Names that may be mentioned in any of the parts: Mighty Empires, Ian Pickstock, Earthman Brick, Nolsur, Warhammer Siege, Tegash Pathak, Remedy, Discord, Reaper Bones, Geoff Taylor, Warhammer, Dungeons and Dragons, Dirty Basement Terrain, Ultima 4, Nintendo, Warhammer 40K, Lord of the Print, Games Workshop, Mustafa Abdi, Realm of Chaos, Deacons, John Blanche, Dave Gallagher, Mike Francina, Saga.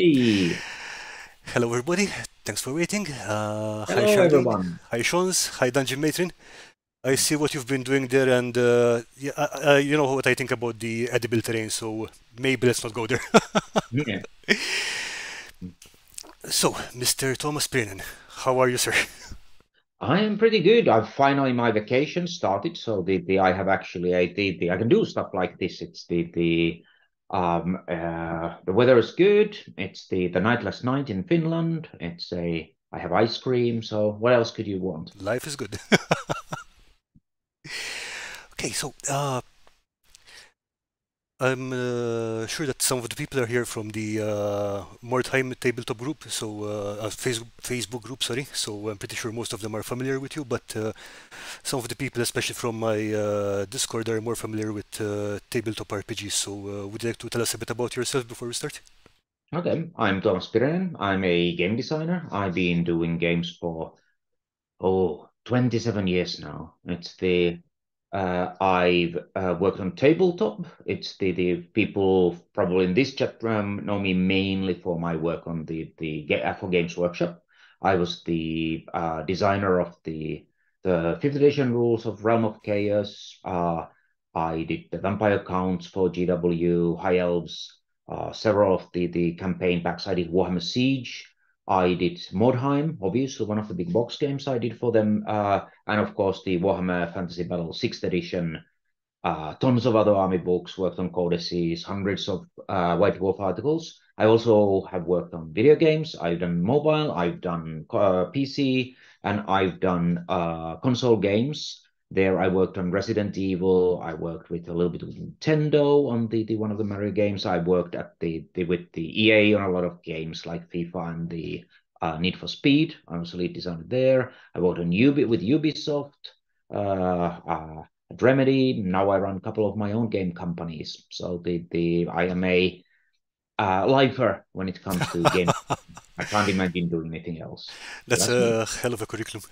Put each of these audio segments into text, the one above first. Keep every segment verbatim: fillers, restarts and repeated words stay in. Hey. Hello everybody, thanks for waiting. Uh, Hello hi everyone. Hi Shons, hi Dungeon Matron. I see what you've been doing there, and uh, yeah, I, I, you know what I think about the edible terrain, so maybe let's not go there. Yeah. So, Mister Tuomas Pirinen, how are you, sir? I am pretty good. I've finally my vacation started, so the, the I have actually I the, the I can do stuff like this. It's the the um uh, the weather is good. It's the the night last night in Finland. It's a I have ice cream. So what else could you want? Life is good. Okay, so uh, I'm uh, sure that some of the people are here from the uh, Mordheim tabletop group, so uh, Facebook Facebook group. Sorry, so I'm pretty sure most of them are familiar with you, but uh, some of the people, especially from my uh, Discord, are more familiar with uh, tabletop R P Gs. So, uh, would you like to tell us a bit about yourself before we start? Okay, I'm Tuomas Pirinen. I'm a game designer. I've been doing games for oh twenty-seven years now. It's the Uh, I've uh, worked on tabletop. It's the, the people probably in this chat room know me mainly for my work on the the for Games Workshop. I was the uh, designer of the the fifth edition rules of Realm of Chaos. Uh, I did the vampire counts for G W, High Elves, uh, several of the the campaign packs. I did Warhammer Siege. I did Mordheim, obviously one of the big box games I did for them, uh, and of course the Warhammer Fantasy Battle sixth edition, uh, tons of other army books, worked on codices, hundreds of uh, White Wolf articles. I also have worked on video games. I've done mobile, I've done uh, P C, and I've done uh, console games. There I worked on Resident Evil, I worked with a little bit of Nintendo on the, the one of the Mario games. I worked at the, the with the E A on a lot of games like FIFA and the uh, Need for Speed. I was a lead designer there. I worked on Ubi with Ubisoft, uh, uh, at Remedy. Now I run a couple of my own game companies. So the, the I am a uh, lifer when it comes to games. I can't imagine doing anything else. That's, so that's a me. Hell of a curriculum.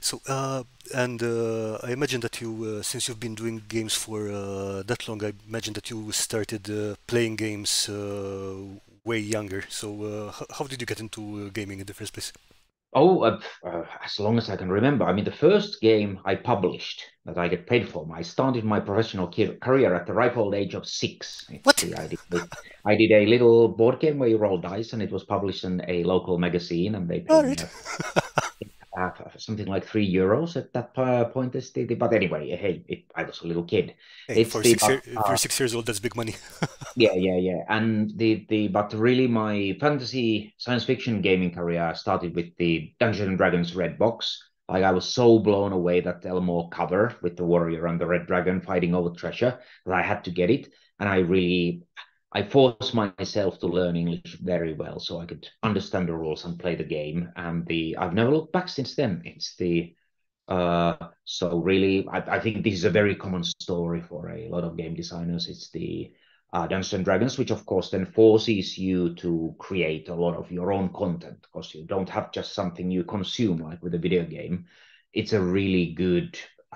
So, uh, and uh, I imagine that you, uh, since you've been doing games for uh, that long, I imagine that you started uh, playing games uh, way younger. So, uh, how did you get into gaming in the first place? Oh, uh, uh, as long as I can remember. I mean, the first game I published that I get paid for, I started my professional career at the ripe old age of six. What? I did, I did a little board game where you roll dice, and it was published in a local magazine, and they paid All right. me a Uh, something like three euros at that uh, point. But anyway, hey, it, I was a little kid. Hey, it's for, the, six year, uh, for six years old, that's big money. yeah, yeah, yeah. And the the but really, my fantasy science fiction gaming career started with the Dungeons and Dragons Red Box. Like I was so blown away that Elmore cover with the warrior and the red dragon fighting over treasure that I had to get it, and I really. I forced myself to learn English very well so I could understand the rules and play the game. And the I've never looked back since then. It's the uh, so really I, I think this is a very common story for a lot of game designers. It's the uh, Dungeons and Dragons, which of course then forces you to create a lot of your own content because you don't have just something you consume like with a video game. It's a really good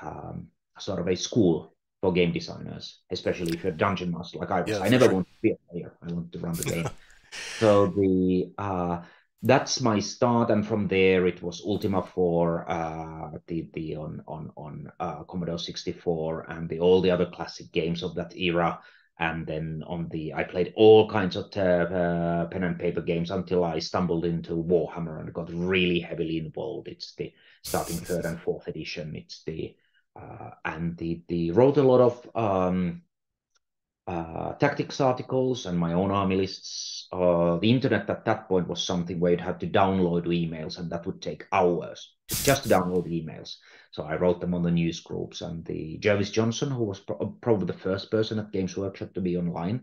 um, sort of a school for game designers, especially if you're a dungeon master like I was. Yeah, I never sure. want to be a player. I want to run the game. So the uh, that's my start, and from there it was Ultima four, uh, the the on on on uh, Commodore sixty-four, and the all the other classic games of that era. And then on the I played all kinds of uh, pen and paper games until I stumbled into Warhammer and got really heavily involved. It's the starting third and fourth edition. It's the Uh, and the, the wrote a lot of um, uh, tactics articles and my own army lists. Uh, the internet at that point was something where you'd have to download emails, and that would take hours just to download emails. So I wrote them on the news groups, and the Jervis Johnson, who was pro probably the first person at Games Workshop to be online,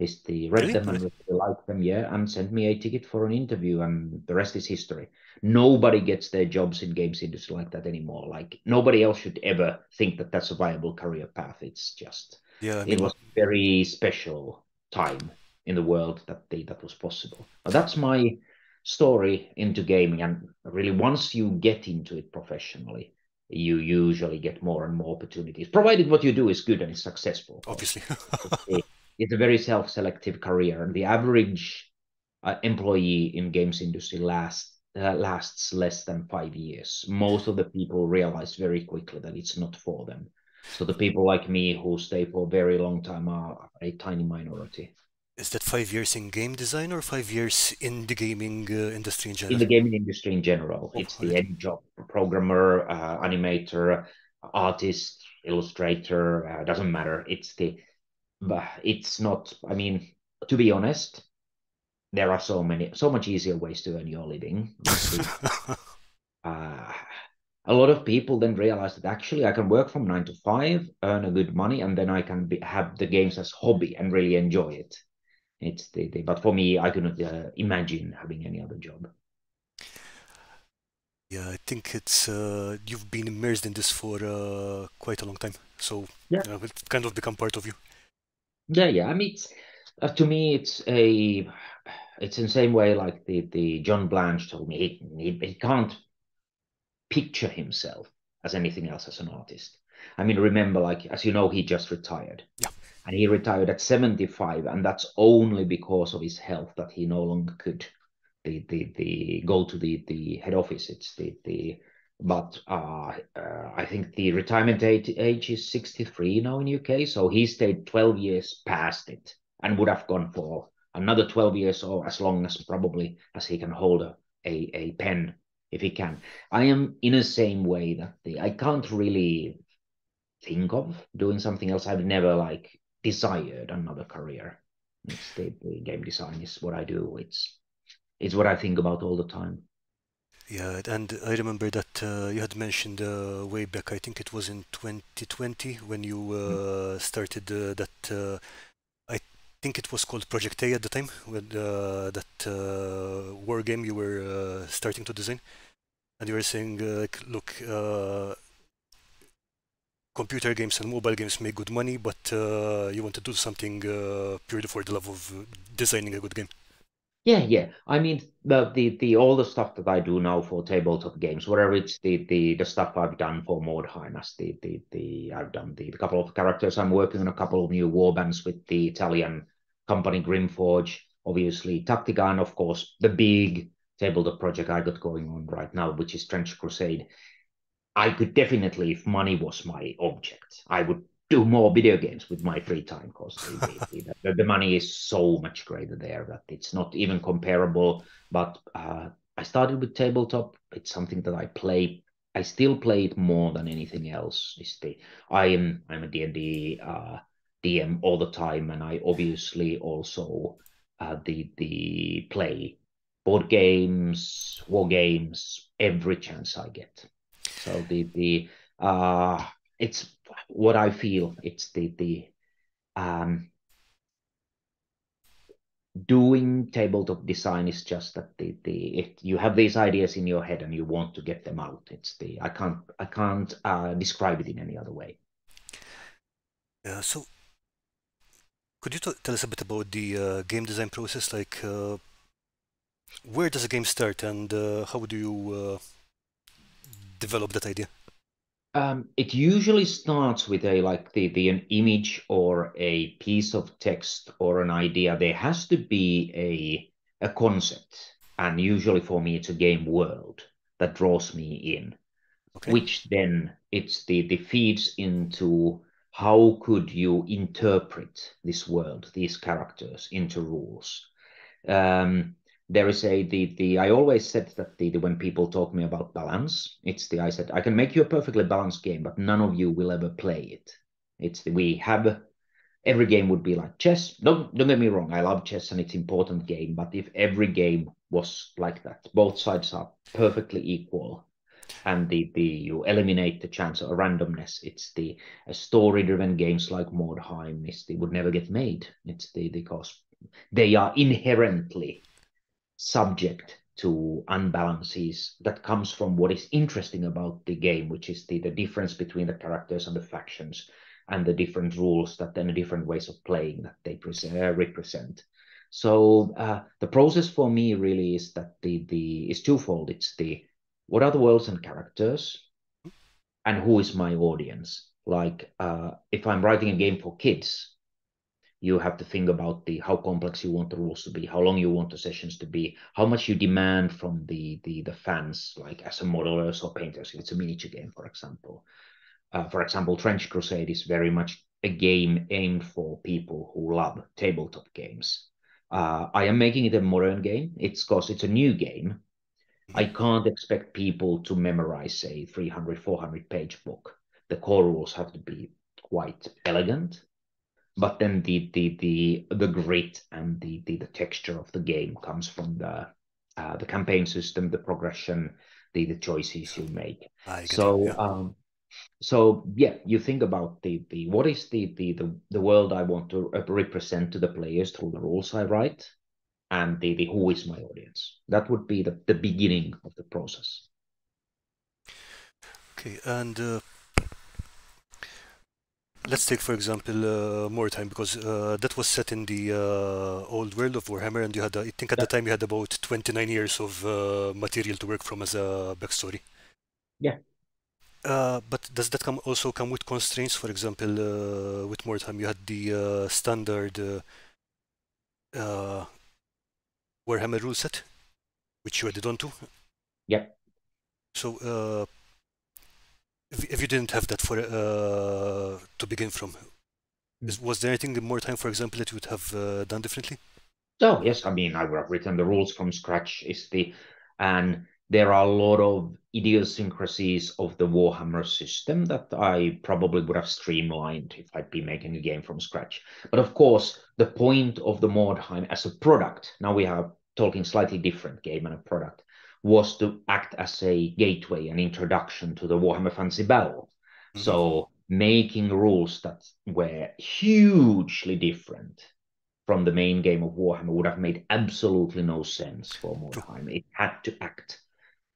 is the read really? them and really liked them, yeah, and sent me a ticket for an interview, and the rest is history. Nobody gets their jobs in games industry like that anymore. Like nobody else should ever think that that's a viable career path. It's just yeah, I mean, it was a very special time in the world that they, that was possible. But that's my story into gaming, and really once you get into it professionally, you usually get more and more opportunities, provided what you do is good and is successful. Obviously. it's a very self-selective career. The average uh, employee in games industry lasts uh, lasts less than five years. Most of the people realize very quickly that it's not for them. So the people like me who stay for a very long time are a tiny minority. Is that five years in game design or five years in the gaming uh, industry in general? In the gaming industry in general. Oh, it's the right. End job, programmer, uh, animator, artist, illustrator, uh, doesn't matter. It's the, it's not, I mean, to be honest, there are so many, so much easier ways to earn your living. uh, a lot of people then realize that actually I can work from nine to five, earn a good money, and then I can be, have the games as hobby and really enjoy it. It's the, the, but for me, I cannot uh, imagine having any other job. Yeah, I think it's uh, you've been immersed in this for uh, quite a long time, so yeah, uh, it's kind of become part of you. Yeah, yeah. I mean, it's, uh, to me, it's a, it's in the same way like the the John Blanche told me he, he he can't picture himself as anything else as an artist. I mean, remember, like as you know, he just retired. Yeah. And he retired at seventy-five, and that's only because of his health that he no longer could the the, the go to the the head office. It's the the but uh, uh, I think the retirement age, age is sixty-three now in U K. So he stayed twelve years past it and would have gone for another twelve years or as long as probably as he can hold a a, a pen if he can. I am in the same way that the I can't really think of doing something else. I've never like. desired another career. It's the, the game design is what I do. It's it's what I think about all the time. Yeah, and I remember that uh, you had mentioned uh, way back. I think it was in twenty twenty when you uh, started uh, that. Uh, I think it was called Project A at the time. With uh, that uh, war game you were uh, starting to design, and you were saying, uh, like, look. Uh, Computer games and mobile games make good money, but uh, you want to do something uh, purely for the love of designing a good game. Yeah, yeah. I mean, the, the the all the stuff that I do now for tabletop games, whatever it's the the, the stuff I've done for Mordheim, as the the the I've done the, the couple of characters. I'm working on a couple of new warbands with the Italian company Grimforge, obviously Tactica, and of course the big tabletop project I got going on right now, which is Trench Crusade. I could definitely, if money was my object, I would do more video games with my free time because the, the, the money is so much greater there that it's not even comparable. But uh, I started with tabletop. It's something that I play. I still play it more than anything else. It's the, I am I'm a D and D uh, D M all the time, and I obviously also uh, the the play board games, war games, every chance I get. So the the uh it's what I feel it's the the um doing tabletop design is just that the the if you have these ideas in your head and you want to get them out. It's the I can't I can't uh, describe it in any other way. Yeah. So could you tell us a bit about the uh, game design process? Like, uh, where does a game start, and uh, how do you uh... develop that idea? Um, it usually starts with a like the, the an image or a piece of text or an idea. There has to be a a concept, and usually for me it's a game world that draws me in, okay. Which then it's the the feeds into how could you interpret this world, these characters into rules. Um, There is a, the, the, I always said that the, the, when people talk me about balance, it's the, I said, I can make you a perfectly balanced game, but none of you will ever play it. It's the, we have, every game would be like chess. Don't, don't get me wrong. I love chess and it's an important game, but if every game was like that, both sides are perfectly equal. And the, the, you eliminate the chance of randomness. It's the story-driven games like Mordheim is the, would never get made. It's the, because they are inherently subject to unbalances that comes from what is interesting about the game, which is the, the difference between the characters and the factions and the different rules that then the different ways of playing that they uh, represent. So uh, the process for me really is that the, the is twofold. It's the, what are the worlds and characters and who is my audience? Like uh, if I'm writing a game for kids, you have to think about the how complex you want the rules to be, how long you want the sessions to be, how much you demand from the the, the fans, like as a modelers or painters, if it's a miniature game, for example. Uh, for example, Trench Crusade is very much a game aimed for people who love tabletop games. Uh, I am making it a modern game. It's because it's a new game. I can't expect people to memorize, say, three hundred, four hundred page book. The core rules have to be quite elegant, but then the the the the grit and the the, the texture of the game comes from the uh, the campaign system, the progression, the the choices you make. I get so it, yeah. um so yeah, you think about the the what is the the the, the world I want to represent to the players through the rules I write, and the, the who is my audience. That would be the, the beginning of the process. Okay, and uh, let's take, for example, uh, Mordheim, because uh, that was set in the uh, old world of Warhammer, and you had, uh, I think at yeah. the time you had about twenty-nine years of uh, material to work from as a backstory. Yeah. Uh, but does that come also come with constraints? For example, uh, with Mordheim, you had the uh, standard uh, uh, Warhammer rule set, which you added on to. Yeah. So, uh, if, if you didn't have that for uh, to begin from, is, was there anything more time, for example, that you would have uh, done differently? Oh, yes. I mean, I would have written the rules from scratch. Is the and there are a lot of idiosyncrasies of the Warhammer system that I probably would have streamlined if I'd be making a game from scratch. But of course, the point of the Mordheim as a product, now we have talking slightly different game and a product, was to act as a gateway, an introduction to the Warhammer Fantasy Battle. Mm-hmm. So making rules that were hugely different from the main game of Warhammer would have made absolutely no sense for Mordheim. It had to act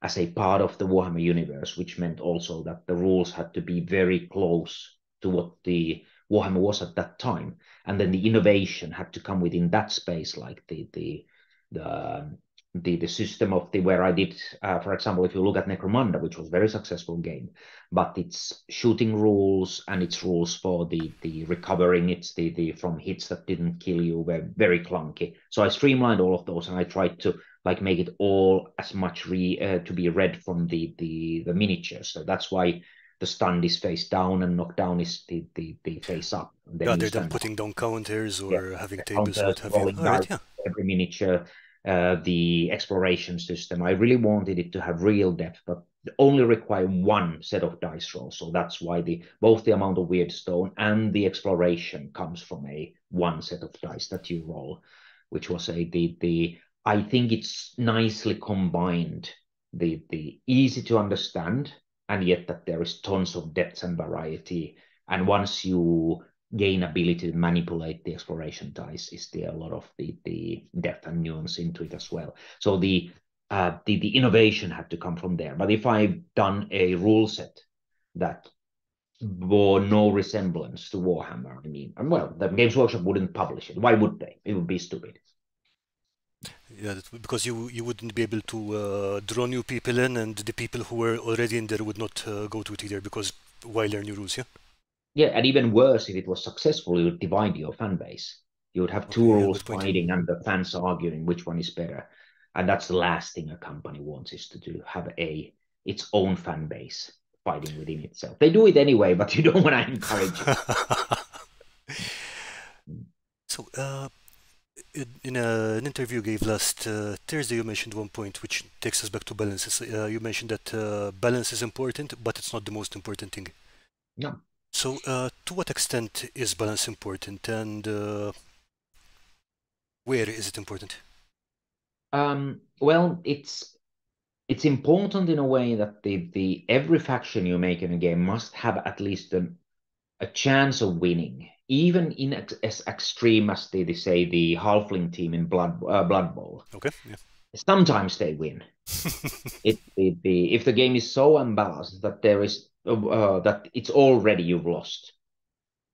as a part of the Warhammer universe, which meant also that the rules had to be very close to what the Warhammer was at that time. And then the innovation had to come within that space, like the the the the, the system of the where I did, uh, for example, if you look at Necromunda, which was a very successful game, but its shooting rules and its rules for the the recovering, it's the the from hits that didn't kill you were very clunky. So I streamlined all of those and I tried to like make it all as much re, uh, to be read from the the the miniatures. So that's why the stand is face down and knockdown is the the, the face up. Rather than putting down counters or yeah, having tables, counters, have you? All right, yeah. Every miniature, uh, the exploration system. I really wanted it to have real depth, but only require one set of dice rolls. So that's why the both the amount of weird stone and the exploration comes from a one set of dice that you roll, which was a the the. I think it's nicely combined, the, the easy to understand, and yet that there is tons of depth and variety. And once you gain ability to manipulate the exploration dice, is there a lot of the, the depth and nuance into it as well. So the, uh, the, the innovation had to come from there. But if I've done a rule set that bore no resemblance to Warhammer, I mean, and well, the Games Workshop wouldn't publish it. Why would they? It would be stupid. Yeah, because you you wouldn't be able to uh, draw new people in, and the people who were already in there would not uh, go to it either, because why learn new rules, yeah? Yeah, and even worse, if it was successful, it would divide your fan base. You would have two okay, rules yeah, fighting and the fans arguing which one is better. And that's the last thing a company wants, is to do, have a its own fan base fighting within itself. They do it anyway, but you don't want to encourage it. So... Uh... In a, an interview you gave last uh, Thursday, you mentioned one point which takes us back to balance. Uh, you mentioned that uh, balance is important, but it's not the most important thing. No. So, uh, to what extent is balance important, and uh, where is it important? Um, well, it's it's important in a way that the the every faction you make in a game must have at least an, a chance of winning. Even in ex as extreme as they, they say the halfling team in Blood uh, Blood Bowl, okay, yeah. Sometimes they win. it, it, the, if the game is so unbalanced that there is uh, that it's already you've lost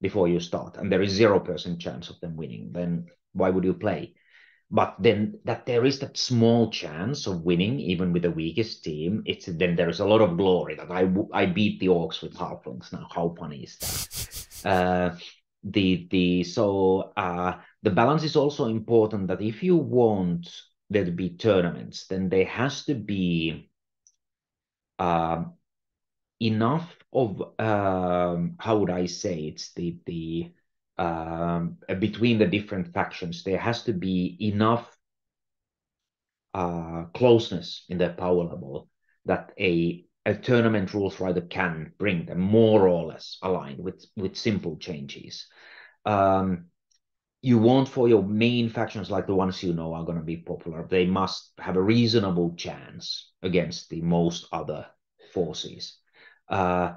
before you start, and there is zero percent chance of them winning, then why would you play? But then that there is that small chance of winning, even with the weakest team, it's then there is a lot of glory that I I beat the orcs with halflings now. How funny is that? Uh, the the so uh, the balance is also important, that if you want there to be tournaments, then there has to be uh, enough of um, how would I say it's the the um, between the different factions, there has to be enough uh, closeness in their power level that a a tournament rules writer can bring them more or less aligned with, with simple changes. Um, you want for your main factions, like the ones you know are going to be popular, they must have a reasonable chance against the most other forces. Uh,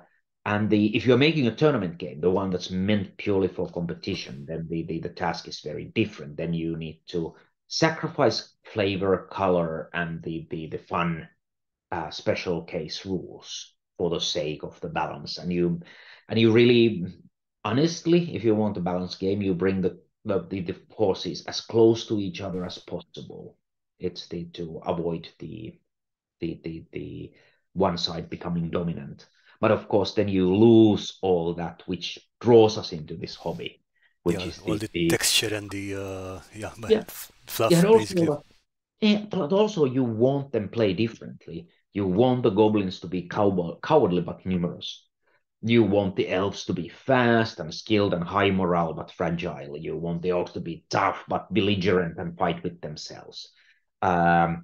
and the if you're making a tournament game, the one that's meant purely for competition, then the, the, the task is very different. Then you need to sacrifice flavor, color, and the, the, the fun Uh, special case rules for the sake of the balance. And you and you really, honestly, if you want a balanced game, you bring the the, the, the horses as close to each other as possible. It's the, to avoid the the the the one side becoming dominant. But of course, then you lose all that which draws us into this hobby, which yeah, is the, all the, the texture and the uh, yeah, yeah. fluff yeah, basically. Also, Yeah, but also you want them play differently. You want the goblins to be cow cowardly but numerous. You want the elves to be fast and skilled and high morale but fragile. You want the orcs to be tough but belligerent and fight with themselves. Um,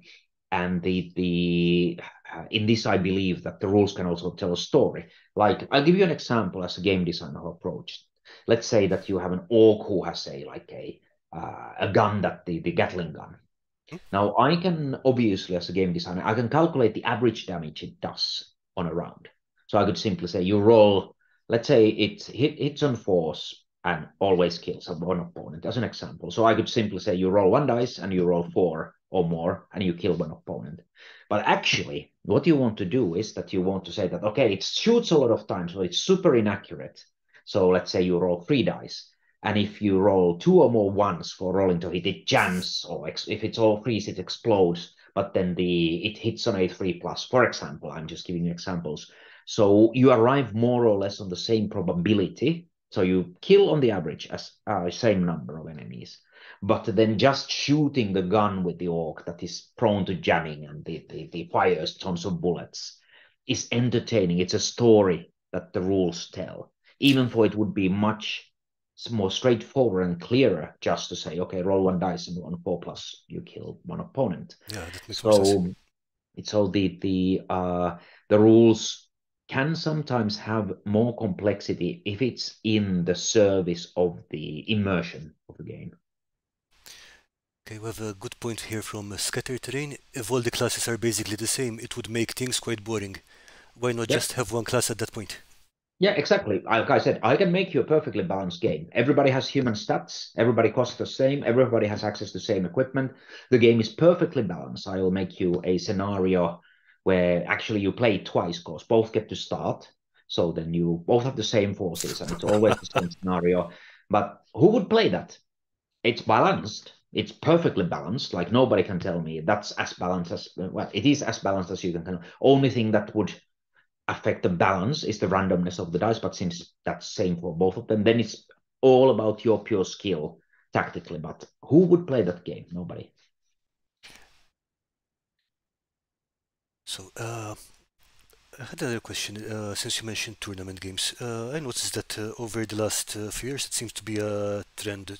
and the the uh, in this I believe that the rules can also tell a story. Like, I'll give you an example as a game designer approach. Let's say that you have an orc who has a like a uh, a gun, that the the Gatling gun. Now, I can, obviously, as a game designer, I can calculate the average damage it does on a round. So I could simply say, you roll, let's say it hit, hits on force and always kills one opponent, as an example. So I could simply say, you roll one dice and you roll four or more, and you kill one opponent. But actually, what you want to do is that you want to say that, okay, it shoots a lot of times, so it's super inaccurate. So let's say you roll three dice. And if you roll two or more ones for rolling to hit, it jams, or ex if it's all threes, it explodes. But then the it hits on a three plus, for example. I'm just giving you examples. So you arrive more or less on the same probability. So you kill on the average as uh, same number of enemies. But then just shooting the gun with the orc that is prone to jamming and the, the, the fires tons of bullets is entertaining. It's a story that the rules tell. Even though it would be much It's more straightforward and clearer just to say, okay, roll one dice and one four plus, you kill one opponent. Yeah, that makes so sense. It's all the the uh, the rules can sometimes have more complexity if it's in the service of the immersion of the game. Okay, we have a good point here from Scattered Terrain. If all the classes are basically the same, it would make things quite boring. Why not yeah. just have one class at that point? Yeah, exactly. Like I said, I can make you a perfectly balanced game. Everybody has human stats. Everybody costs the same. Everybody has access to the same equipment. The game is perfectly balanced. I will make you a scenario where actually you play twice, because both get to start. So then you both have the same forces, and it's always the same scenario. But who would play that? It's balanced. It's perfectly balanced. Like, nobody can tell me that's as balanced as, well, it is as balanced as you can tell. Only thing that would affect the balance is the randomness of the dice, but since that's same for both of them, then it's all about your pure skill tactically. But who would play that game? Nobody. So uh, I had another question. Uh, since you mentioned tournament games, uh, I noticed that uh, over the last uh, few years, it seems to be a trend.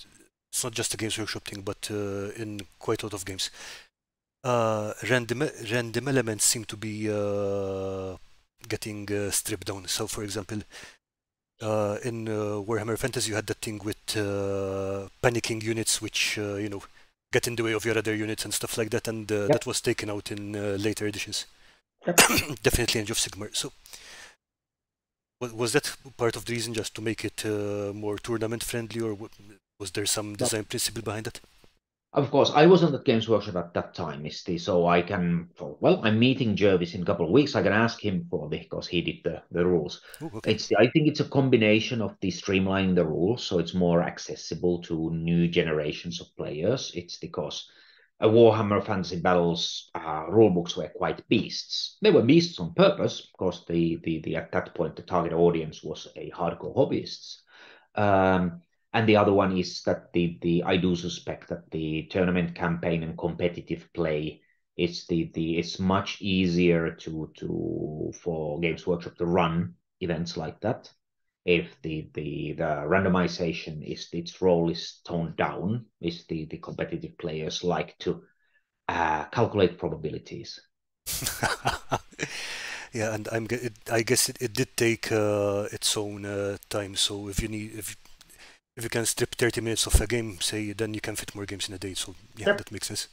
It's not just a Games Workshop thing, but uh, in quite a lot of games, uh, random random elements seem to be Uh, getting uh, stripped down. So, for example, uh, in uh, Warhammer Fantasy, you had that thing with uh, panicking units, which, uh, you know, get in the way of your other units and stuff like that, and uh, yep. that was taken out in uh, later editions. Yep. Definitely Age of Sigmar. So, was that part of the reason, just to make it uh, more tournament-friendly, or was there some design yep. principle behind that? Of course, I wasn't at Games Workshop at that time, Misty, so I can, well, I'm meeting Jervis in a couple of weeks. I can ask him for this, because he did the, the rules. Ooh, okay. It's, I think it's a combination of the streamlining the rules, so it's more accessible to new generations of players. It's because Warhammer Fantasy Battles uh, rulebooks were quite beasts. They were beasts on purpose, because the, the, the, at that point the target audience was a hardcore hobbyists. Um, And the other one is that the, the I do suspect that the tournament campaign and competitive play is the, the it's much easier to to for Games Workshop to run events like that if the the, the randomization is its role is toned down, is the, the competitive players like to uh, calculate probabilities. Yeah, and I'm I guess it, it did take uh, its own uh, time. So if you need if if you can strip thirty minutes of a game, say, then you can fit more games in a day. So yeah, yeah. That makes sense.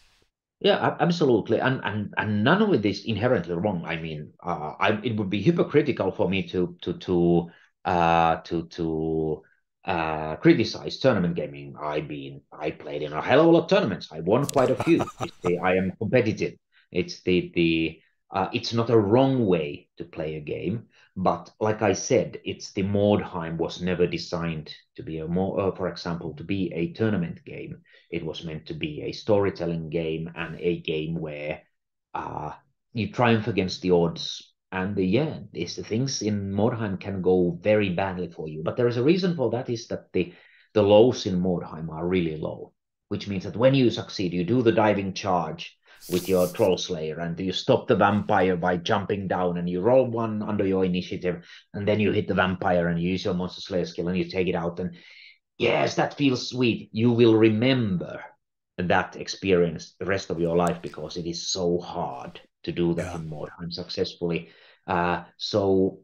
Yeah, absolutely, and and and none of it is inherently wrong. I mean, uh, I, it would be hypocritical for me to to to uh, to to uh, criticize tournament gaming. I mean, I played in a hell of a lot of tournaments. I won quite a few. the, I am competitive. It's the the uh, it's not a wrong way to play a game, but like I said, it's the Mordheim was never designed to be a more, uh, for example, to be a tournament game. It was meant to be a storytelling game and a game where uh, you triumph against the odds. And the, yeah, it's the things in Mordheim can go very badly for you. But there is a reason for that is that the the lows in Mordheim are really low, which means that when you succeed, you do the diving charge with your troll slayer and you stop the vampire by jumping down and you roll one under your initiative and then you hit the vampire and you use your monster slayer skill and you take it out and yes, that feels sweet. You will remember that experience the rest of your life because it is so hard to do that yeah. in Mordheim successfully. Uh, so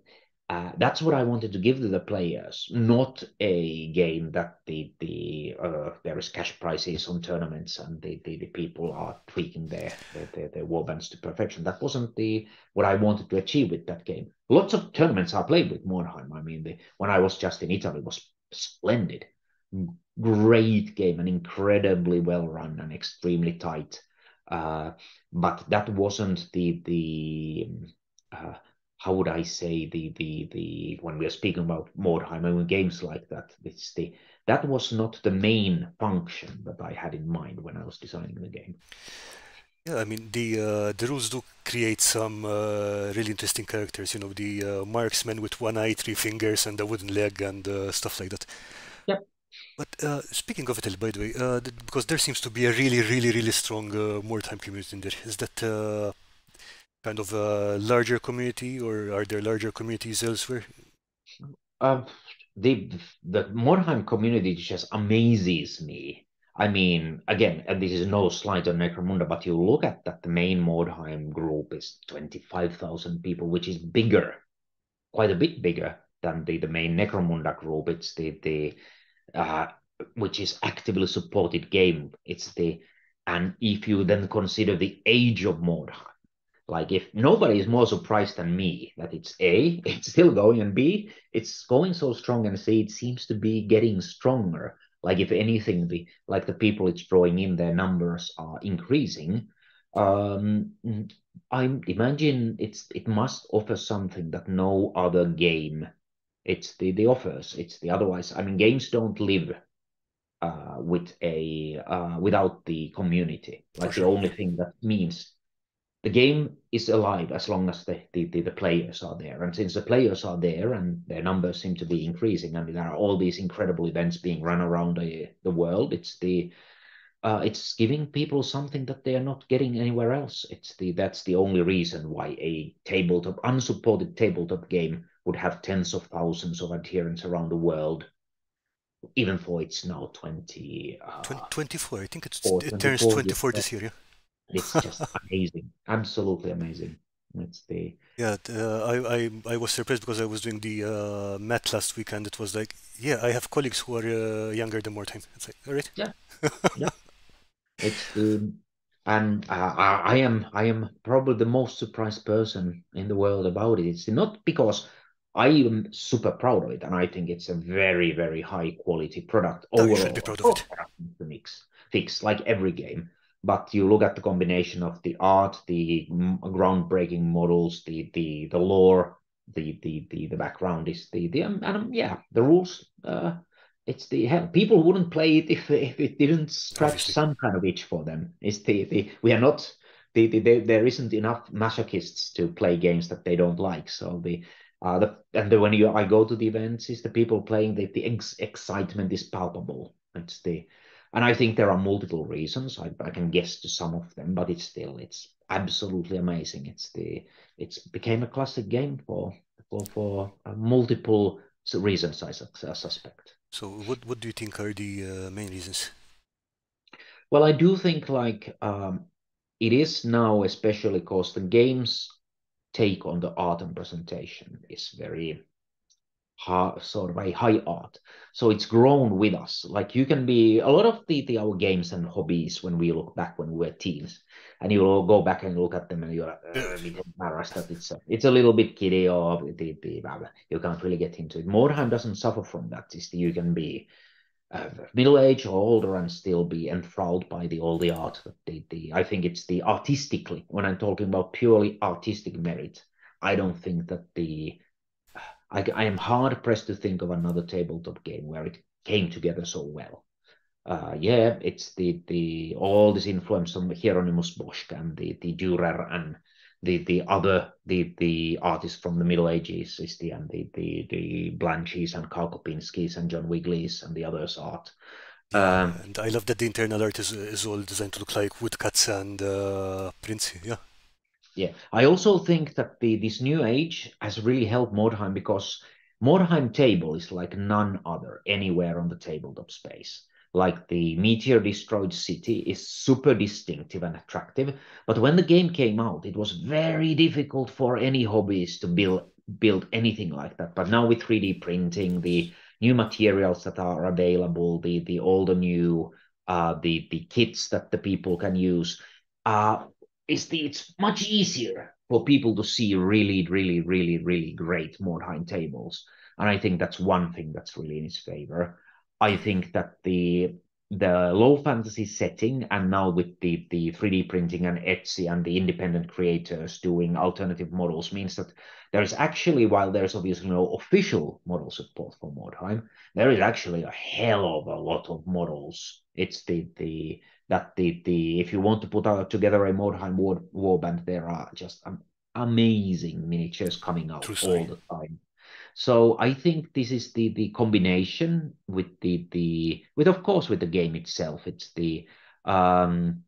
uh, that's what I wanted to give to the players, not a game that the the uh, there is cash prizes on tournaments and the the, the people are tweaking their their, their their warbands to perfection. That wasn't the what I wanted to achieve with that game. Lots of tournaments are played with Mordheim. I mean, the, when I was just in Italy, it was splendid. Great game and incredibly well run and extremely tight, uh, but that wasn't the the uh, how would I say the the the when we are speaking about Mordheim and games like that. It's the that was not the main function that I had in mind when I was designing the game. Yeah, I mean the uh, the rules do create some uh, really interesting characters. You know, the uh, marksman with one eye, three fingers, and a wooden leg, and uh, stuff like that. Yep. But uh, speaking of it, by the way, uh, th because there seems to be a really, really, really strong uh, Mordheim community in there. Is that uh, kind of a larger community, or are there larger communities elsewhere? Uh, the the Mordheim community just amazes me. I mean, again, and this is no slight on Necromunda, but you look at that the main Mordheim group is twenty-five thousand people, which is bigger, quite a bit bigger than the, the main Necromunda group. It's the the uh, which is actively supported game. It's the and if you then consider the age of Mordheim, like if nobody is more surprised than me that it's A, it's still going, and B, it's going so strong, and C, it seems to be getting stronger. Like if anything, the like the people it's drawing in, their numbers are increasing. Um, I imagine it's it must offer something that no other game. It's the, the offers. It's the otherwise. I mean, games don't live uh, with a uh, without the community. Like the only thing that means the game is alive as long as the, the, the, the players are there. And since the players are there and their numbers seem to be increasing, I mean, there are all these incredible events being run around the, the world. It's the uh, it's giving people something that they are not getting anywhere else. It's the that's the only reason why a tabletop unsupported tabletop game would have tens of thousands of adherents around the world, even for it's now twenty uh, twenty-four. I think it's it turns twenty-four, twenty-four this year. Yeah. It's just amazing, absolutely amazing. It's the yeah. Uh, I I I was surprised because I was doing the uh, math last week and it was like yeah. I have colleagues who are uh, younger than Mordheim. It's like all right. Yeah. Yeah. It's the and uh, I, I am I am probably the most surprised person in the world about it. It's not because I am super proud of it, and I think it's a very, very high quality product. No, overall, you should be proud of it. The mix, fix like every game. But you look at the combination of the art, the groundbreaking models, the the the lore, the the the, the background is the the um, and um, yeah, the rules. Uh, it's the hell, people wouldn't play it if if it didn't scratch Obviously. some kind of itch for them. It's the, the we are not the, the, the there isn't enough masochists to play games that they don't like. So the Uh, the, and the, when you I go to the events, is the people playing, the, the ex excitement is palpable. It's the, and I think there are multiple reasons. I, I can guess to some of them, but it's still it's absolutely amazing. It's the it's became a classic game for for, for multiple reasons, I, su- I suspect. So what what do you think are the uh, main reasons? Well, I do think like um, it is now, especially because the game's take on the art and presentation is very hard, sort of a high art. So it's grown with us. Like you can be, a lot of the, the our games and hobbies when we look back when we were teens, and you'll go back and look at them and you're uh, a bit embarrassed that it's, it's a little bit kiddie or you can't really get into it. Mordheim doesn't suffer from that. It's the, you can be Uh, middle-aged or older and still be enthralled by the all the art. The, the, I think it's the artistically, when I'm talking about purely artistic merit, I don't think that the, I, I am hard-pressed to think of another tabletop game where it came together so well. Uh, yeah, it's the, the all this influence from Hieronymus Bosch and the, the Durer and the, the other, the, the artists from the Middle Ages is the, and the, the, the Blanches and Karl Kopinski's and John Wigley's and the others' art. Um, and I love that the internal art is, is all designed to look like woodcuts and uh, prints, yeah. Yeah, I also think that the this new age has really helped Mordheim, because Mordheim table is like none other anywhere on the tabletop space. Like the meteor-destroyed city is super distinctive and attractive. But when the game came out, it was very difficult for any hobbyist to build build anything like that. But now with three D printing, the new materials that are available, the the all the new uh, the the kits that the people can use, uh, is the it's much easier for people to see really, really, really, really great Mordheim tables. And I think that's one thing that's really in its favor. I think that the the low fantasy setting, and now with the, the three D printing and Etsy and the independent creators doing alternative models, means that there is actually, while there's obviously no official model support for Mordheim, there is actually a hell of a lot of models. It's the the that the the if you want to put out together a Mordheim war, warband, there are just amazing miniatures coming out all the time. So I think this is the the combination with the the with of course with the game itself. It's the um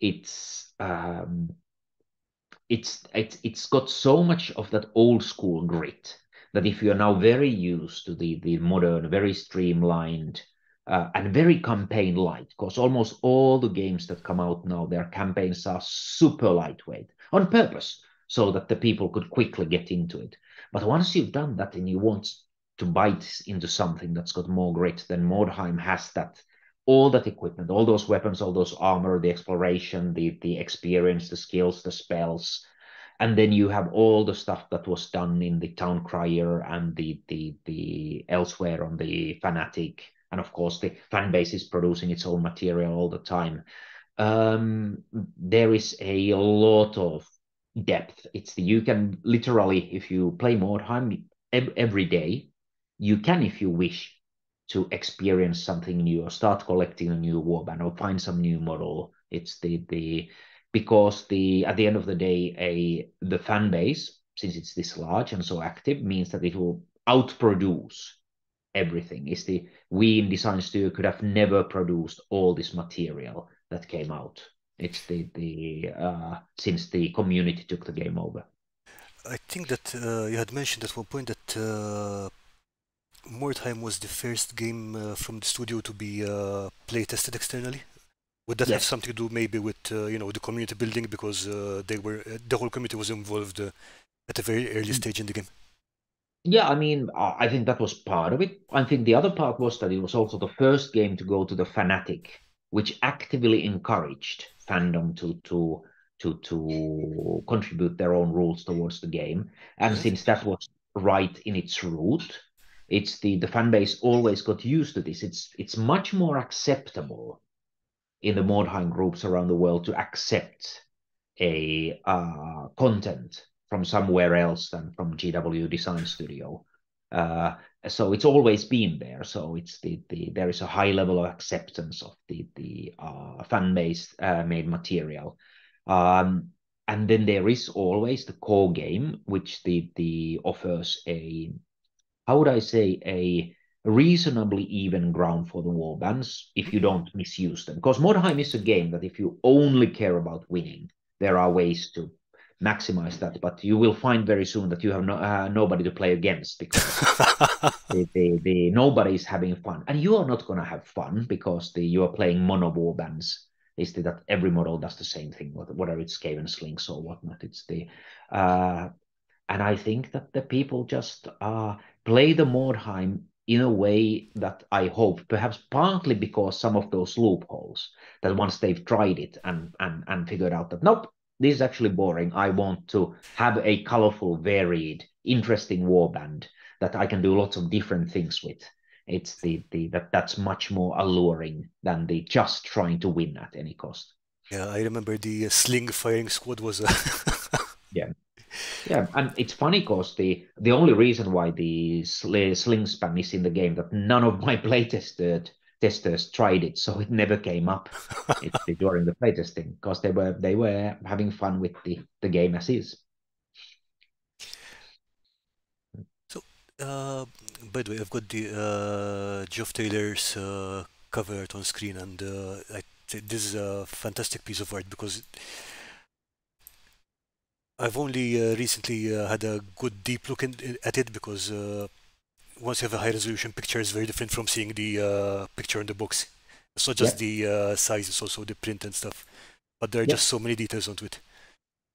it's um it's it's it's got so much of that old school grit that if you are now very used to the the modern, very streamlined uh, and very campaign light, because almost all the games that come out now, their campaigns are super lightweight on purpose, so that the people could quickly get into it. But once you've done that and you want to bite into something that's got more grit, then Mordheim has that, all that equipment, all those weapons, all those armor, the exploration, the, the experience, the skills, the spells. And then you have all the stuff that was done in the Town Crier and the the the elsewhere on the Fanatic. And of course, the fan base is producing its own material all the time. Um, there is a lot of depth. It's the, you can literally, if you play Mordheim every day, you can, if you wish, to experience something new or start collecting a new warband or find some new model. It's the the because the at the end of the day, a the fan base, since it's this large and so active, means that it will outproduce everything. It's the we in Design Studio could have never produced all this material that came out. It's the, the uh, since the community took the game over. I think that uh, you had mentioned at one point that uh, Mordheim was the first game uh, from the studio to be uh, play-tested externally. Would that yes. have something to do maybe with uh, you know the community building, because uh, they were uh, the whole community was involved uh, at a very early mm-hmm. stage in the game? Yeah, I mean, I think that was part of it. I think the other part was that it was also the first game to go to the Fanatic, which actively encouraged fandom to to to to contribute their own rules towards the game. And since that was right in its root, it's the the fan base always got used to this. It's it's much more acceptable in the Mordheim groups around the world to accept a uh, content from somewhere else than from G W Design Studio. Uh, so it's always been there. So it's the, the there is a high level of acceptance of the the uh, fan-based uh, made material. Um, And then there is always the core game, which the the offers a, how would I say, a reasonably even ground for the warbands if you don't misuse them. Because Mordheim is a game that if you only care about winning, there are ways to maximize that. But you will find very soon that you have no, uh, nobody to play against, because the, the, the, nobody is having fun. And you are not going to have fun because the, you are playing mono warbands. Is that every model does the same thing, whether it's Skaven Slinks or whatnot. It's the, uh, and I think that the people just uh, play the Mordheim in a way that I hope, perhaps partly because some of those loopholes, that once they've tried it and and and figured out that, nope, this is actually boring. I want to have a colorful, varied, interesting warband that I can do lots of different things with. It's the, the that that's much more alluring than the just trying to win at any cost. Yeah, I remember the uh, sling firing squad was. Uh... yeah, yeah, and it's funny because the the only reason why the sl sling span is in the game that none of my playtesters testers tried it, so it never came up it, during the playtesting because they were they were having fun with the the game as is. Uh, by the way, I've got the uh, Geoff Taylor's uh, cover art on screen, and uh, I th this is a fantastic piece of art because I've only uh, recently uh, had a good deep look in, in, at it, because uh, once you have a high resolution picture, it's very different from seeing the uh, picture in the box. It's not just yeah. the uh, size, it's also the print and stuff, but there are yeah. just so many details onto it.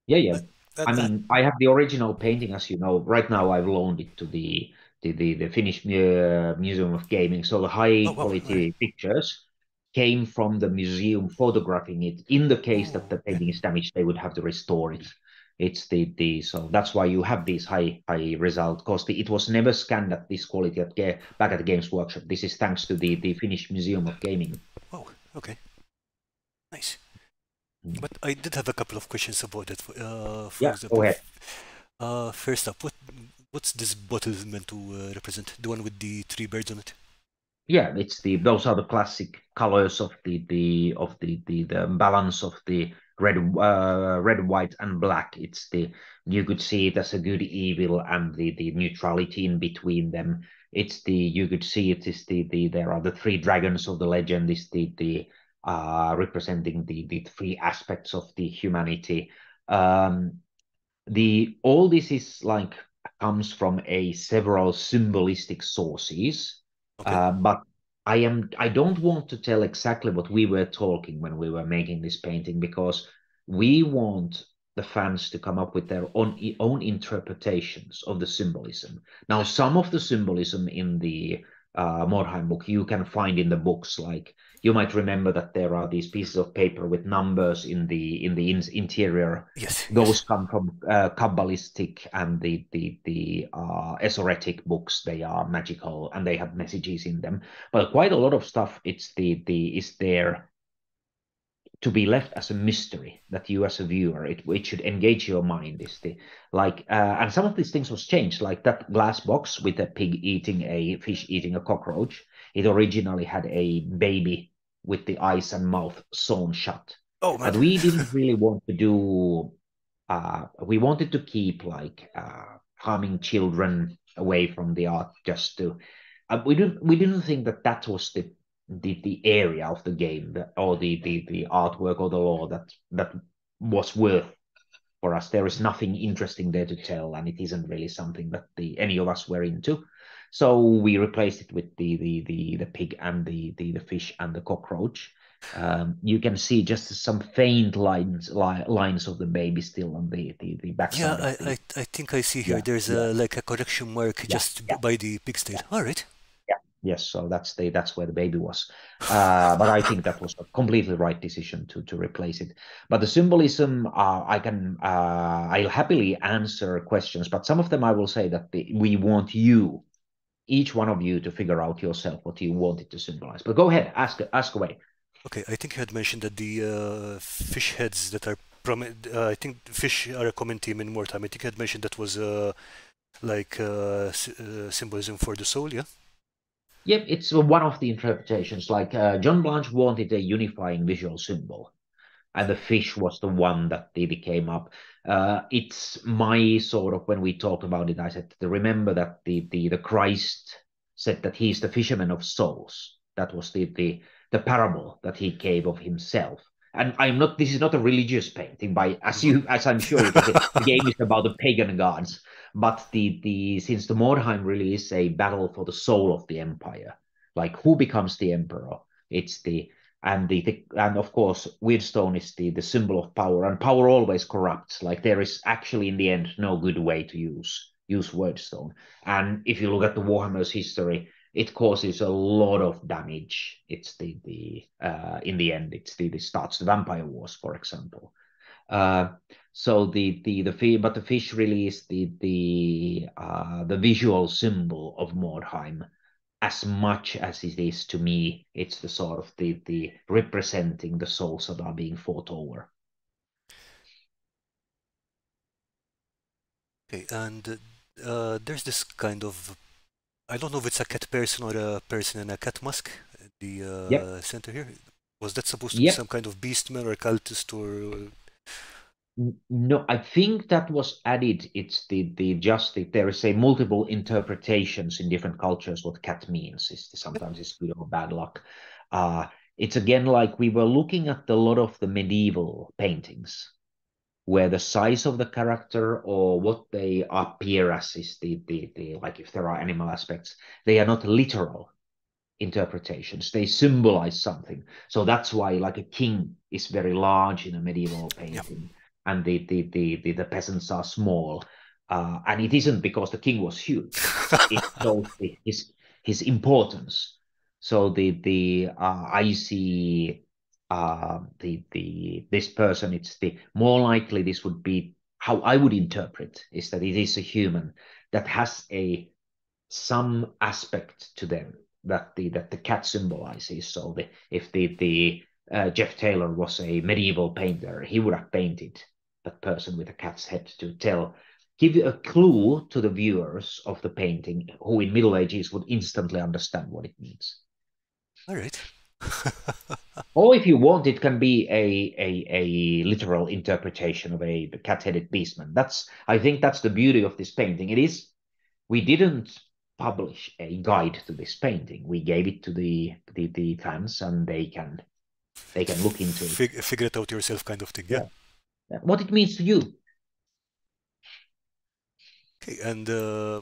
Yeah, yeah. But That, I mean, that... I have the original painting, as you know. Right now, I've loaned it to the the the, the Finnish uh, Museum of Gaming. So the high oh, quality oh, right. pictures came from the museum photographing it. In the case oh, that the painting yeah. is damaged, they would have to restore it. It's the the so that's why you have these high high result cost. It was never scanned at this quality at back at the Games Workshop. This is thanks to the the Finnish Museum of Gaming. Oh, okay, nice. But I did have a couple of questions about it. Uh, for yeah, example, go ahead. Uh, first up, what what's this bottle meant to uh, represent? The one with the three birds on it? Yeah, it's the those are the classic colors of the the of the the, the balance of the red, uh, red, white, and black. It's the you could see it as a good evil and the the neutrality in between them. It's the you could see it is the the there are the three dragons of the legend. Is the the Uh, representing the, the three aspects of the humanity. Um, the all this is like comes from a several symbolistic sources, okay. uh, but I am I don't want to tell exactly what we were talking when we were making this painting, because we want the fans to come up with their own own interpretations of the symbolism. Now, some of the symbolism in the uh, Mordheim book you can find in the books, like. You might remember that there are these pieces of paper with numbers in the in the in interior. Yes, those yes. come from uh, Kabbalistic and the the the uh, esoteric books. They are magical and they have messages in them. But quite a lot of stuff it's the the is there to be left as a mystery that you as a viewer it it should engage your mind. Is the like uh, and some of these things was changed, like that glass box with a pig eating a fish eating a cockroach. It originally had a baby with the eyes and mouth sewn shut. Oh, man. But we didn't really want to do... Uh, we wanted to keep, like, uh, harming children away from the art just to... Uh, we, didn't, we didn't think that that was the the, the area of the game the, or the, the, the artwork or the lore that, that was worth for us. There is nothing interesting there to tell, and it isn't really something that the, any of us were into. So we replaced it with the the the, the pig and the, the the fish and the cockroach. Um, you can see just some faint lines li lines of the baby still on the the, the backside. Yeah, I, I I think I see here. Yeah. There's yeah. a like a correction mark yeah. just yeah. by the pig's tail. Yeah. All right. Yeah. Yes. So that's the that's where the baby was. Uh, but I think that was a completely right decision to to replace it. But the symbolism, uh, I can uh, I'll happily answer questions. But some of them I will say that the, we want you. Each one of you to figure out yourself what you want it to symbolize. But go ahead, ask ask away. Okay, I think you had mentioned that the uh, fish heads that are prominent. Uh, I think fish are a common theme in Mordheim. I think you had mentioned that was uh, like uh, uh, symbolism for the soul, yeah? Yep, it's one of the interpretations. Like uh, John Blanche wanted a unifying visual symbol. and the fish was the one that really came up. Uh, it's my sort of, when we talked about it, I said, remember that the, the, the Christ said that he's the fisherman of souls. That was the, the, the parable that he gave of himself. And I'm not, this is not a religious painting by, as you, as I'm sure it is, the game is about the pagan gods, but the, the, since the Mordheim really is a battle for the soul of the empire, like who becomes the emperor, it's the, and the, the and of course, Weirdstone is the, the symbol of power, and power always corrupts. Like there is actually in the end, no good way to use, use Weirdstone. And if you look at the Warhammer's history, it causes a lot of damage. It's the the uh, in the end, it's the it starts the Vampire Wars, for example. Uh, so the the the fish, but the fish really is the the uh, the visual symbol of Mordheim, as much as it is to me. It's the sort of the the representing the souls that are being fought over. Okay, and uh, there's this kind of, I don't know if it's a cat person or a person in a cat mask at the uh, yep. center here. Was that supposed to yep. be some kind of beastman or cultist or? No, I think that was added. It's the, the just the, there is a multiple interpretations in different cultures what cat means. It's, sometimes it's good or bad luck. Uh, it's again like we were looking at a lot of the medieval paintings, where the size of the character or what they appear as is the, the, the, like if there are animal aspects, they are not literal interpretations. They symbolize something. So that's why like a king is very large in a medieval painting yeah. and the, the, the, the, the peasants are small. Uh, and it isn't because the king was huge. It shows his, his importance. So the, the uh, I see... Uh, the the this person, it's the more likely this would be how I would interpret is that it is a human that has a some aspect to them that the that the cat symbolizes. So the if the the uh, Jeff Taylor was a medieval painter, he would have painted that person with a cat's head to tell give a clue to the viewers of the painting who in Middle Ages would instantly understand what it means. All right. Or if you want, it can be a a, a literal interpretation of a cat-headed beastman. That's I think that's the beauty of this painting. It is we didn't publish a guide to this painting. We gave it to the the, the fans, and they can they can look into it, Fig figure it out yourself, kind of thing. Yeah. yeah. What it means to you. Okay, and. Uh...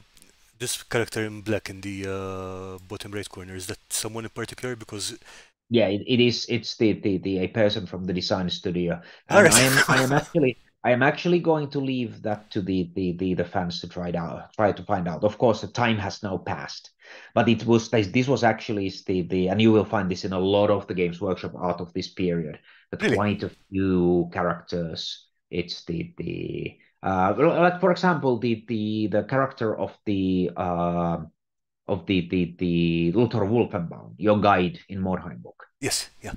This character in black in the uh, bottom right corner, is that someone in particular? Because yeah, it, it is. It's the, the the a person from the design studio. And right. I am I am actually I am actually going to leave that to the the the, the fans to try it out, try to find out. Of course, the time has now passed, but it was this was actually the the and you will find this in a lot of the Games Workshop art of this period. That really? Quite a few characters. It's the the. Uh, like for example, the the the character of the uh, of the the the Luthor Wolfenbaum, your guide in Mordheim book. Yes, yeah.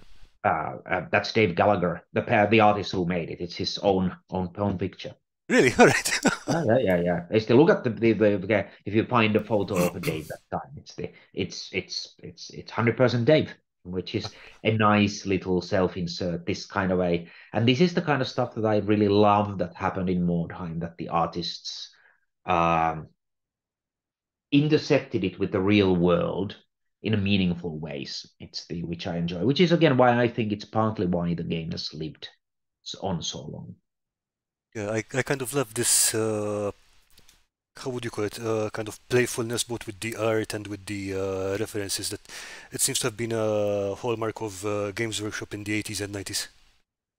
Uh, uh, that's Dave Gallagher, the the artist who made it. It's his own own own picture. Really? All right. uh, yeah, yeah, yeah. It's the look at the, the, the, the if you find a photo of Dave that time, it's the it's it's it's it's one hundred percent Dave. Which is a nice little self-insert, this kind of a... And this is the kind of stuff that I really love that happened in Mordheim, that the artists um, intersected it with the real world in a meaningful ways, it's the which I enjoy, which is, again, why I think it's partly why the game has lived on so long. Yeah, I, I kind of love this, uh, how would you call it, uh, kind of playfulness, both with the art and with the uh, references, that it seems to have been a hallmark of uh, Games Workshop in the eighties and nineties.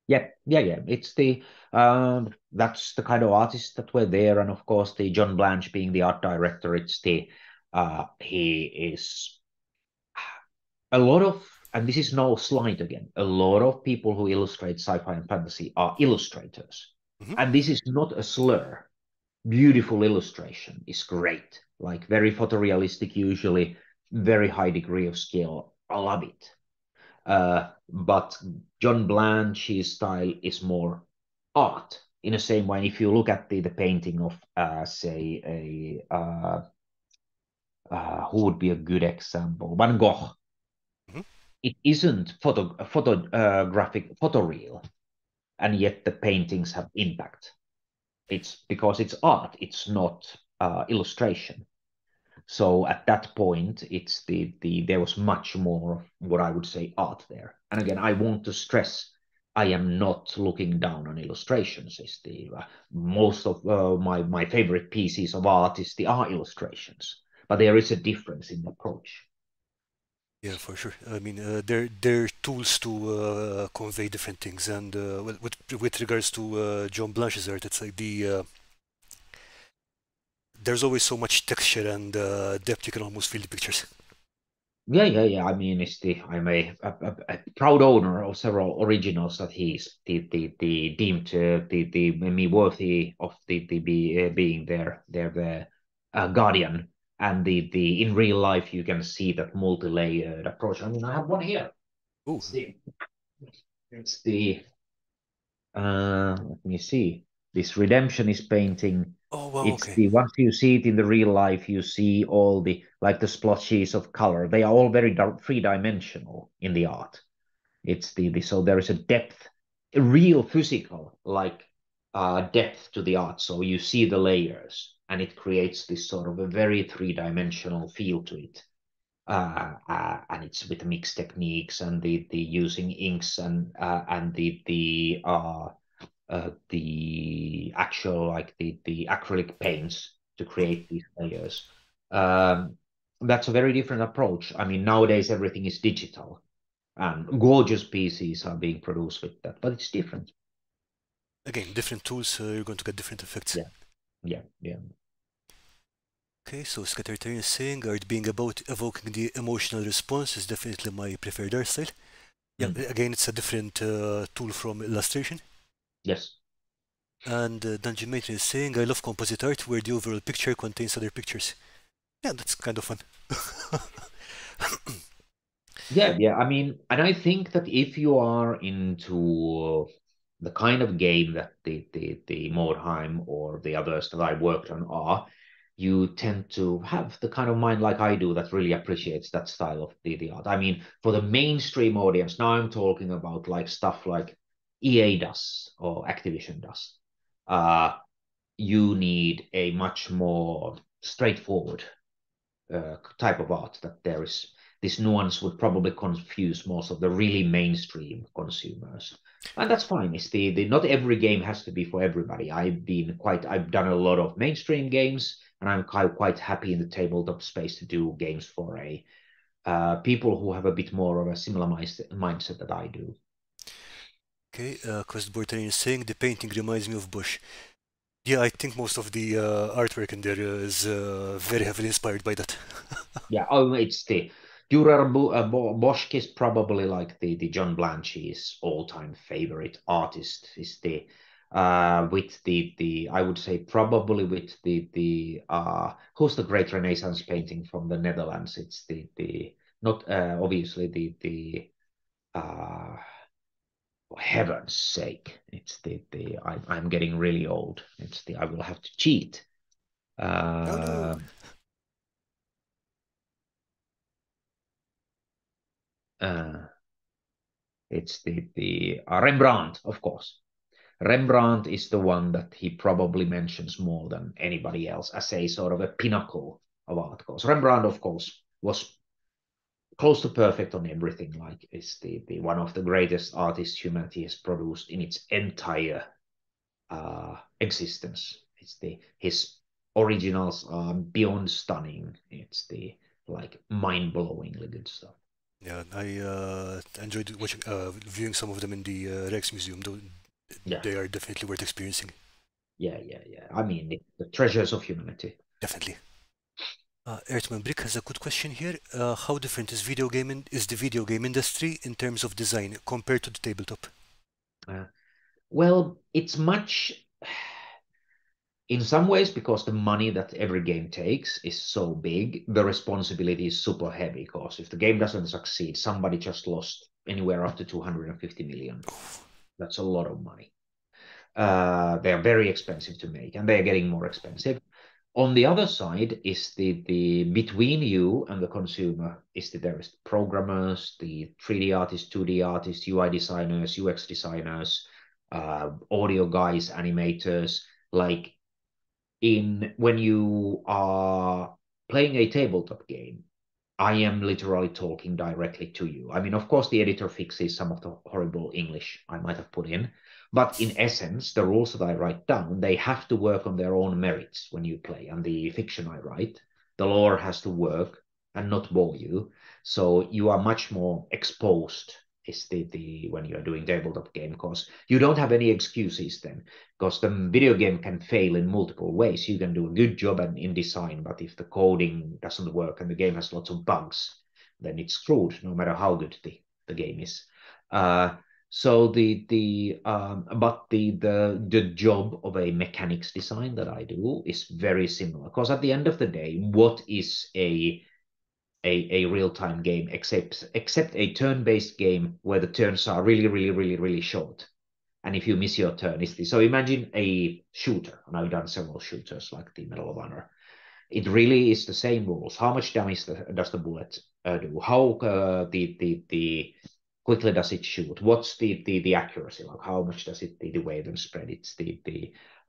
Yeah, yeah, yeah. It's the, uh, that's the kind of artists that were there. And of course, the John Blanche being the art director, it's the, uh, he is a lot of, and this is no slight again, a lot of people who illustrate sci-fi and fantasy are illustrators. Mm-hmm. And this is not a slur. Beautiful illustration is great, like very photorealistic, usually very high degree of skill. I love it. Uh, but John Blanche's style is more art in the same way. If you look at the, the painting of, uh, say, a uh, uh, who would be a good example? Van Gogh. Mm-hmm. It isn't photo, photo, uh, graphic, photoreal. and yet the paintings have impact. It's because it's art, it's not uh, illustration. So at that point, it's the the there was much more of what I would say art there. And again, I want to stress, I am not looking down on illustrations. It's the uh, most of uh, my my favorite pieces of art is the art illustrations, but there is a difference in approach. Yeah, for sure. I mean, uh, they're they're tools to uh, convey different things. And uh, with with regards to uh, John Blanche's art, it's like the uh, there's always so much texture and uh, depth. You can almost feel the pictures. Yeah, yeah, yeah. I mean, it's the I'm a, a, a proud owner of several originals that he's the the, the deemed uh, the the me worthy of the the be, uh, being their their their uh, guardian. And the the in real life, you can see that multi-layered approach. I mean, I have one here. Ooh. It's the, it's the uh, let me see. This Redemption is painting. Oh, wow, it's okay. The once you see it in the real life, you see all the like the splotches of color. They are all very three-dimensional in the art. It's the, the so there is a depth, a real physical like uh, depth to the art. So you see the layers. And it creates this sort of a very three-dimensional feel to it, uh, uh, and it's with mixed techniques and the the using inks and uh, and the the uh, uh, the actual like the the acrylic paints to create these layers. Um, that's a very different approach. I mean, nowadays everything is digital, and gorgeous pieces are being produced with that, but it's different. Again, different tools. Uh, you're going to get different effects. Yeah. Yeah, yeah. Okay, so Scattered Terrain is saying art being about evoking the emotional response is definitely my preferred art style. Yeah, mm. Again, it's a different uh, tool from illustration. Yes. And uh, Dungeon Matron is saying I love composite art where the overall picture contains other pictures. Yeah, that's kind of fun. yeah, yeah. I mean, and I think that if you are into Uh, the kind of game that the, the, the Mordheim or the others that I worked on are, you tend to have the kind of mind like I do that really appreciates that style of the, the art. I mean, for the mainstream audience, now I'm talking about like stuff like E A does or Activision does. Uh, you need a much more straightforward uh, type of art that there is. This nuance would probably confuse most of the really mainstream consumers. And that's fine. It's the, the not every game has to be for everybody. I've been quite I've done a lot of mainstream games, and I'm quite quite happy in the tabletop space to do games for a uh, people who have a bit more of a similar mindset that I do. Okay, uh, Questboterin is saying the painting reminds me of Bosch. Yeah, I think most of the uh, artwork in there is uh, very heavily inspired by that. yeah, oh, it's the. Durer uh, Bosch is probably like the, the John Blanche's all-time favorite artist. Is the uh, with the the I would say probably with the the uh, who's the great Renaissance painting from the Netherlands? It's the the not uh, obviously the the uh, for heaven's sake! It's the the I'm I'm getting really old. It's the I will have to cheat. Uh, no, no. Uh, it's the, the uh, Rembrandt, of course. Rembrandt is the one that he probably mentions more than anybody else as a sort of a pinnacle of art course. Rembrandt, of course, was close to perfect on everything. Like it's the, the one of the greatest artists humanity has produced in its entire uh, existence. It's the his originals are beyond stunning. It's the like mind-blowingly good stuff. Yeah, I uh, enjoyed watching, uh, viewing some of them in the uh, Rex Museum. Though yeah. They are definitely worth experiencing. Yeah, yeah, yeah. I mean, the, the treasures of humanity. Definitely. Uh, Earthman Brick has a good question here. Uh, how different is video game in, is the video game industry in terms of design compared to the tabletop? Uh, well, it's much. In some ways, because the money that every game takes is so big, the responsibility is super heavy. Because if the game doesn't succeed, somebody just lost anywhere up to two hundred fifty million. That's a lot of money. Uh, they are very expensive to make, and they are getting more expensive. On the other side is the the between you and the consumer is the there is the programmers, the three D artists, two D artists, U I designers, U X designers. uh, audio guys, animators, like in when you are playing a tabletop game, I am literally talking directly to you. I mean, of course, the editor fixes some of the horrible English I might have put in, but in essence, the rules that I write down, they have to work on their own merits when you play. And the fiction I write, the lore has to work and not bore you. So you are much more exposed is the, the when you are doing tabletop game, because you don't have any excuses then, because the video game can fail in multiple ways. You can do a good job and in design, but if the coding doesn't work and the game has lots of bugs, then it's screwed no matter how good the, the game is. Uh, so the the um, but the the the job of a mechanics design that I do is very similar, because at the end of the day, what is a A, a real-time game, except except a turn-based game where the turns are really, really, really, really short. And if you miss your turn, it's the, so imagine a shooter, and I've done several shooters like the Medal of Honor. It really is the same rules. How much damage the, does the bullet uh, do? How uh, the, the the quickly does it shoot? What's the the, the accuracy? Like how much does it the, the wave and spread? It's the the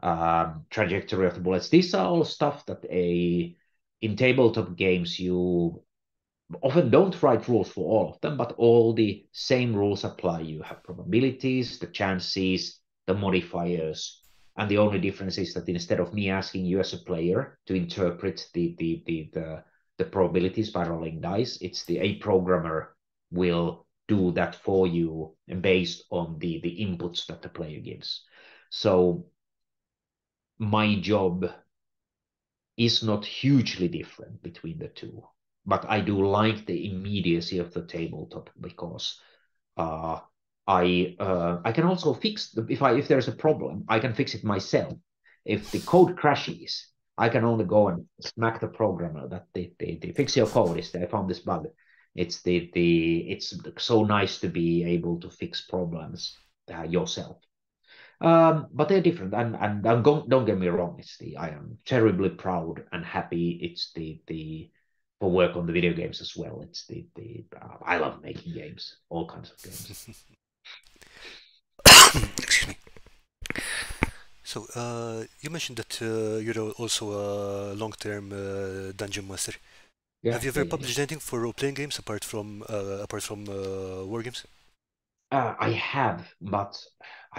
um, trajectory of the bullets. These are all stuff that a in tabletop games you often don't write rules for all of them, but all the same rules apply. You have probabilities, the chances, the modifiers, and the only difference is that instead of me asking you as a player to interpret the the the the, the probabilities by rolling dice, it's the a programmer will do that for you based on the the inputs that the player gives. So my job is not hugely different between the two. But I do like the immediacy of the tabletop, because uh, I uh, I can also fix the, if I if there's a problem, I can fix it myself. If the code crashes, I can only go and smack the programmer that they, they, they fix your code. Is I found this bug. It's the the it's so nice to be able to fix problems uh, yourself. Um, but they're different, and and, and don't, don't get me wrong. It's the I am terribly proud and happy. It's the the for work on the video games as well. It's the, the uh, I love making games, all kinds of games. Excuse me. So uh, you mentioned that uh, you're also a long-term uh, dungeon master. Yeah, Have you ever yeah, published yeah. anything for role-playing games apart from uh, apart from uh, war games? Uh, I have, but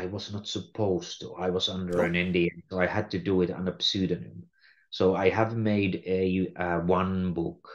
I was not supposed to. I was under oh. an N D A, so I had to do it under pseudonym. So I have made a uh, one book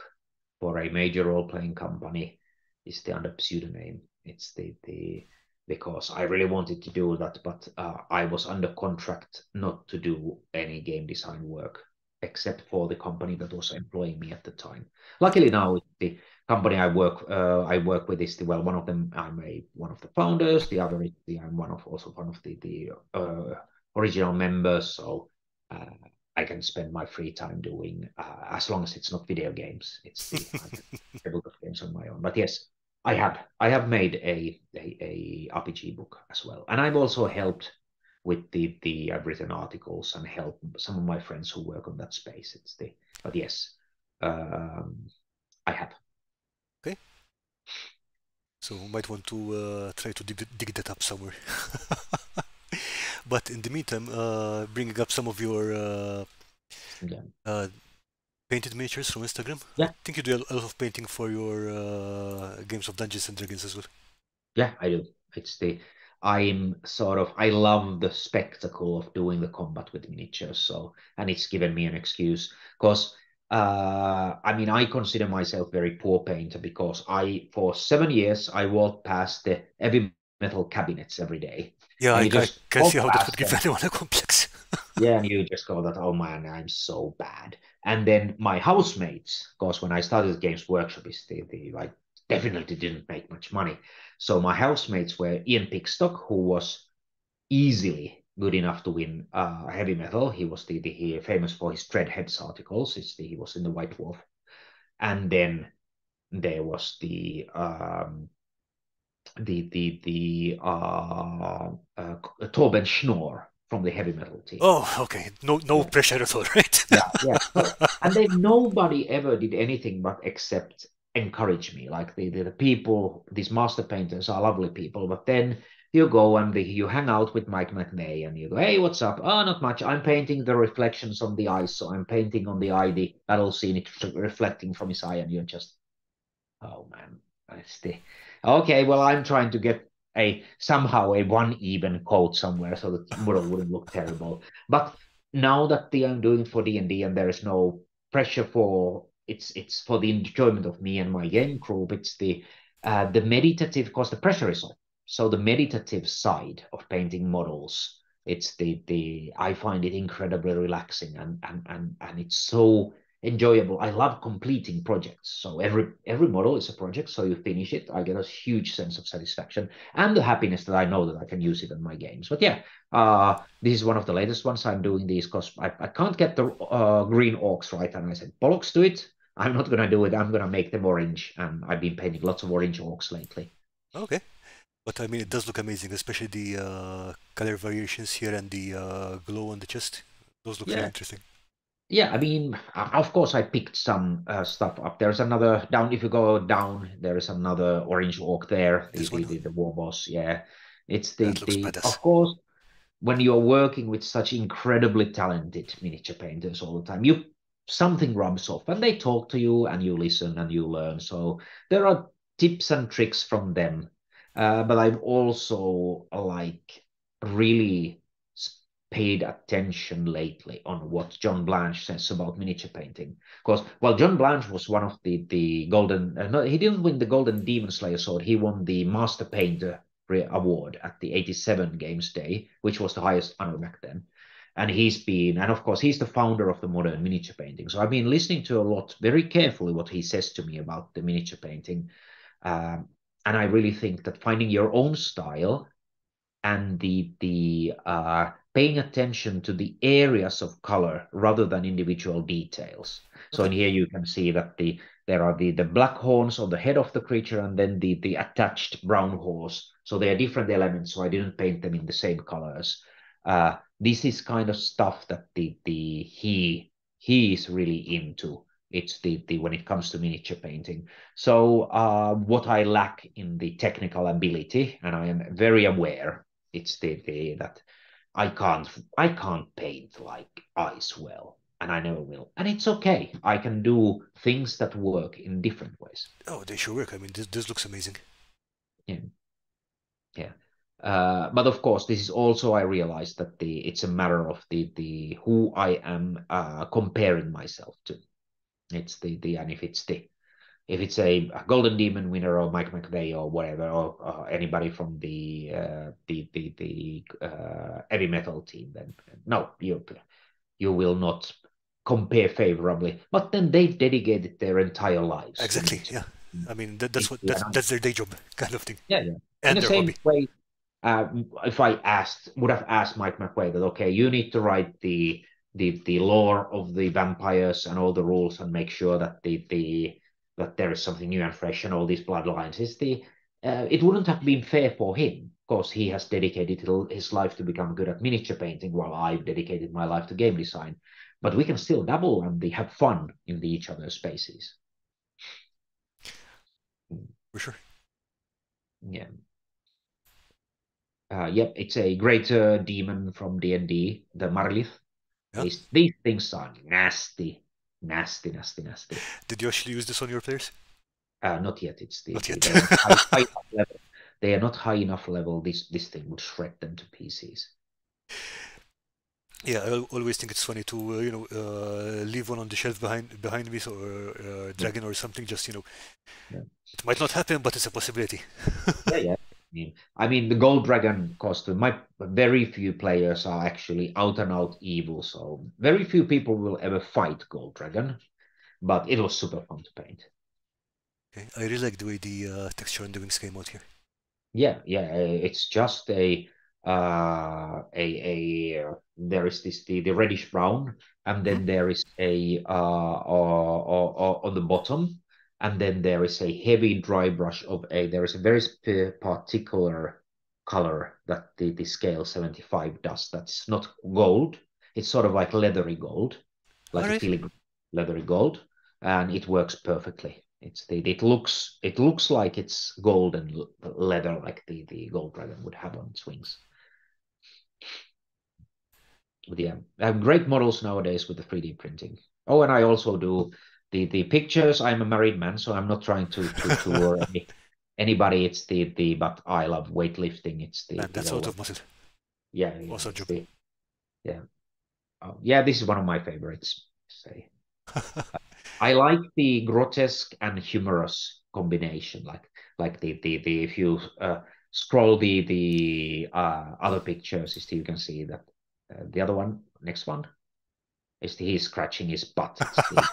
for a major role-playing company. It's the under pseudonym. It's the the because I really wanted to do that, but uh, I was under contract not to do any game design work except for the company that was employing me at the time. Luckily now the company I work uh, I work with is the well one of them I'm a one of the founders. The other is the I'm one of also one of the the uh, original members. So. Uh, I can spend my free time doing, uh, as long as it's not video games, it's the, I can build games on my own. But yes, I have, I have made a, a, a R P G book as well. And I've also helped with the, the, I've written articles and helped some of my friends who work on that space. It's the, but yes, um, I have. Okay. So we might want to uh, try to dig, dig that up somewhere. But in the meantime, uh, bringing up some of your uh, yeah. uh, painted miniatures from Instagram. Yeah. I think you do a lot of painting for your uh, games of Dungeons and Dragons as well. Yeah, I do. It's the I'm sort of I love the spectacle of doing the combat with miniatures. So, and it's given me an excuse, because uh, I mean I consider myself very poor painter, because I for seven years I walked past the every. metal cabinets every day. Yeah, I, I can see how that would give anyone a complex. Yeah, and you just go that, oh man, I'm so bad. And then my housemates, because when I started Games Workshop, is the, the I definitely didn't make much money. So my housemates were Ian Pickstock, who was easily good enough to win uh, heavy metal. He was the, the he famous for his Dreadheads articles. It's the, he was in the White Dwarf. And then there was the um, the the the uh, uh Torben Schnorr from the heavy metal team. Oh, okay. No, no yeah. pressure at all, right? yeah, yeah. And then nobody ever did anything but except encourage me. Like the, the the people, these master painters are lovely people, but then you go and the, you hang out with Mike McNay and you go, hey, what's up? Oh, not much. I'm painting the reflections on the eye. So I'm painting on the eye, the battle scene, it reflecting from his eye. And you're just, oh, man, it's the, okay, well, I'm trying to get a somehow a one even quote somewhere so that the mural wouldn't look terrible. But now that the, I'm doing for D and D and there is no pressure for, it's it's for the enjoyment of me and my game group, it's the, uh, the meditative, because the pressure is on. So the meditative side of painting models, it's the the I find it incredibly relaxing and and and and it's so enjoyable. I love completing projects. So every every model is a project. So you finish it, I get a huge sense of satisfaction and the happiness that I know that I can use it in my games. But yeah, uh, this is one of the latest ones I'm doing these because I, I can't get the uh, green orcs right, and I said bollocks to it. I'm not gonna do it. I'm gonna make them orange, and I've been painting lots of orange orcs lately. Okay. But I mean, it does look amazing, especially the uh, color variations here and the uh, glow on the chest. Those look yeah. really interesting. Yeah, I mean, of course, I picked some uh, stuff up. There's another down. If you go down, there is another orange orc there. The, the, the, the war boss. Yeah, it's the, the of course. When you're working with such incredibly talented miniature painters all the time, you something rubs off, and they talk to you, and you listen, and you learn. So there are tips and tricks from them. Uh, but I've also like really paid attention lately on what John Blanche says about miniature painting. Because well, John Blanche was one of the the golden. Uh, no, he didn't win the Golden Demon Slayer Sword. He won the Master Painter Award at the eighty-seven Games Day, which was the highest honor back then. And he's been, and of course, he's the founder of the modern miniature painting. So I've been listening to a lot, very carefully, what he says to me about the miniature painting. Um, And I really think that finding your own style and the the uh, paying attention to the areas of color rather than individual details. So in here you can see that the there are the the black horns on the head of the creature and then the the attached brown horse. So they are different elements. So I didn't paint them in the same colors. Uh, this is kind of stuff that the the he he is really into. It's the, the when it comes to miniature painting. So uh, what I lack in the technical ability, and I am very aware, it's the, the that I can't I can't paint like ice well, and I never will. And it's okay. I can do things that work in different ways. Oh, they sure work. I mean, this this looks amazing. Yeah, yeah. Uh, but of course, this is also I realized that the it's a matter of the the who I am uh, comparing myself to. It's the, the and if it's the if it's a, a Golden Demon winner or Mike McVeigh or whatever or, or anybody from the uh, the the, the uh, heavy metal team, then no, you you will not compare favorably. But then they've dedicated their entire lives. Exactly. To, yeah. I mean that, that's what that's, that's their day job kind of thing. Yeah. Yeah. And in the same hobby. way, uh, if I asked, would have asked Mike McVeigh that okay, you need to write the. the the lore of the vampires and all the rules and make sure that the the that there is something new and fresh and all these bloodlines is the uh, it wouldn't have been fair for him because he has dedicated his life to become good at miniature painting while I've dedicated my life to game design, but we can still double and they have fun in the each other's spaces for sure. Yeah. Uh, yep, it's a greater demon from D and D, the Marlith. Yep. These, these things are nasty, nasty, nasty, nasty. Did you actually use this on your players? Uh, not yet. It's the, not yet. They, are not high, high level. They are not high enough level. This this thing would shred them to pieces. Yeah, I always think it's funny to uh, you know uh, leave one on the shelf behind behind me, so, or uh, dragon yeah. or something. Just you know, yeah. It might not happen, but it's a possibility. Yeah, yeah. I mean, the Gold Dragon cost, my very few players are actually out and out evil, so very few people will ever fight Gold Dragon, but it was super fun to paint. Okay, I really like the way the uh, texture on the wings came out here. Yeah, yeah, it's just a, uh, a, a uh, there is this, the, the reddish brown, and then there is a, uh, or, or, or on the bottom, and then there is a heavy dry brush of a, there is a very particular color that the, the scale seventy-five does. That's not gold. It's sort of like leathery gold, like right. a filigree leathery gold. And it works perfectly. It's the it looks it looks like it's golden leather, like the the gold dragon would have on its wings. But yeah, I have great models nowadays with the three D printing. Oh, and I also do the the pictures. I'm a married man, so I'm not trying to to, to worry anybody. It's the the but I love weightlifting. It's the and that sort of muscle. Yeah, also job. The, yeah, oh, yeah. This is one of my favorites. Say. I like the grotesque and humorous combination, like like the the, the if you uh, scroll the the uh, other pictures, you can see that uh, the other one, next one, is the, he's scratching his butt. The,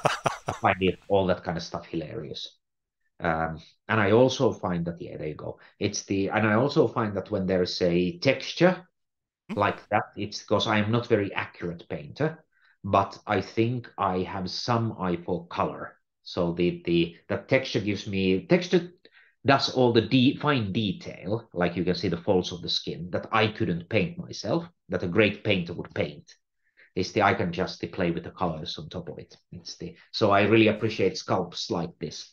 I find it, all that kind of stuff hilarious, um, and I also find that yeah, there you go. It's the and I also find that when there is a texture like that, it's because I am not very accurate painter. But I think I have some eye for color. So the the the texture gives me texture does all the de fine detail, like you can see the folds of the skin that I couldn't paint myself, that a great painter would paint. It's the I can just play with the colors on top of it. It's the so I really appreciate sculpts like this.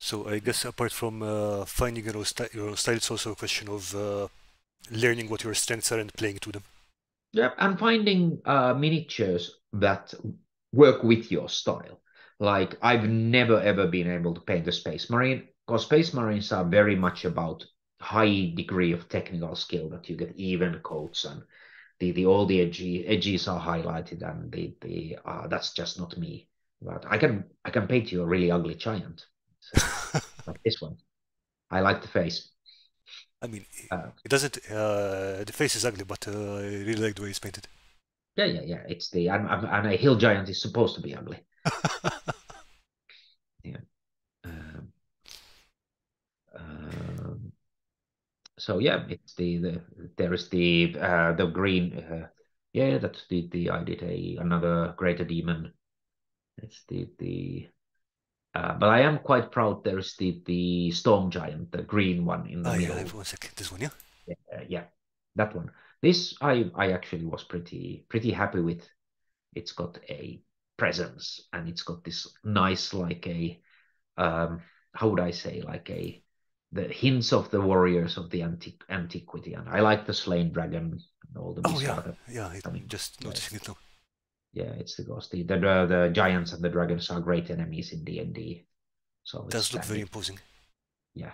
So I guess apart from uh, finding your own style, your own style, it's also a question of uh, learning what your strengths are and playing to them. Yeah, and finding uh, miniatures that work with your style. Like, I've never, ever been able to paint a Space Marine, because Space Marines are very much about high degree of technical skill, that you get even coats, and the, the all the edgy, edges are highlighted, and the, the, uh, that's just not me. But I can, I can paint you a really ugly giant. So, like this one. I like the face. I mean, uh, it doesn't. Uh, the face is ugly, but uh, I really like the way it's painted. Yeah, yeah, yeah. It's the and, and a hill giant is supposed to be ugly. Yeah. Um, um, so yeah, it's the, the there is the uh, the green. Uh, yeah, that's the the I did a another greater demon. It's the the. Uh, but I am quite proud. There's the the storm giant, the green one in the oh, middle. Yeah, one second. This one, yeah, yeah, yeah, that one. This I I actually was pretty pretty happy with. It's got a presence, and it's got this nice like a um, how would I say like a the hints of the warriors of the antique antiquity, and I like the slain dragon and all the. Oh yeah, other. Yeah. It, I mean, just noticing yeah. it now. Yeah, it's the ghost. The, the the giants and the dragons are great enemies in D and D. So it does look very imposing. Yeah,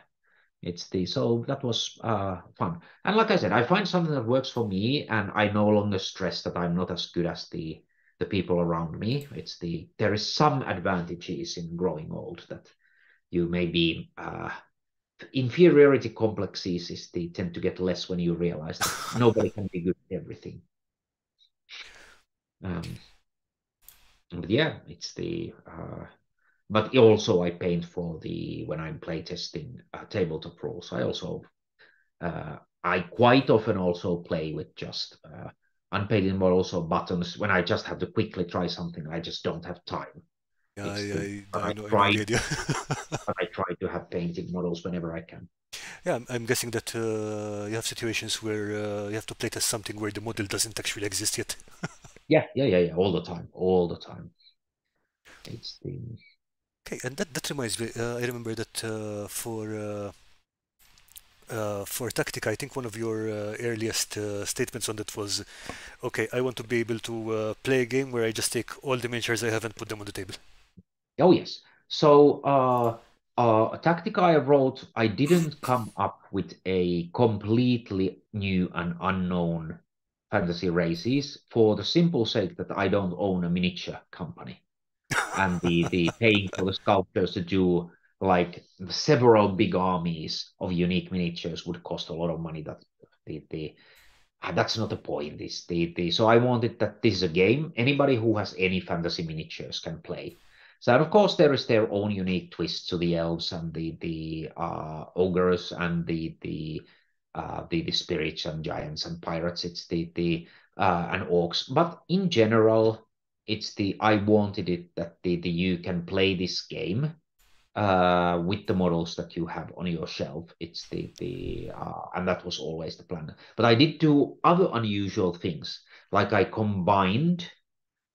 it's the so that was uh, fun. And like I said, I find something that works for me, and I no longer stress that I'm not as good as the the people around me. It's the there is some advantages in growing old that you may be uh, inferiority complexes is they tend to get less when you realize that nobody can be good at everything. Um, But yeah, it's the, uh, but also I paint for the, when I'm playtesting uh, tabletop rules, I also, uh, I quite often also play with just uh, unpainted models or buttons when I just have to quickly try something, I just don't have time. Yeah, I, the, I, I, I, know, try, I know the idea. I try to have painted models whenever I can. Yeah, I'm guessing that uh, you have situations where uh, you have to playtest something where the model doesn't actually exist yet. Yeah, yeah, yeah, yeah, all the time, all the time. It's the... Okay, and that, that reminds me, uh, I remember that uh, for uh, uh, for Tactica, I think one of your uh, earliest uh, statements on that was, okay, I want to be able to uh, play a game where I just take all the miniatures I have and put them on the table. Oh, yes. So, uh, uh, Tactica I wrote, I didn't come up with a completely new and unknown fantasy races for the simple sake that I don't own a miniature company, and the the paying for the sculptors to do like several big armies of unique miniatures would cost a lot of money. That the the that's not the point. This the the so I wanted that this is a game anybody who has any fantasy miniatures can play. So and of course there is their own unique twist to the elves and the the uh, ogres and the the. Uh, the, the spirits and giants and pirates, it's the, the uh, and orcs. But in general, it's the, I wanted it that the, the you can play this game uh, with the models that you have on your shelf. It's the, the uh, and that was always the plan. But I did do other unusual things. Like I combined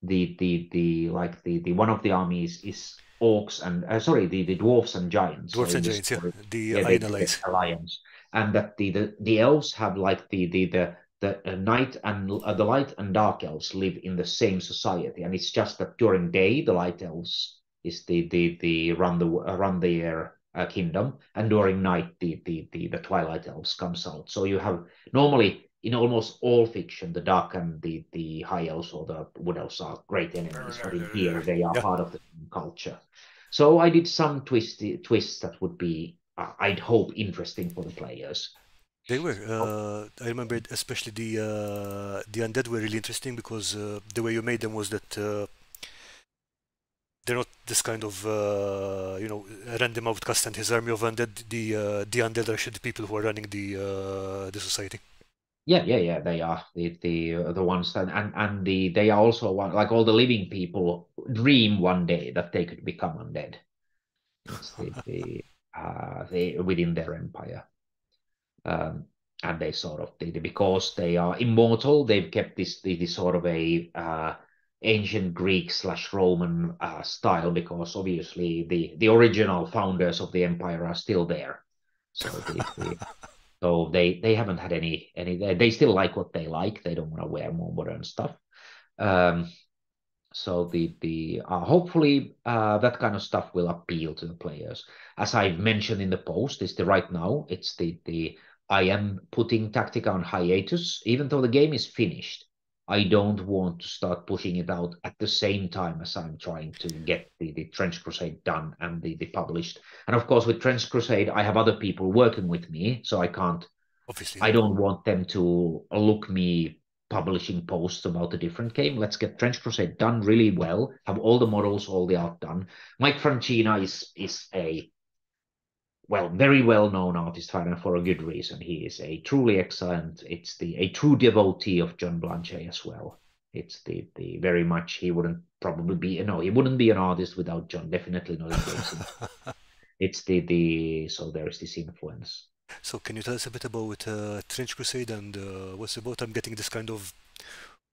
the the the like the the one of the armies is orcs and uh, sorry the, the dwarves and giants. Dwarves so and giants, yeah. The yeah, uh, alliance. alliance, and that the, the the elves have like the the the the uh, night and uh, the light and dark elves live in the same society, and it's just that during day the light elves is the the the run the uh, run the air uh, kingdom, and during night the, the the the twilight elves comes out. So you have normally. In almost all fiction, the dark and the, the high elves or the wood elves are great enemies, but in here they are yeah. part of the culture. So I did some twisty, twists that would be, uh, I'd hope, interesting for the players. They were. Uh, I remember it, especially the uh, the undead were really interesting because uh, the way you made them was that uh, they're not this kind of uh, you know random outcast and his army of undead. The uh, the undead are actually the people who are running the uh, the society. Yeah, yeah, yeah. They are the the uh, the ones that and and the they are also one like all the living people dream one day that they could become undead. It's the, the, uh, they within their empire, um, and they sort of they, because they are immortal, they've kept this the, this sort of a uh, ancient Greek slash Roman uh, style because obviously the the original founders of the empire are still there. So the, the, So they, they haven't had any, any, they still like what they like. They don't want to wear more modern stuff. Um, so the, the uh, hopefully uh, that kind of stuff will appeal to the players. As I've mentioned in the post, it's the right now, it's the, the I am putting Tactica on hiatus. Even though the game is finished, I don't want to start pushing it out at the same time as I'm trying to get the, the Trench Crusade done and the, the published. And of course, with Trench Crusade, I have other people working with me, so I can't. Obviously, I don't want them to look me publishing posts about a different game. Let's get Trench Crusade done really well. Have all the models, all the art done. Mike Francina is is a well, very well known artist, and for a good reason. He is a truly excellent. It's the a true devotee of John Blanche as well. It's the the very much he wouldn't probably be no, he wouldn't be an artist without John. Definitely not. It's the the so there is this influence. So can you tell us a bit about uh, Trench Crusade and uh, what's about? I'm getting this kind of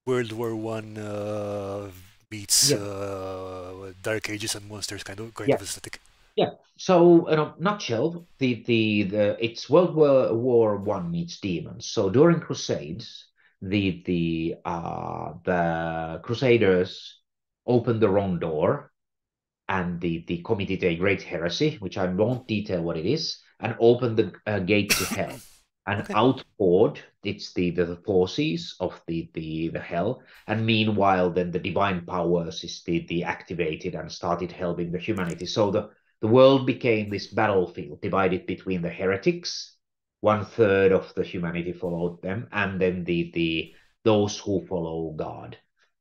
World War One uh, beats yeah. uh, Dark Ages and monsters kind of kind yeah. of aesthetic. Yeah, so in a nutshell, the, the, the, it's World War One meets demons. So during Crusades, the the uh, the Crusaders opened the wrong door and the, the committed a great heresy, which I won't detail what it is, and opened the uh, gate to hell. And okay. outpoured, it's the, the, the forces of the, the, the hell. And meanwhile, then the divine powers is the, the activated and started helping the humanity. So the The world became this battlefield divided between the heretics, one third of the humanity followed them, and then the the those who follow God.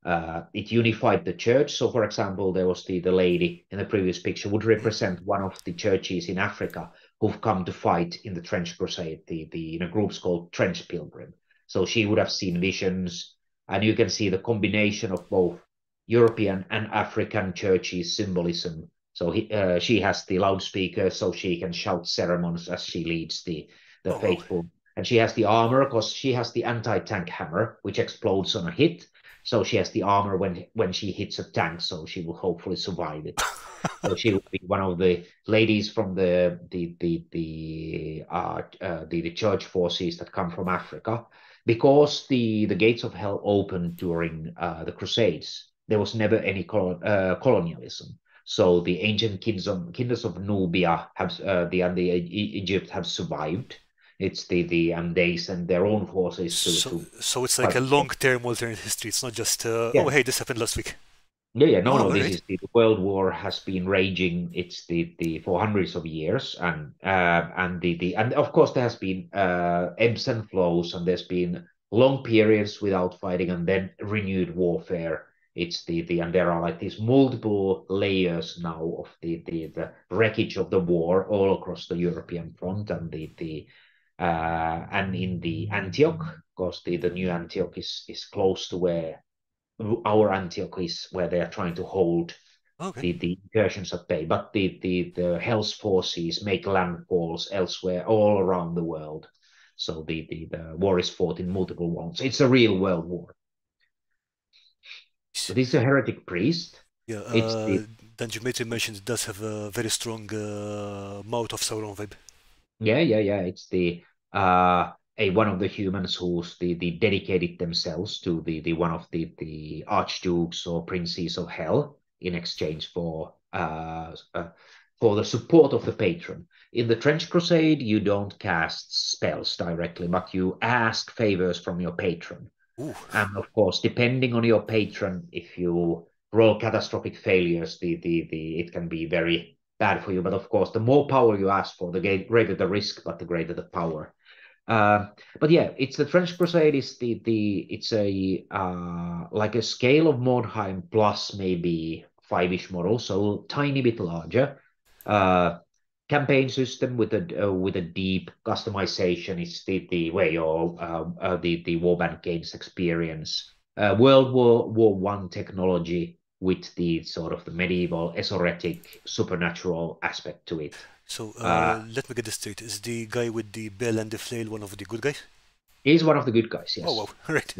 Uh, it unified the church. So, for example, there was the, the lady in the previous picture would represent one of the churches in Africa who've come to fight in the Trench Crusade, the, the in a groups called Trench Pilgrim. So she would have seen visions, and you can see the combination of both European and African churches symbolism. So he, uh, she has the loudspeaker, so she can shout sermons as she leads the, the oh. faithful. And she has the armor, because she has the anti-tank hammer, which explodes on a hit. So she has the armor when, when she hits a tank, so she will hopefully survive it. So she will be one of the ladies from the the the the, uh, uh, the the church forces that come from Africa. Because the, the gates of hell opened during uh, the Crusades, there was never any col uh, colonialism. So the ancient kingdom, kingdoms of Nubia have uh, the and the uh, Egypt have survived. It's the the and they send their own forces. To, so, to so it's like a long-term alternate history. It's not just uh, yeah. oh hey, this happened last week. Yeah, yeah, no, oh, no. Right. This is the, the world war has been raging. It's the the for hundreds of years, and uh, and the the and of course there has been uh, ebbs and flows, and there's been long periods without fighting, and then renewed warfare. It's the, the and there are like these multiple layers now of the, the, the wreckage of the war all across the European front and the, the uh, and in the Antioch, because the, the new Antioch is, is close to where our Antioch is, where they are trying to hold okay. the, the incursions at bay. But the, the, the Hell's forces make landfalls elsewhere all around the world. So the, the, the war is fought in multiple rounds. It's a real world war. So this is a heretic priest. Yeah, uh, it's the... Dungeon Matron mentioned it does have a very strong uh, Mouth of Sauron vibe. Yeah, yeah, yeah. It's the uh, a one of the humans who's the, the dedicated themselves to the the one of the the archdukes or princes of hell in exchange for uh, uh for the support of the patron. In the Trench Crusade, you don't cast spells directly, but you ask favors from your patron. Ooh. And of course, depending on your patron, if you roll catastrophic failures, the, the, the, it can be very bad for you. But of course, the more power you ask for, the greater the risk, but the greater the power. Uh, but yeah, it's the Trench Crusade. Is the, the, it's a uh, like a scale of Mordheim plus maybe five-ish models, so tiny bit larger. Uh, campaign system with a uh, with a deep customization is the, the way all uh, uh, the the Warband games experience. Uh, World War War One technology, with the sort of the medieval, esoteric, supernatural aspect to it. So uh, uh, let me get this straight. Is the guy with the bell and the flail one of the good guys? He's one of the good guys, yes. Oh, wow. Right.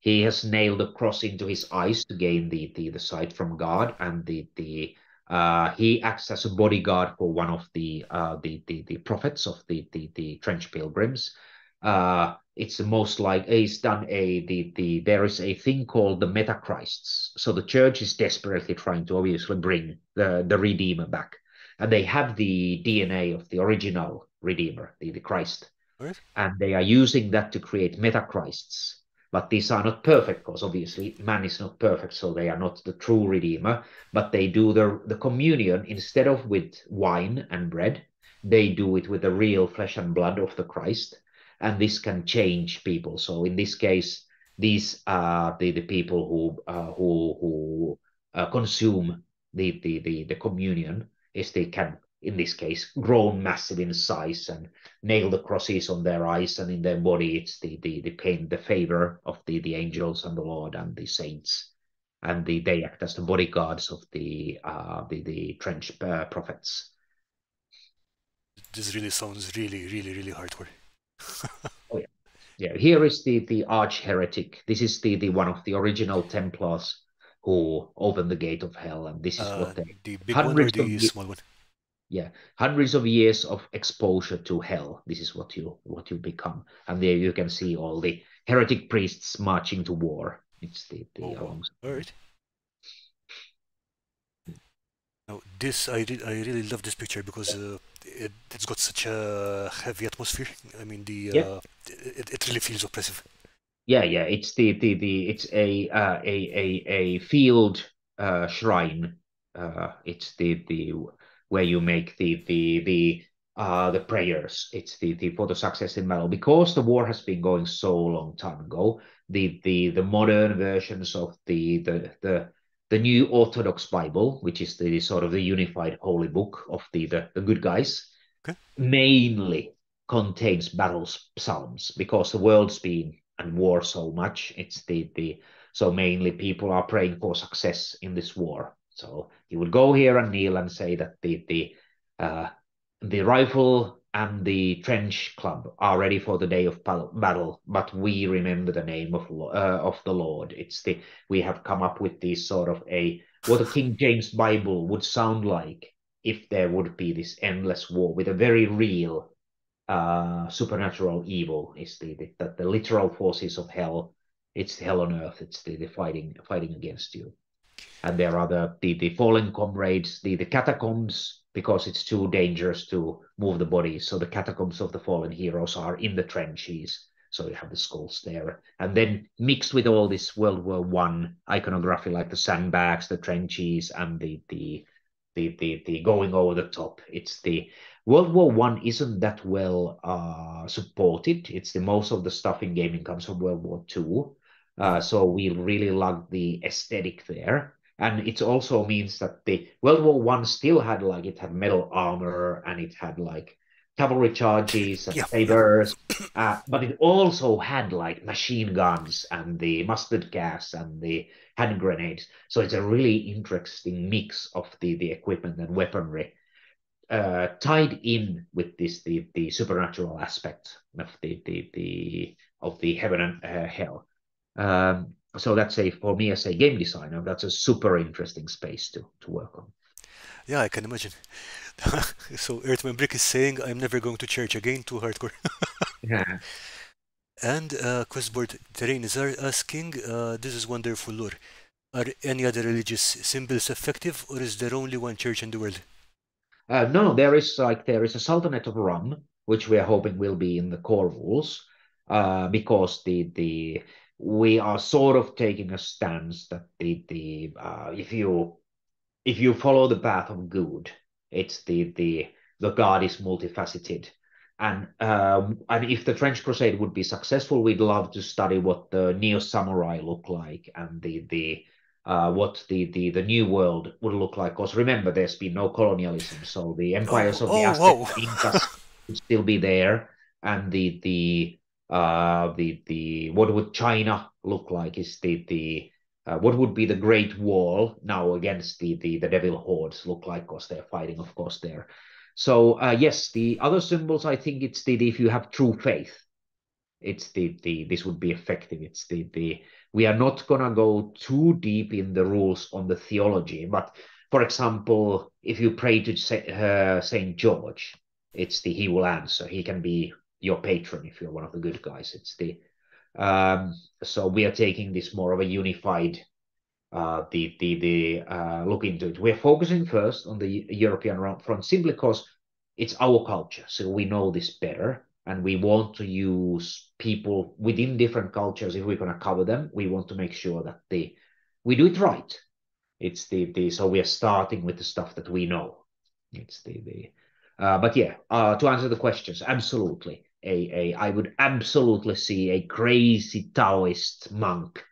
He has nailed a cross into his eyes to gain the, the, the sight from God, and the, the, uh, he acts as a bodyguard for one of the, uh, the, the, the prophets of the, the, the Trench Pilgrims. Uh, it's most like it's done a the the there is a thing called the Metachrists. So the church is desperately trying to obviously bring the the Redeemer back, and they have the D N A of the original Redeemer, the, the Christ, right. And they are using that to create Metachrists. But these are not perfect, because obviously man is not perfect, so they are not the true Redeemer. But they do the the communion instead of with wine and bread, they do it with the real flesh and blood of the Christ. And this can change people. So in this case, these are the, the people who uh, who who uh, consume the, the the the communion. Is they can in this case grow massive in size and nail the crosses on their eyes and in their body. It's the the the pain, the favor of the the angels and the Lord and the saints, and the, they act as the bodyguards of the uh, the the trench uh, prophets. This really sounds really really really hardcore. Oh, yeah. Yeah, here is the the arch heretic. This is the the one of the original Templars who opened the gate of hell, and this is uh, what they the big hundreds one or the of small one. Yeah, hundreds of years of exposure to hell. This is what you what you become, and there you can see all the heretic priests marching to war. It's the the oh, arms. All right. Now this I did. I really love this picture because. Uh, It, it's got such a heavy atmosphere. I mean, the yeah. uh, it, it really feels oppressive. Yeah, yeah. It's the the, the it's a uh, a a a field uh, shrine. Uh, it's the the where you make the the the uh, the prayers. It's the the for the success in battle, because the war has been going so long time ago. The the the modern versions of the the the. The New Orthodox Bible, which is the sort of the unified holy book of the, the, the good guys, okay. mainly contains battle psalms, because the world's been at war so much. It's the, the so mainly people are praying for success in this war. So you would go here and kneel and say that the the uh, the rifle and the trench club are ready for the day of battle, but we remember the name of uh, of the Lord. It's the we have come up with this sort of a what a King James Bible would sound like if there would be this endless war with a very real uh, supernatural evil. Is the, the that the literal forces of hell? It's hell on earth. It's the, the fighting fighting against you, and there are the the, the fallen comrades, the the catacombs. Because it's too dangerous to move the body. So the catacombs of the fallen heroes are in the trenches. So you have the skulls there. And then mixed with all this World War One iconography, like the sandbags, the trenches, and the the the the, the going over the top. It's the World War One isn't that well uh, supported. It's the most of the stuff in gaming comes from World War Two. Uh, so we really love the aesthetic there. And it also means that the World War One still had, like, it had metal armor and it had, like, cavalry charges and yeah. sabers. Uh, but it also had, like, machine guns and the mustard gas and the hand grenades. So it's a really interesting mix of the, the equipment and weaponry uh, tied in with this the, the supernatural aspect of the, the, the, of the heaven and uh, hell. Um, so that's a, for me as a game designer, that's a super interesting space to, to work on. Yeah, I can imagine. So Earthman Brick is saying, I'm never going to church again, too hardcore. Yeah. And uh, Questboterin is asking, uh, this is wonderful lore. Are any other religious symbols effective, or is there only one church in the world? Uh, no, there is like there is a Sultanate of Rum, which we are hoping will be in the core rules, uh, because the the we are sort of taking a stance that the the uh, if you if you follow the path of good, it's the the the God is multifaceted. And um, I mean, if the Trench Crusade would be successful, we'd love to study what the Neo Samurai look like and the the uh, what the, the the New World would look like. Because remember, there's been no colonialism, so the empires oh, of the oh, Aztecs Incas would still be there, and the the uh, the the what would China look like is the the uh, what would be the Great Wall now against the the the Devil Hordes look like? Because they're fighting, of course, there. So uh, yes, the other symbols, I think it's the, the if you have true faith, it's the the this would be effective. It's the the we are not gonna go too deep in the rules on the theology, but for example, if you pray to uh, Saint George, it's the he will answer. He can be your patron if you're one of the good guys. It's the um, so we are taking this more of a unified. Uh, the the the uh, look into it. We're focusing first on the European front simply because it's our culture, so we know this better, and we want to use people within different cultures. If we're going to cover them, we want to make sure that they we do it right. It's the the so we are starting with the stuff that we know. It's the the uh, but yeah, uh, to answer the questions, absolutely. A a I would absolutely see a crazy Taoist monk.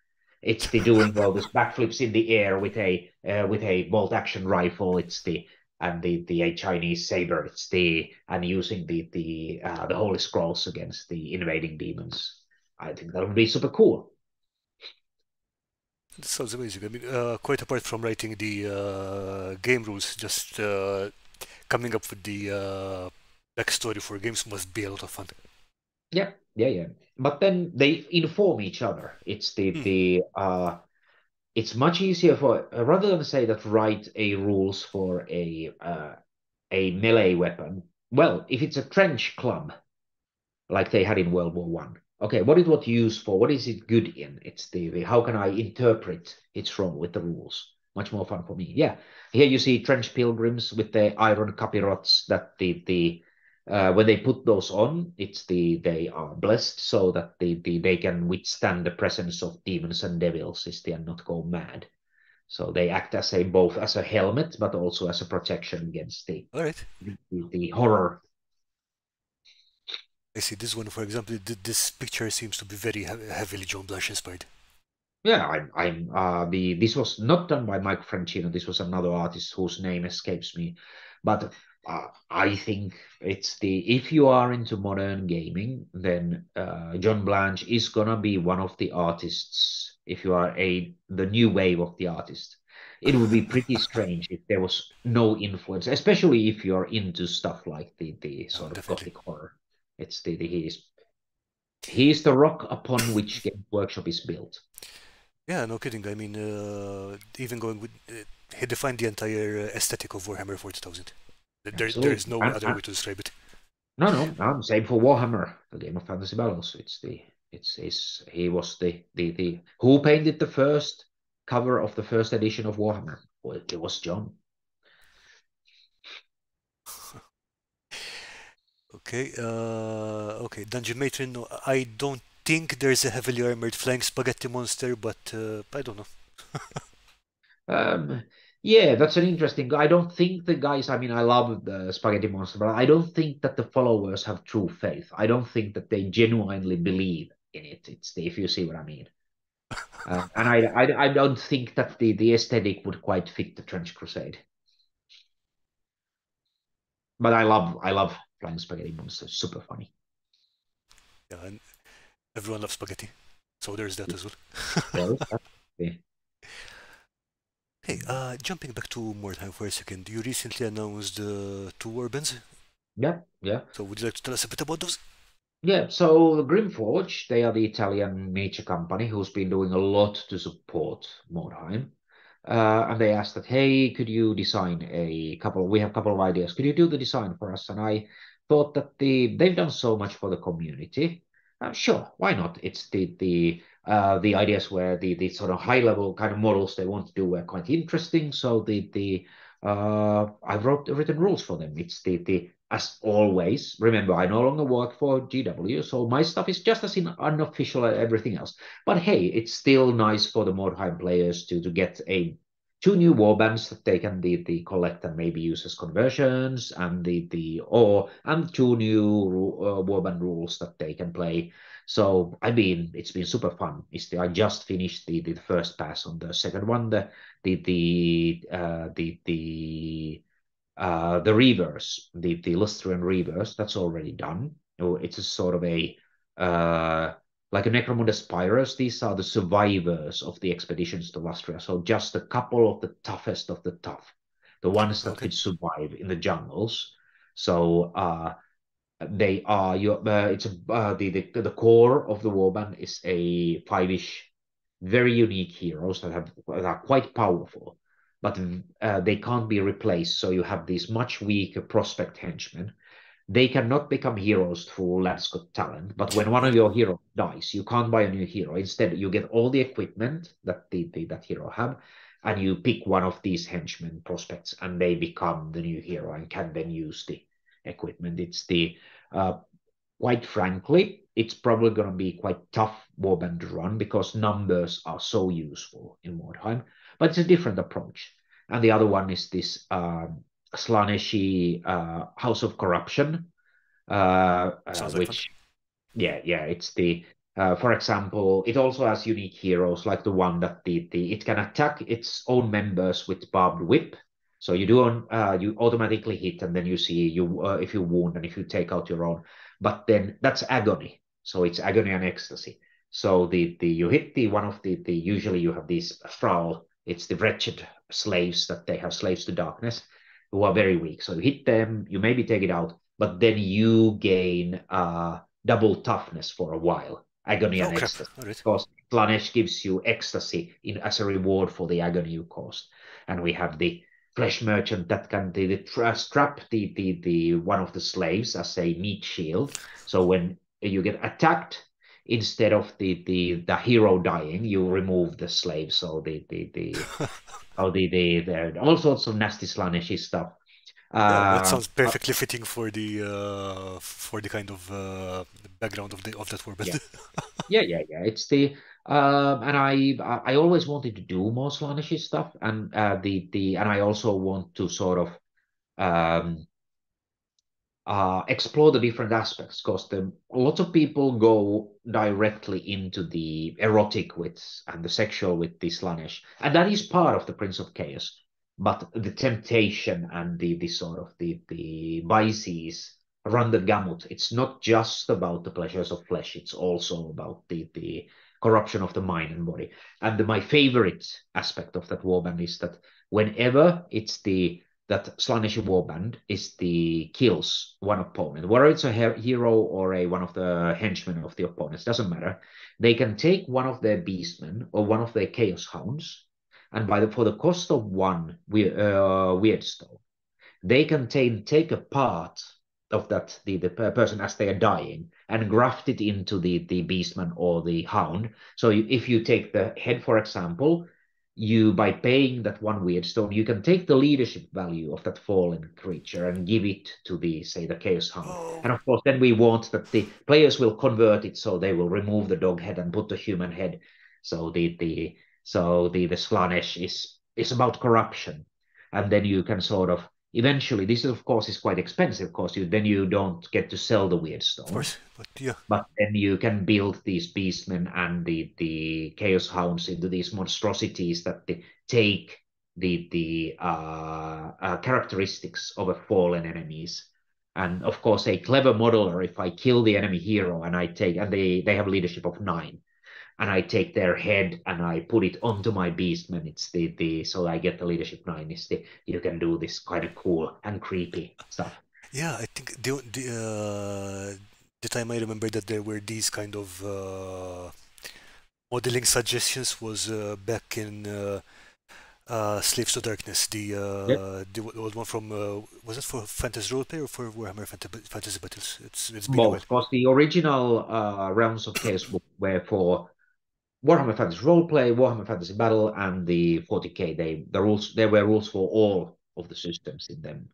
It's the doing all these backflips in the air with a uh, with a bolt action rifle. It's the and the the a Chinese saber. It's the and using the the uh, the Holy Scrolls against the invading demons. I think that would be super cool. That sounds amazing. I mean, uh, quite apart from writing the uh, game rules, just uh, coming up with the uh, backstory for games must be a lot of fun. Yeah. Yeah, yeah, but then they inform each other. It's the mm. the uh, it's much easier for uh, rather than say that write a rules for a uh, a melee weapon. Well, if it's a trench club, like they had in World War One. Okay, what is what used for? What is it good in? It's the, the how can I interpret its role with the rules? Much more fun for me. Yeah, here you see trench pilgrims with their iron capirots that the the. Uh, when they put those on, it's the they are blessed so that they, they they can withstand the presence of demons and devils, is they and not go mad. So they act as a both as a helmet, but also as a protection against the all right the, the horror. I see this one, for example. This picture seems to be very heavily John Blanche inspired. Yeah, I'm I'm uh the this was not done by Mike Francino. This was another artist whose name escapes me, but. Uh, I think it's the if you are into modern gaming, then uh, John Blanche is gonna be one of the artists. If you are a the new wave of the artist, it would be pretty strange if there was no influence, especially if you're into stuff like the the sort oh, of definitely. Gothic horror. It's the, the he is he is the rock upon which Game Workshop is built. Yeah, no kidding. I mean, uh, even going with uh, he defined the entire aesthetic of Warhammer forty thousand. There, there is no other way to describe it. No, no, no. Same for Warhammer, the game of fantasy battles. It's the, it's, it's he was the, the, the who painted the first cover of the first edition of Warhammer. Well, it was John. Okay, uh, okay. Dungeon Matron. No, I don't think there's a heavily armored flying spaghetti monster, but uh, I don't know. um. Yeah, that's an interesting. I don't think the guys. I mean, I love the Spaghetti Monster, but I don't think that the followers have true faith. I don't think that they genuinely believe in it. It's the, if you see what I mean. Uh, and I, I, I don't think that the the aesthetic would quite fit the Trench Crusade. But I love, I love flying Spaghetti Monster. Super funny. Yeah, and everyone loves spaghetti, so there's that as well. Yeah. Hey, uh, jumping back to Mordheim for a second, you recently announced uh, two warbands. Yeah, yeah. So would you like to tell us a bit about those? Yeah, so Grimforge, they are the Italian miniature company who's been doing a lot to support Mordheim. Uh, and they asked that, hey, could you design a couple, we have a couple of ideas, could you do the design for us? And I thought that the they've done so much for the community. Uh, sure, why not? It's the the uh, the ideas where the, the sort of high-level kind of models they want to do were quite interesting. So the the uh, I've wrote, written rules for them. It's the, the as always, remember, I no longer work for G W, so my stuff is just as in unofficial as everything else. But hey, it's still nice for the Mordheim players to, to get a two new warbands that they can the, the collect and maybe use as conversions, and the the or and two new uh, warband rules that they can play. So I mean, it's been super fun. It's the, I just finished the, the first pass on the second one, the the the uh, the the. Uh, the reverse, the, the Lustrian reverse, that's already done. It's a sort of a, uh, like a Necromunda Spirus. These are the survivors of the expeditions to Lustria. So just a couple of the toughest of the tough, the ones that okay. could survive in the jungles. So uh, they are, your, uh, it's a, uh, the, the, the core of the warband is a five-ish, very unique heroes that, have, that are quite powerful. But uh, they can't be replaced, so you have these much weaker prospect henchmen. They cannot become heroes through Landscot talent, but when one of your heroes dies, you can't buy a new hero. Instead, you get all the equipment that the, the, that hero have, and you pick one of these henchmen prospects, and they become the new hero and can then use the equipment. It's the, uh, quite frankly, it's probably going to be quite tough warband to run because numbers are so useful in Mordheim. But it's a different approach. And the other one is this uh, Slaaneshi uh, House of Corruption, uh, uh, which, yeah, yeah, it's the, uh, for example, it also has unique heroes like the one that the, the it can attack its own members with barbed whip. So you do on, uh, you automatically hit, and then you see you uh, if you wound and if you take out your own. But then that's agony. So it's agony and ecstasy. So the, the you hit the one of the, the usually you have these thrall. It's the wretched slaves that they have, slaves to darkness, who are very weak. So you hit them, you maybe take it out, but then you gain uh, double toughness for a while. Agony oh, and crap. ecstasy. Right. Because Slaanesh gives you ecstasy in, as a reward for the agony you caused. And we have the flesh merchant that can the, the tra strap the, the, the one of the slaves as a meat shield. So when you get attacked, instead of the, the, the hero dying, you remove the slave. So the the the oh the, the the all sorts of nasty Slaaneshi stuff. Uh, yeah, that sounds perfectly uh, fitting for the uh, for the kind of uh, background of the of that warband. Yeah. yeah, yeah, yeah. It's the um, and I I always wanted to do more Slaaneshi stuff, and uh, the the and I also want to sort of um, Uh, explore the different aspects, because the lots of people go directly into the erotic with and the sexual with the Slaanesh, and that is part of the Prince of Chaos. But the temptation and the the sort of the the vices run the gamut. It's not just about the pleasures of flesh; it's also about the the corruption of the mind and body. And the, my favorite aspect of that warband is that whenever it's the that Slaaneshi warband is the kills one opponent, whether it's a he hero or a one of the henchmen of the opponents, doesn't matter. They can take one of their beastmen or one of their chaos hounds, and by the for the cost of one we uh, weird stone, they can take a part of that the the person as they are dying and graft it into the the beastman or the hound. So if you take the head, for example, you, by paying that one weird stone, you can take the leadership value of that fallen creature and give it to the, say, the Chaos Hound. Oh. And of course, then we want that the players will convert it, so they will remove the dog head and put the human head. So the the so the the Slaanesh is is about corruption, and then you can sort of eventually. This is, of course, is quite expensive. Of course, you then you don't get to sell the weird stone. Of course, but yeah. But then you can build these beastmen and the the Chaos Hounds into these monstrosities that they take the the uh, uh, characteristics of a fallen enemies. And of course, a clever modeler, if I kill the enemy hero and I take and they they have leadership of nine, and I take their head and I put it onto my beastman, it's the the so I get the leadership nine. Is the you can do this kind of cool and creepy stuff. Yeah, I think the the. Uh... Did time I remember that there were these kind of uh, modeling suggestions was uh, back in uh, uh, Slaves to Darkness, the uh, yep. the old one from uh, was it for Fantasy Roleplay or for Warhammer Fantasy Battles? It's it's been both, because the original uh, Realms of Chaos were for Warhammer Fantasy Roleplay, Warhammer Fantasy Battle, and the forty K. They the rules there were rules for all of the systems in them.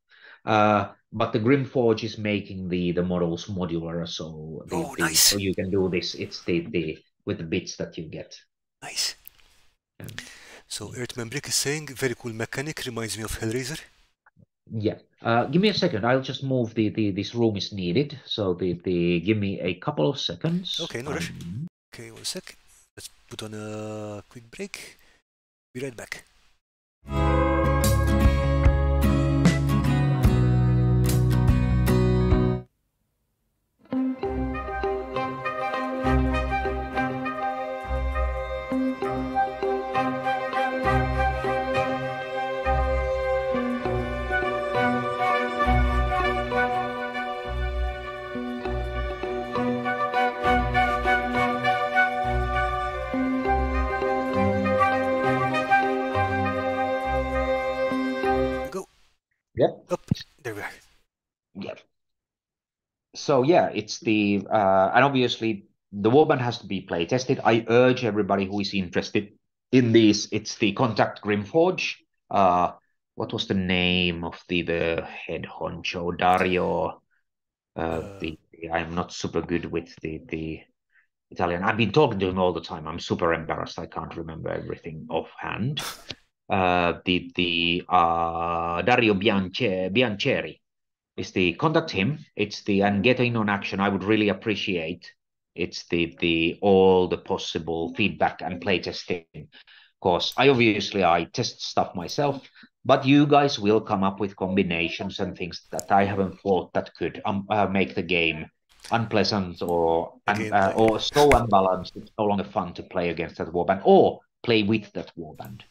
Uh, but the Grimforge is making the the models modular, so they, oh, they, nice. So you can do this. It's the the with the bits that you get. Nice. Yeah. So Earthman Brick is saying very cool mechanic, reminds me of Hellraiser. Yeah. Uh, give me a second. I'll just move the the this room is needed. So the the give me a couple of seconds. Okay, no rush. Um, okay, one sec. Let's put on a quick break. Be right back. Yep. Oh, there we are. Yep. So yeah, it's the uh, and obviously the warband has to be play tested. I urge everybody who is interested in this. It's the contact Grimforge. Uh, what was the name of the the head honcho Dario? Uh, uh, the, the I'm not super good with the the Italian. I've been talking to him all the time. I'm super embarrassed. I can't remember everything offhand. Uh, the the uh, Dario Bianche, Biancheri is the contact him. It's the and get in on action. I would really appreciate it's the the all the possible feedback and play testing. Because I obviously I test stuff myself, but you guys will come up with combinations and things that I haven't thought that could um, uh, make the game unpleasant or un, uh, or so unbalanced. It's no longer fun to play against that warband or play with that warband.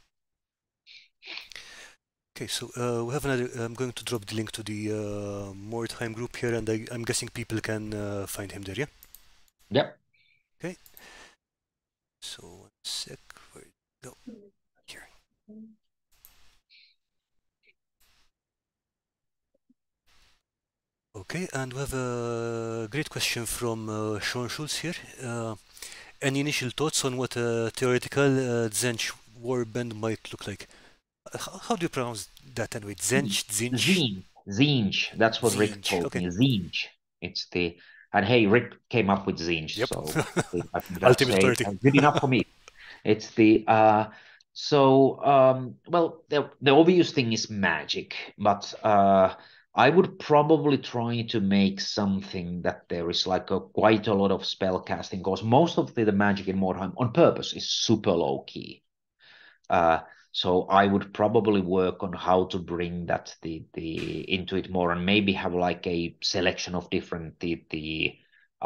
Okay, so uh, we have another. I'm going to drop the link to the uh, Mordheim group here, and I, I'm guessing people can uh, find him there, yeah? Yep. Okay. So, one sec. Where did it go? Here. Okay, and we have a great question from uh, Sean Schultz here. Uh, any initial thoughts on what a theoretical uh, Tzeentch warband might look like? How, how do you pronounce that anyway? Tzeentch, Tzeentch, Tzeentch. That's what Tzeentch. Rick told okay. me. Tzeentch. It's the and hey, Rick came up with Tzeentch, yep. so ultimate say, good enough for me. It's the uh, so um, well, the the obvious thing is magic, but uh, I would probably try to make something that there is like a quite a lot of spell casting, because most of the, the magic in Mordheim on purpose is super low key. Uh, So I would probably work on how to bring that the the into it more, and maybe have like a selection of different the the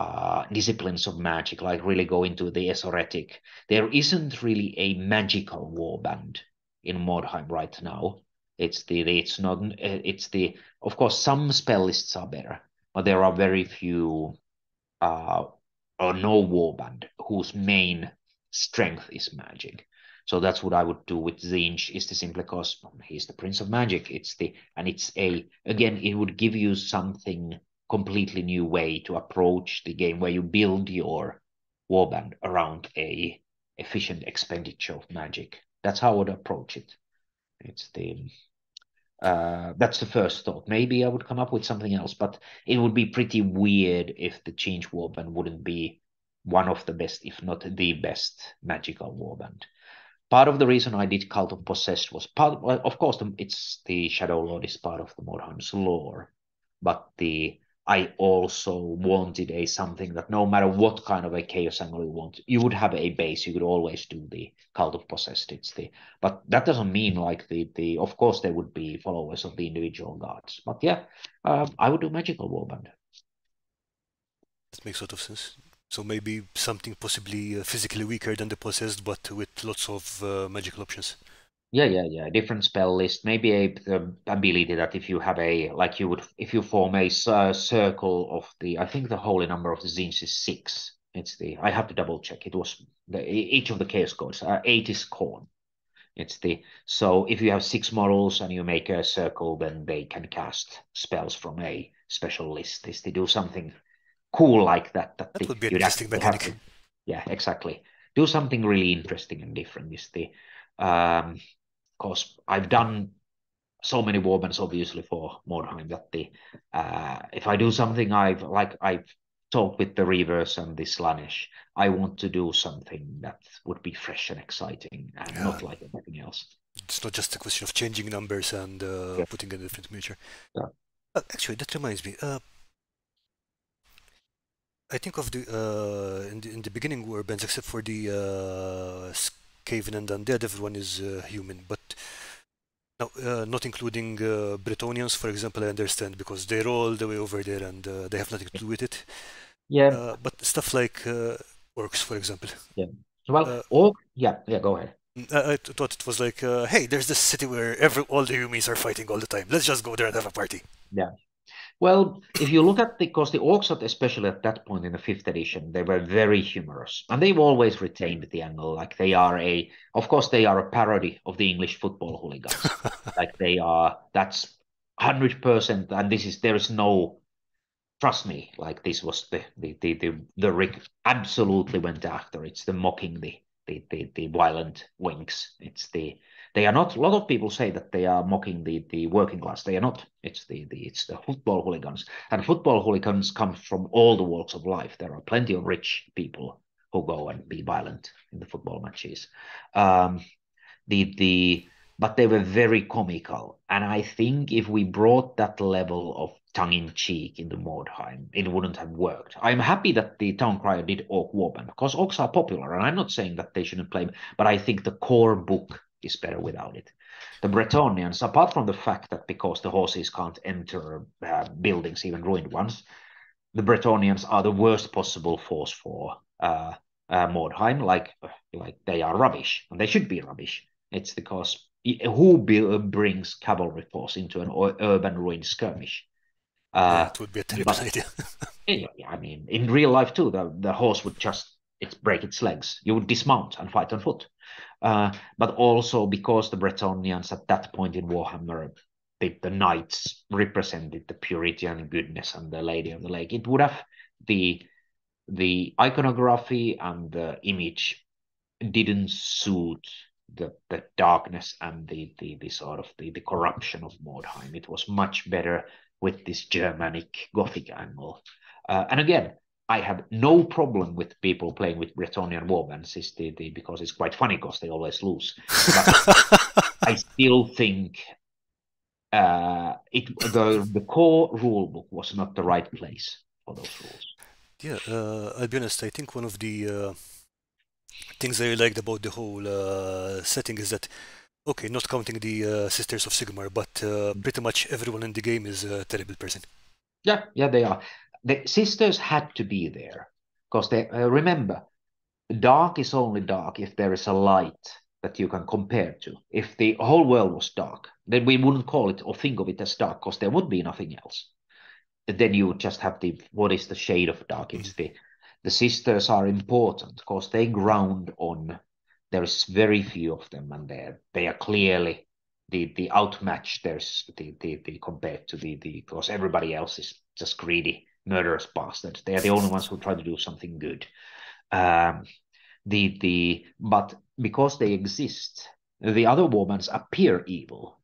uh, disciplines of magic. Like really go into the esoteric. There isn't really a magical warband in Mordheim right now. It's the, the it's not it's the of course some spell lists are better, but there are very few uh, or no warband whose main strength is magic. So that's what I would do with Tzeentch, is to simply because he's the Prince of Magic. It's the and it's a again, it would give you something completely new way to approach the game, where you build your warband around a efficient expenditure of magic. That's how I would approach it. It's the uh, that's the first thought. Maybe I would come up with something else, but it would be pretty weird if the Tzeentch warband wouldn't be one of the best, if not the best, magical warband. Part of the reason I did Cult of Possessed was part, well, of course, the, it's the Shadow Lord is part of the Mordheim's lore, but the I also wanted a something that no matter what kind of a chaos angle you want, you would have a base. You could always do the Cult of Possessed. It's the but that doesn't mean like the the of course there would be followers of the individual gods, but yeah, uh, I would do magical warband. That makes a lot of sense. So maybe something possibly physically weaker than the possessed, but with lots of uh, magical options. Yeah, yeah, yeah. Different spell list. Maybe a um, ability that if you have a, like you would, if you form a uh, circle of the, I think the holy number of the Tzeentch is six. It's the, I have to double check. It was the, each of the chaos codes. Uh, eight is corn. It's the, so if you have six models and you make a circle, then they can cast spells from a special list. Is they do something cool like that. That, that the, would be an interesting mechanic. To, yeah, exactly. Do something really interesting and different. Is the, um, because I've done so many warbands, obviously, for Mordheim that the uh, if I do something, I've like I've talked with the Reavers and the Slaanesh. I want to do something that would be fresh and exciting, and yeah. not like anything else. It's not just a question of changing numbers and uh, yeah. putting in a different miniature. Yeah. Uh, actually, that reminds me. Uh, I think of the, uh, in the in the beginning warbands, except for the uh, Skaven and Undead, everyone is uh, human, but now uh, not including uh, Bretonians, for example. I understand because they're all the way over there and uh, they have nothing to do with it. Yeah. Uh, but stuff like uh, orcs, for example. Yeah. Well, uh, orc. Yeah. Yeah. Go ahead. I, I thought it was like, uh, hey, there's this city where every all the humans are fighting all the time. Let's just go there and have a party. Yeah. Well, if you look at the, because the orcs, especially at that point in the fifth edition, they were very humorous, and they've always retained the angle. Like they are a, of course, they are a parody of the English football hooligans. Like they are, that's one hundred percent, and this is, there is no, trust me, like this was the, the, the, the, the Rick absolutely went after. It's the mocking, the, the, the, the violent winks. It's the, They are not. A lot of people say that they are mocking the, the working class. They are not. It's the, the it's the football hooligans, and football hooligans come from all the walks of life. There are plenty of rich people who go and be violent in the football matches. Um, the the but they were very comical, and I think if we brought that level of tongue in cheek into Mordheim, it wouldn't have worked. I'm happy that the Town Crier did Orc Warband because orcs are popular, and I'm not saying that they shouldn't play, but I think the core book is better without it. The Bretonians, apart from the fact that because the horses can't enter uh, buildings, even ruined ones, the Bretonians are the worst possible force for uh, uh, Mordheim. Like, like they are rubbish, and they should be rubbish. It's because who be, brings cavalry force into an urban ruined skirmish? Uh, that would be a terrible but, idea. Yeah, I mean, in real life too, the, the horse would just it break its legs. You would dismount and fight on foot. Uh, but also because the Bretonians at that point in Warhammer, the, the knights represented the purity and goodness and the Lady of the Lake, it would have the the iconography and the image didn't suit the the darkness and the the, the sort of the, the corruption of Mordheim. It was much better with this Germanic Gothic angle. Uh, and again, I have no problem with people playing with Bretonian warbands is the, the, because it's quite funny because they always lose. But I still think uh, it the, the core rulebook was not the right place for those rules. Yeah, uh, I'll be honest, I think one of the uh, things I liked about the whole uh, setting is that, okay, not counting the uh, Sisters of Sigmar, but uh, pretty much everyone in the game is a terrible person. Yeah, yeah, they are. The sisters had to be there because they uh, remember, dark is only dark if there is a light that you can compare to. If the whole world was dark, then we wouldn't call it or think of it as dark because there would be nothing else. And then you just have the what is the shade of dark? It's the the sisters are important because they ground on. There is very few of them, and they they are clearly the the outmatched. There's the the, the compared to the the because everybody else is just greedy. Murderous bastards. They are the only ones who try to do something good. Um, the the but because they exist, the other warbands appear evil.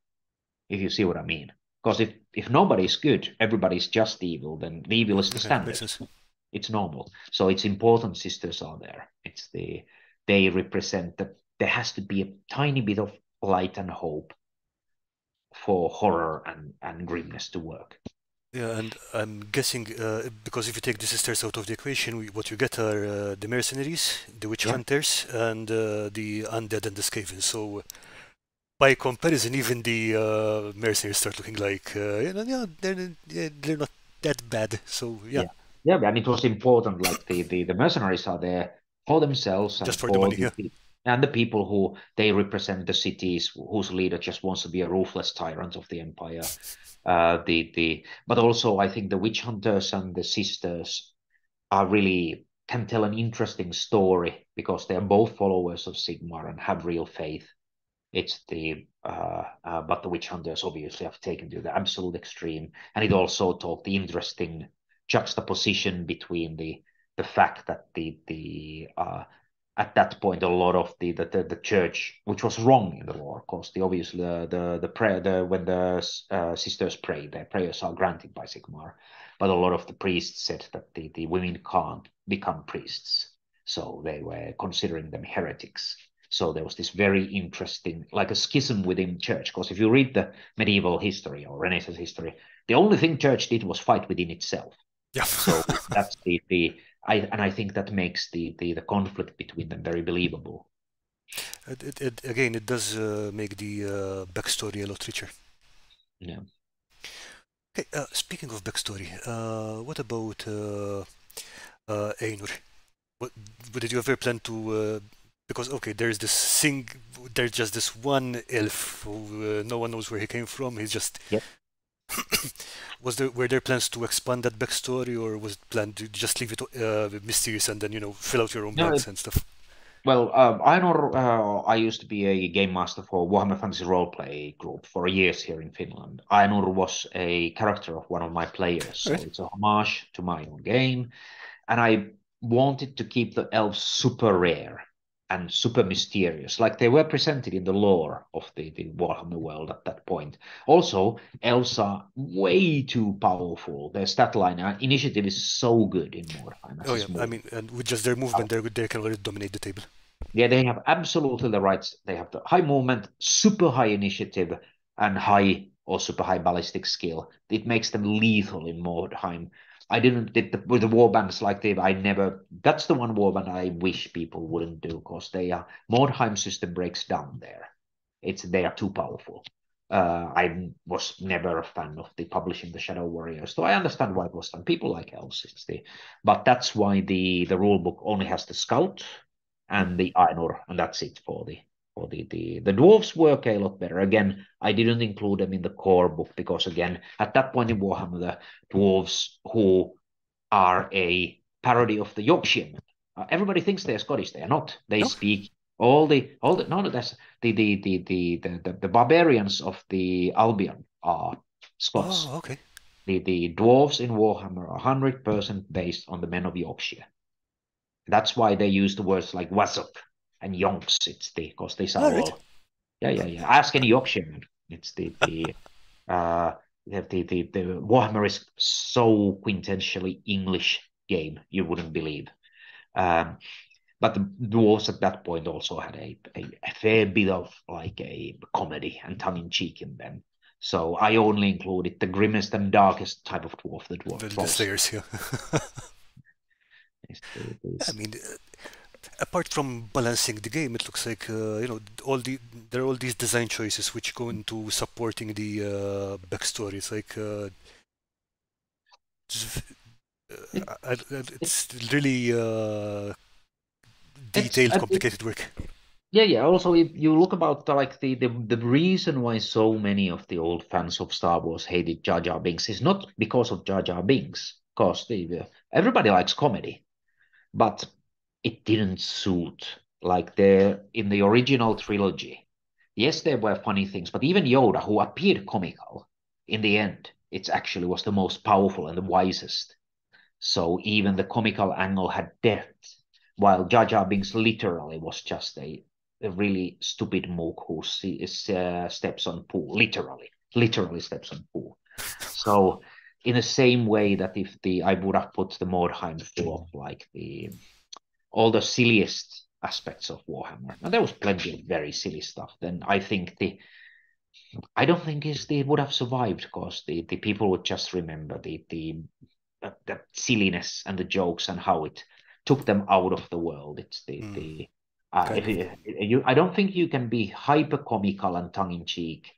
If you see what I mean, because if if nobody is good, everybody's just evil. Then the evil is the standard. Okay, it's normal. So it's important. Sisters are there. It's the they represent that there has to be a tiny bit of light and hope for horror and and grimness to work. Yeah, and I'm guessing, uh, because if you take the sisters out of the equation, we, what you get are uh, the mercenaries, the witch yeah. hunters, and uh, the undead and the Skaven. So, by comparison, even the uh, mercenaries start looking like, uh, you know, yeah, they're, they're not that bad. So, yeah. Yeah, yeah, and it was important, like, the, the, the mercenaries are there for themselves. And Just for, for the money, the, yeah. and the people who they represent, the cities whose leader just wants to be a ruthless tyrant of the empire. Uh, the the but also I think the witch hunters and the sisters are really can tell an interesting story because they are both followers of Sigmar and have real faith. It's the uh, uh, but the witch hunters obviously have taken to the absolute extreme, and it also taught the interesting juxtaposition between the the fact that the the uh, at that point a lot of the the, the, the church, which was wrong in the law, of course, the obviously the the, the prayer the, when the uh, sisters pray, their prayers are granted by Sigmar, but a lot of the priests said that the the women can't become priests, so they were considering them heretics. So there was this very interesting, like a schism within church. Because if you read the medieval history or Renaissance history, the only thing church did was fight within itself. Yeah. So that's the, the I, and I think that makes the, the, the conflict between them very believable. It, it, it, again, it does uh, make the uh, backstory a lot richer. Yeah. Okay, uh, speaking of backstory, uh, what about uh, uh, Einur? What, what did you ever plan to... Uh, Because, okay, there's this thing, there's just this one elf who uh, no one knows where he came from. He's just... Yep. was there, were there plans to expand that backstory, or was it planned to just leave it uh, mysterious and then, you know, fill out your own blanks no, and stuff? Well, um, Einur, uh, I used to be a game master for Warhammer Fantasy Roleplay group for years here in Finland. Einur was a character of one of my players, right. So it's a homage to my own game. And I wanted to keep the elves super rare and super mysterious, like they were presented in the lore of the, the Warhammer world at that point. Also, elves are way too powerful. Their stat line and initiative is so good in Mordheim. Oh yeah, I mean, and with just their movement, oh. they can already dominate the table. Yeah, they have absolutely the rights. They have the high movement, super high initiative, and high or super high ballistic skill. It makes them lethal in Mordheim. I didn't did the, with the warbands like they. I never. That's the one warband I wish people wouldn't do, because they are Mordheim system breaks down there. It's they are too powerful. Uh, I was never a fan of the publishing the Shadow Warriors, so I understand why it was done. People like elves, it's the, but that's why the the rule book only has the scout and the Einur, and that's it for the for the the the dwarves work a lot better. Again, I didn't include them in the core book because, again, at that point in Warhammer, the dwarves who are a parody of the Yorkshiremen, uh, everybody thinks they're Scottish. They are not. They no. speak all the all the no no that's the the the the the, the, the barbarians of the Albion are Scots. Oh, okay. The the dwarves in Warhammer are hundred percent based on the men of Yorkshire. That's why they use the words like wassup and yonks. It's the because they sound right. yeah yeah yeah. Ask any Yorkshireman. It's the the uh the the the Warhammer is so quintessentially English game you wouldn't believe. Um, but the dwarves at that point also had a, a, a fair bit of like a comedy and tongue in cheek in them. So I only included the grimmest and darkest type of dwarf. The dwarf. The, the slayers, yeah. it's, it's... I mean. Uh... Apart from balancing the game, it looks like uh, you know all the there are all these design choices which go into supporting the uh, backstory. It's like uh, it's, uh, I, it's really uh, detailed, it's, complicated it, work. Yeah, yeah. Also, if you look about like the, the the reason why so many of the old fans of Star Wars hated Jar Jar Binks is not because of Jar Jar Binks, because uh, everybody likes comedy, but it didn't suit, like there in the original trilogy. Yes, there were funny things, but even Yoda, who appeared comical, in the end, it actually was the most powerful and the wisest. So even the comical angle had depth, while Jar Jar Binks literally was just a, a really stupid mook who sees, uh, steps on poo, literally, literally steps on poo. So in the same way that if the I would have put the Mordheim full of like the... all the silliest aspects of Warhammer, and there was plenty of very silly stuff, then I think the, I don't think is they would have survived, because the, the people would just remember the, the, the, the silliness and the jokes and how it took them out of the world. It's the, mm. the uh, okay. it, it, you, I don't think you can be hyper-comical and tongue-in-cheek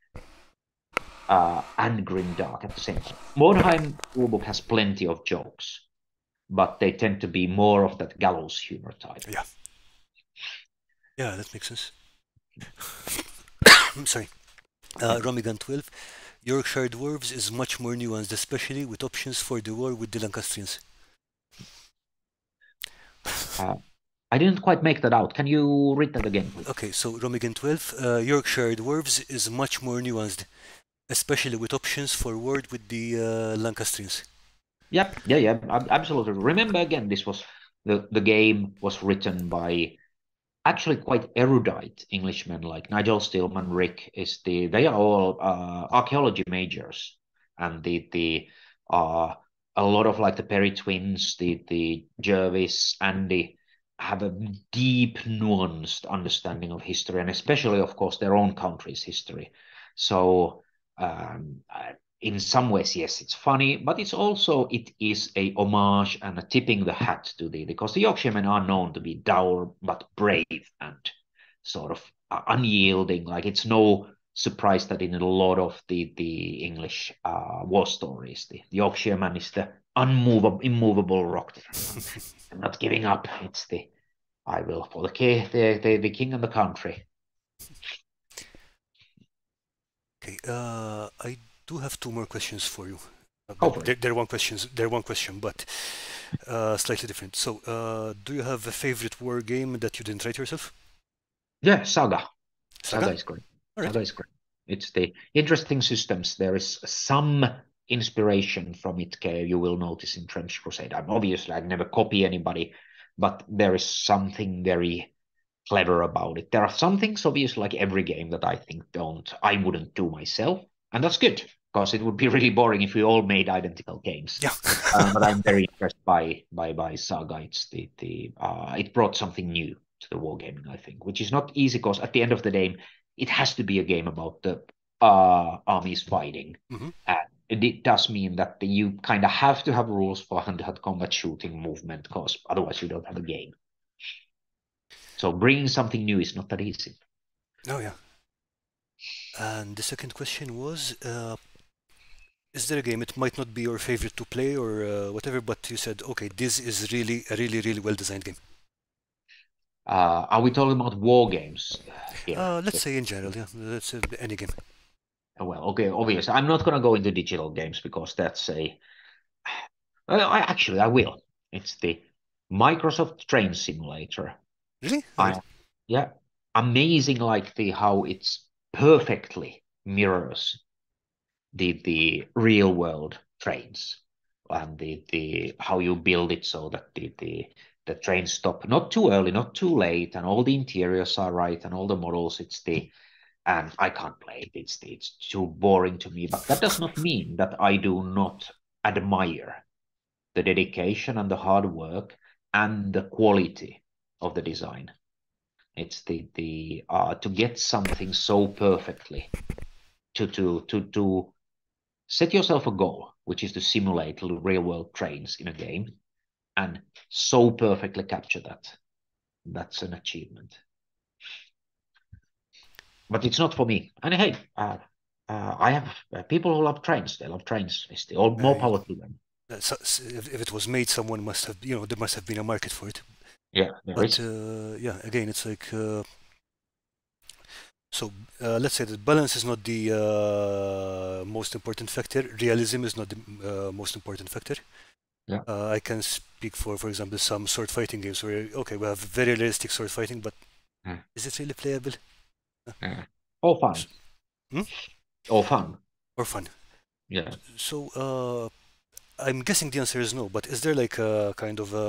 uh, and grim-dark at the same time. Mordheim rulebook has plenty of jokes, but they tend to be more of that gallows humor type. Yeah. Yeah, that makes sense. I'm sorry. Uh, Ramigan twelve. Yorkshire Dwarves is much more nuanced, especially with options for the war with the Lancastrians. Uh, I didn't quite make that out. Can you read that again, please? Okay, so Ramigan twelve. Uh, Yorkshire Dwarves is much more nuanced, especially with options for war with the uh, Lancastrians. Yep, yeah, yeah, absolutely. Remember, again, this was the, the game was written by actually quite erudite Englishmen like Nigel Stillman, Rick is the, they are all uh, archaeology majors, and the the uh, a lot of like the Perry twins, the the Jervis, Andy have a deep nuanced understanding of history, and especially of course their own country's history. So um, in some ways, yes, it's funny, but it's also it is a homage and a tipping the hat to the, because the Yorkshiremen are known to be dour but brave and sort of unyielding. Like, it's no surprise that in a lot of the the English uh, war stories, the, the Yorkshireman is the unmovable, immovable rock. I'm not giving up. It's the I will for the king, the, the, the king and the country. Okay, uh, I. do have two more questions for you. Uh, they're, they're one questions. They're one question, but uh, slightly different. So, uh, do you have a favorite war game that you didn't write yourself? Yeah, Saga. Saga, Saga is great. Right. Saga is great. It's the interesting systems. There is some inspiration from it. You will notice in Trench Crusade. I'm obviously I never copy anybody, but there is something very clever about it. There are some things, obviously, like every game that I think don't I wouldn't do myself. And that's good, because it would be really boring if we all made identical games. Yeah. uh, but I'm very impressed by by by Saga. It's the the uh, it brought something new to the wargaming, I think, which is not easy, because at the end of the day, it has to be a game about the uh, armies fighting. Mm-hmm. And it, it does mean that you kind of have to have rules for hand-to-hand combat, shooting, movement, because otherwise you don't have a game. So bringing something new is not that easy. Oh yeah. And the second question was, uh, is there a game, it might not be your favorite to play or uh, whatever, but you said, okay, this is really, a really, really well-designed game. Uh, are we talking about war games? Yeah. Uh, let's say in general, yeah, let's uh, any game. Oh, well, okay, obviously, I'm not going to go into digital games because that's a... Well, I, actually, I will. It's the Microsoft Train Simulator. Really? I, yeah, amazing, like the how it's... perfectly mirrors the the real world trains and the the how you build it so that the the the trains stop not too early, not too late, and all the interiors are right and all the models. It's the and I can't play it. It's the, it's too boring to me. But that does not mean that I do not admire the dedication and the hard work and the quality of the design. It's the the uh, to get something so perfectly, to to to to set yourself a goal, which is to simulate real world trains in a game, and so perfectly capture that. That's an achievement. But it's not for me. And hey, uh, uh, I have uh, people who love trains. They love trains. It's the all more power to them. So, if it was made, someone must have you know there must have been a market for it. Yeah, but uh, yeah, again, it's like uh, so. Uh, let's say that balance is not the uh, most important factor. Realism is not the uh, most important factor. Yeah, uh, I can speak for, for example, some sword fighting games where okay, we have very realistic sword fighting, but yeah. Is it really playable? Yeah. Or fun? Hmm? Or fun? Or fun? Yeah. So. Uh, I'm guessing the answer is no, but is there like a kind of a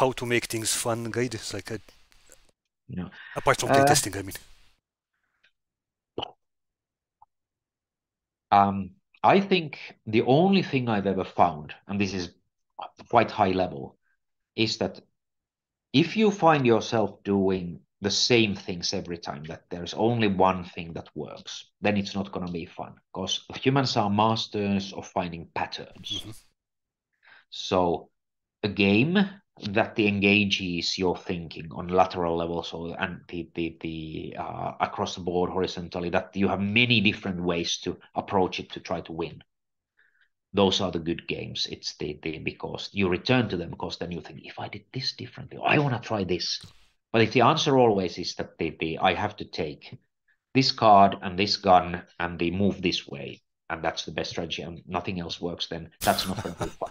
how to make things fun guide? It's like a, no. Apart from playtesting, uh, I mean. Um, I think the only thing I've ever found, and this is quite high level, is that if you find yourself doing the same things every time, that there's only one thing that works, then it's not going to be fun, because humans are masters of finding patterns. Mm-hmm. So a game that engages your thinking on lateral levels or and the, the, the, uh, across the board horizontally, that you have many different ways to approach it to try to win. Those are the good games. It's the, the because you return to them, because then you think, if I did this differently, I want to try this. But if the answer always is that the, the I have to take this card and this gun and the move this way, and that's the best strategy, and nothing else works, then that's not going to be fun.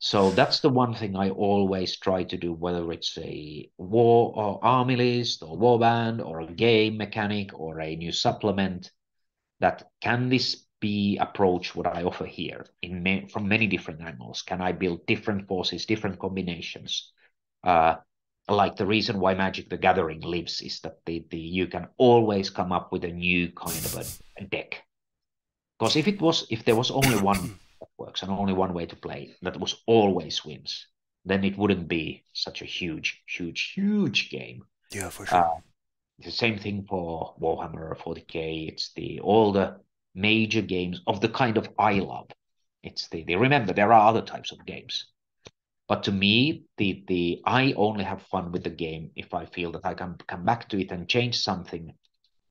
So that's the one thing I always try to do, whether it's a war or army list or warband or a game mechanic or a new supplement, that can this be approached what I offer here in ma from many different angles? Can I build different forces, different combinations? Uh, like the reason why Magic the Gathering lives is that the, the, you can always come up with a new kind of a, a deck. Because if it was, if there was only one that works and only one way to play that was always wins, then it wouldn't be such a huge, huge, huge game. Yeah, for sure. Uh, it's the same thing for Warhammer forty K. It's the all the major games of the kind of I love. It's the, the remember there are other types of games. But to me, the the I only have fun with the game if I feel that I can come back to it and change something,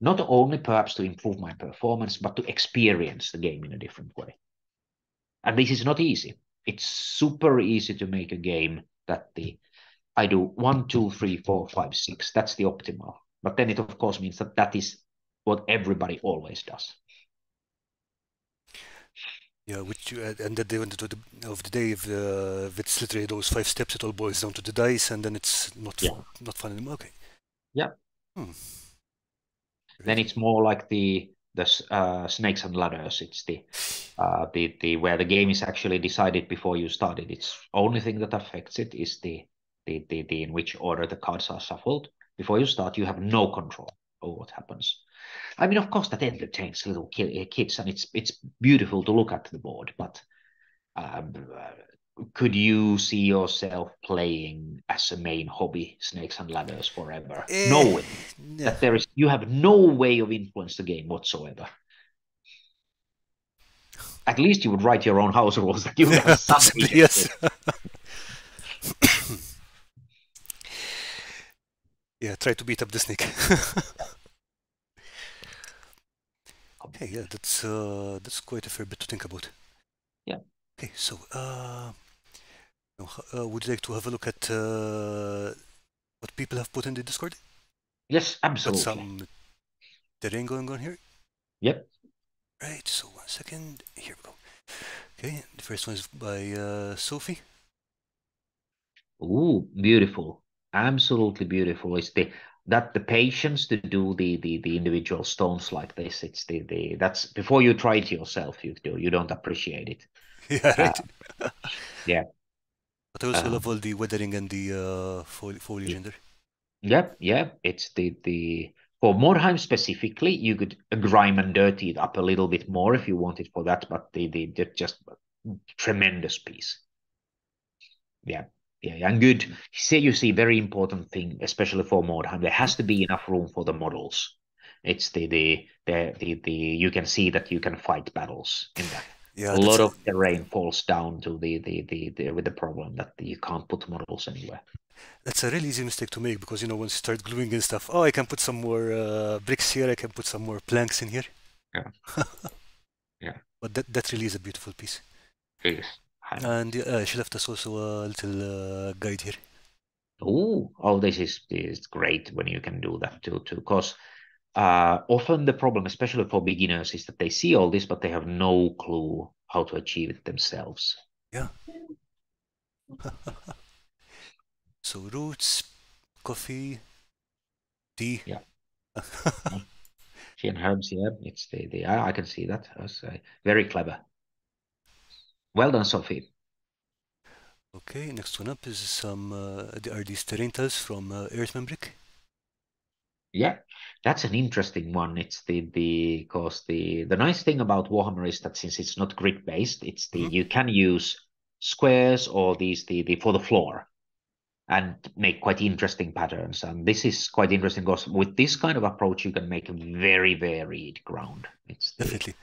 not only perhaps to improve my performance, but to experience the game in a different way. And this is not easy. It's super easy to make a game that the I do one, two, three, four, five, six. That's the optimal. But then it, of course, means that that is what everybody always does. Yeah, which uh, and at the end of the, of the day, if, uh, if it's literally those five steps, it all boils down to the dice, and then it's not yeah. not fun anymore. Okay. Yeah. Hmm. Then it's more like the the uh, snakes and ladders. It's the uh, the the where the game is actually decided before you started. It's only thing that affects it is the the the, the in which order the cards are shuffled. Before you start, you have no control over what happens. I mean, of course, that entertains little kids, and it's it's beautiful to look at the board. But um, could you see yourself playing as a main hobby snakes and ladders forever, eh, knowing no. that there is you have no way of influence the game whatsoever? At least you would write your own house rules. That you would have something. Yes. Yeah, try to beat up the snake. Okay, yeah, that's uh, that's quite a fair bit to think about. Yeah. Okay, so uh, uh, would you like to have a look at uh, what people have put in the Discord? Yes, absolutely. Got some terrain going on here. Yep. Right. So one second. Here we go. Okay, the first one is by uh, Sophie. Ooh, beautiful. Absolutely beautiful. It's the that the patience to do the the the individual stones like this. It's the the that's before you try it yourself. You do you don't appreciate it. Yeah, right. Uh, yeah. But I also um, love all the weathering and the uh, foliage in there. Yep, yeah. It's the the for Mordheim specifically. You could grime and dirty it up a little bit more if you wanted for that. But the the they're just tremendous piece. Yeah. Yeah, and good. Say you see very important thing, especially for Mordheim. There has to be enough room for the models. It's the the the the, the you can see that you can fight battles in that. Yeah, a lot of terrain falls down to the the, the the with the problem that you can't put models anywhere. That's a really easy mistake to make because you know once you start gluing and stuff. Oh, I can put some more uh, bricks here. I can put some more planks in here. Yeah, yeah. But that that really is a beautiful piece. It is. And uh, she left us also a little uh, guide here. Ooh, oh, this is, is great when you can do that too. Because uh, often the problem, especially for beginners, is that they see all this, but they have no clue how to achieve it themselves. Yeah. So roots, coffee, tea. Yeah. She and herbs, yeah. It's the, the, I can see that. That's, uh, very clever. Well done, Sophie. Okay, next one up is some uh, are these terrain tiles from uh, Earthman Brick. Yeah, that's an interesting one. It's the the cause the the nice thing about Warhammer is that since it's not grid based, it's the mm-hmm. you can use squares or these the, the for the floor, and make quite interesting patterns. And this is quite interesting because with this kind of approach, you can make a very varied ground. It's the, definitely.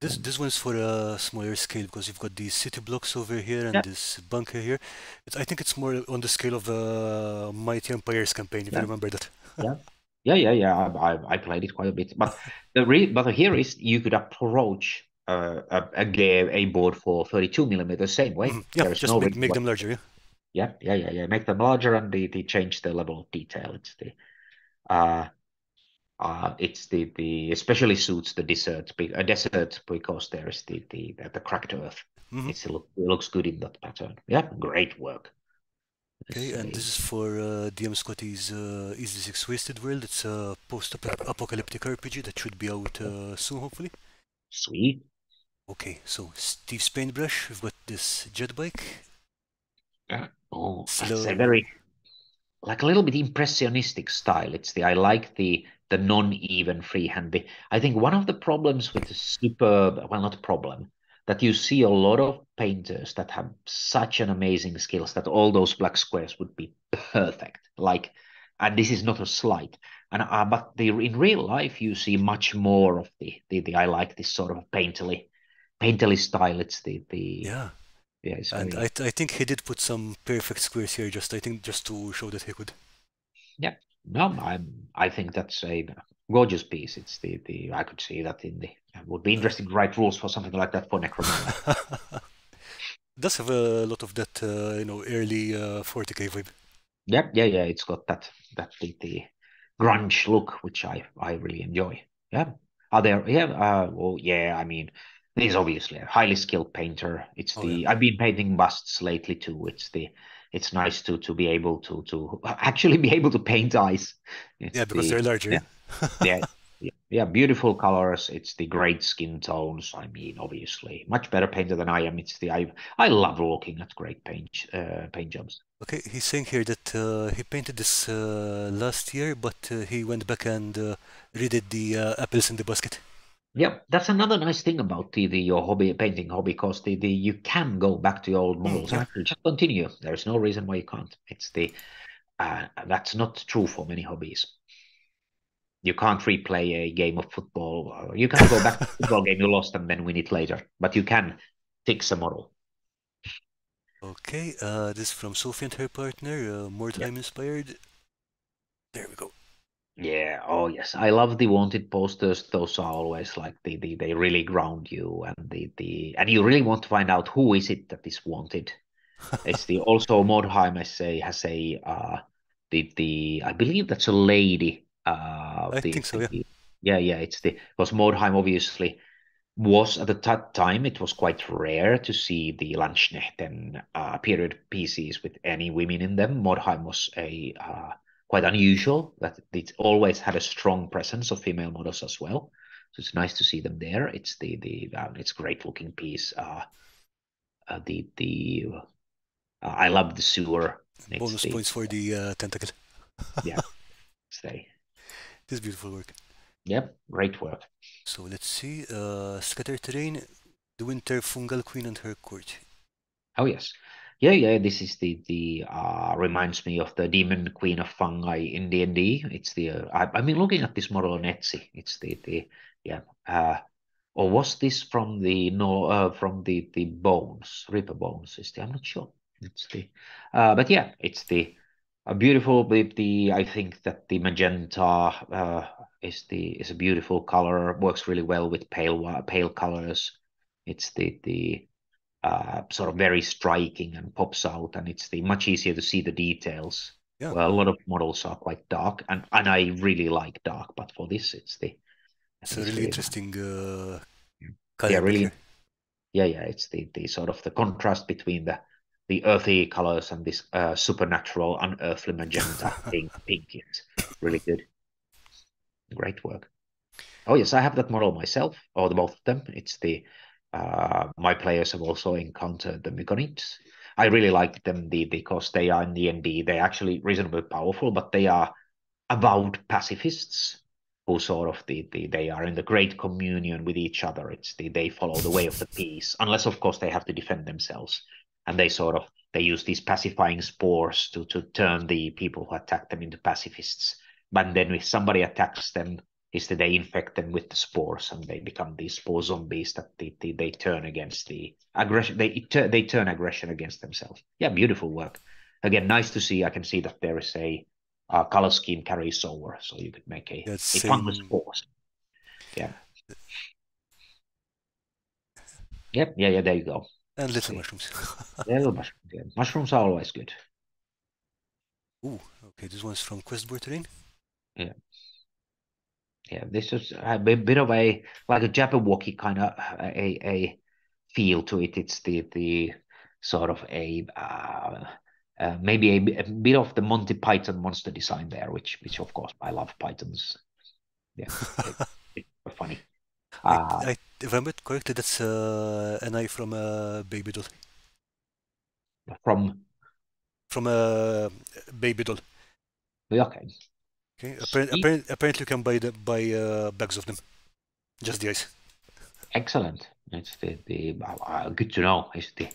This this one's for a smaller scale because you've got these city blocks over here and yeah. this bunker here. It's, I think it's more on the scale of a Mighty Empires campaign, if yeah. you remember that. yeah, yeah, yeah, yeah. I I played it quite a bit, but the re but here is you could approach uh, a a, a board for thirty-two millimeters same way. Mm-hmm. Yeah, just no make, make them larger. Yeah. Yeah, yeah, yeah, yeah. Make them larger, and they, they change the level of detail. It's the uh, uh, it's the the especially suits the desert a desert because there is the the the, the cracked earth. Mm-hmm. It's, it looks good in that pattern. Yeah, great work. Okay, and this is for uh, D M Scotty's uh, Easy Six Wasted World. It's a post-apocalyptic R P G that should be out uh, soon, hopefully. Sweet. Okay, so Steve's paintbrush. We've got this jet bike. Uh, oh, Slow. That's a very, like a little bit impressionistic style. It's the I like the the non-even freehand. I think one of the problems with the super well, not a problem. that you see a lot of painters that have such an amazing skills that all those black squares would be perfect. Like, and this is not a slight. And uh, but the, in real life, you see much more of the, the, the I like this sort of painterly, painterly style. It's the, the yeah, yeah. It's and very... I I think he did put some perfect squares here. Just I think just to show that he could. Yeah, no, I I think that's a gorgeous piece. It's the the I could see that in the. Would be interesting to write rules for something like that for Necromunda. Does have a lot of that, uh, you know, early uh, forty K vibe. Yeah, yeah, yeah. It's got that that the, the grunge look, which I I really enjoy. Yeah. Are there? Yeah. Uh, well, yeah. I mean, he's obviously a highly skilled painter. It's oh, the yeah. I've been painting busts lately too. It's the it's nice to to be able to to actually be able to paint eyes. It's yeah, because the, they're larger. Yeah. yeah. Yeah, yeah, beautiful colors. It's the great skin tones. I mean, obviously, much better painter than I am. It's the I. I love looking at great paint, uh, paint jobs. Okay, he's saying here that uh, he painted this uh, last year, but uh, he went back and uh, redid the uh, apples in the basket. Yeah, that's another nice thing about the, the your hobby painting hobby, because the, the you can go back to your old models. Yeah. Actually, just continue. There is no reason why you can't. It's the uh, that's not true for many hobbies. You can't replay a game of football. You can't go back to the football game you lost and then win it later. But you can fix a model. Okay, uh, this is from Sophie and her partner, uh, Mordheim yeah. inspired. There we go. Yeah, oh yes. I love the wanted posters. Those are always like, the, the, they really ground you. And, the, the, and you really want to find out who is it that is wanted. It's the also Mordheim, I say, has a, uh, the, the, I believe that's a lady. Uh, I the, think so, yeah. The, yeah, yeah, it's the, because Mordheim obviously was, at the time, it was quite rare to see the Landsknechten uh, period pieces with any women in them. Mordheim was a uh, quite unusual, that it always had a strong presence of female models as well. So it's nice to see them there. It's the, the uh, it's great looking piece. Uh, uh, the, the, uh, I love the sewer. It's Bonus the, points for the uh, tentacle. yeah, stay. This beautiful work. Yep, great work. So let's see. Uh, Scattered Terrain, the Winter Fungal Queen and her court. Oh, yes. Yeah, yeah, this is the, the uh, reminds me of the Demon Queen of Fungi in D and D. It's the, uh, I, I mean, looking at this model on Etsy, it's the, the yeah. Uh, or was this from the, no, uh, from the, the bones, Reaper Bones? Is the, I'm not sure. It's the, uh, but yeah, it's the, a beautiful, the I think that the magenta uh, is the is a beautiful color. Works really well with pale pale colors. It's the the uh, sort of very striking and pops out, and it's the much easier to see the details. Yeah. Well, a lot of models are quite dark, and and I really like dark, but for this, it's the it's a really interesting uh, color. Yeah, really. Yeah, yeah. It's the the sort of the contrast between the. The earthy colors and this uh, supernatural, unearthly magenta pink, pink is really good. Great work. Oh yes, I have that model myself, or the both of them. It's the uh, my players have also encountered the Myconids. I really like them the, because they are in D and D. They're actually reasonably powerful, but they are avowed pacifists who sort of the, the they are in the great communion with each other. It's the they follow the way of the peace, unless of course they have to defend themselves. And they sort of, they use these pacifying spores to, to turn the people who attack them into pacifists. But then if somebody attacks them, is that they infect them with the spores and they become these spore zombies that they, they, they turn against the aggression. They, they turn aggression against themselves. Yeah, beautiful work. Again, nice to see. I can see that there is a uh, color scheme carries over. So you could make a, a fun with spores. Yeah. Yep. Yeah, yeah, there you go. And little mushrooms. yeah, little mushrooms. Yeah. Mushrooms are always good. Ooh, okay, this one's from Questboterin. Yeah. Yeah, this is a bit of a, like a Jabberwocky kind of a, a feel to it. It's the, the sort of a, uh, uh, maybe a, a bit of the Monty Python monster design there, which, which of course, I love Pythons. Yeah, it's funny. Uh, I, I, if I'm not correctly, that's uh, an eye from uh, Babydoll. From? From uh, Babydoll. Okay. Okay. Appar appar apparently, you can buy the buy uh, bags of them, just the eyes. Excellent. It's the the uh, good to know. It's the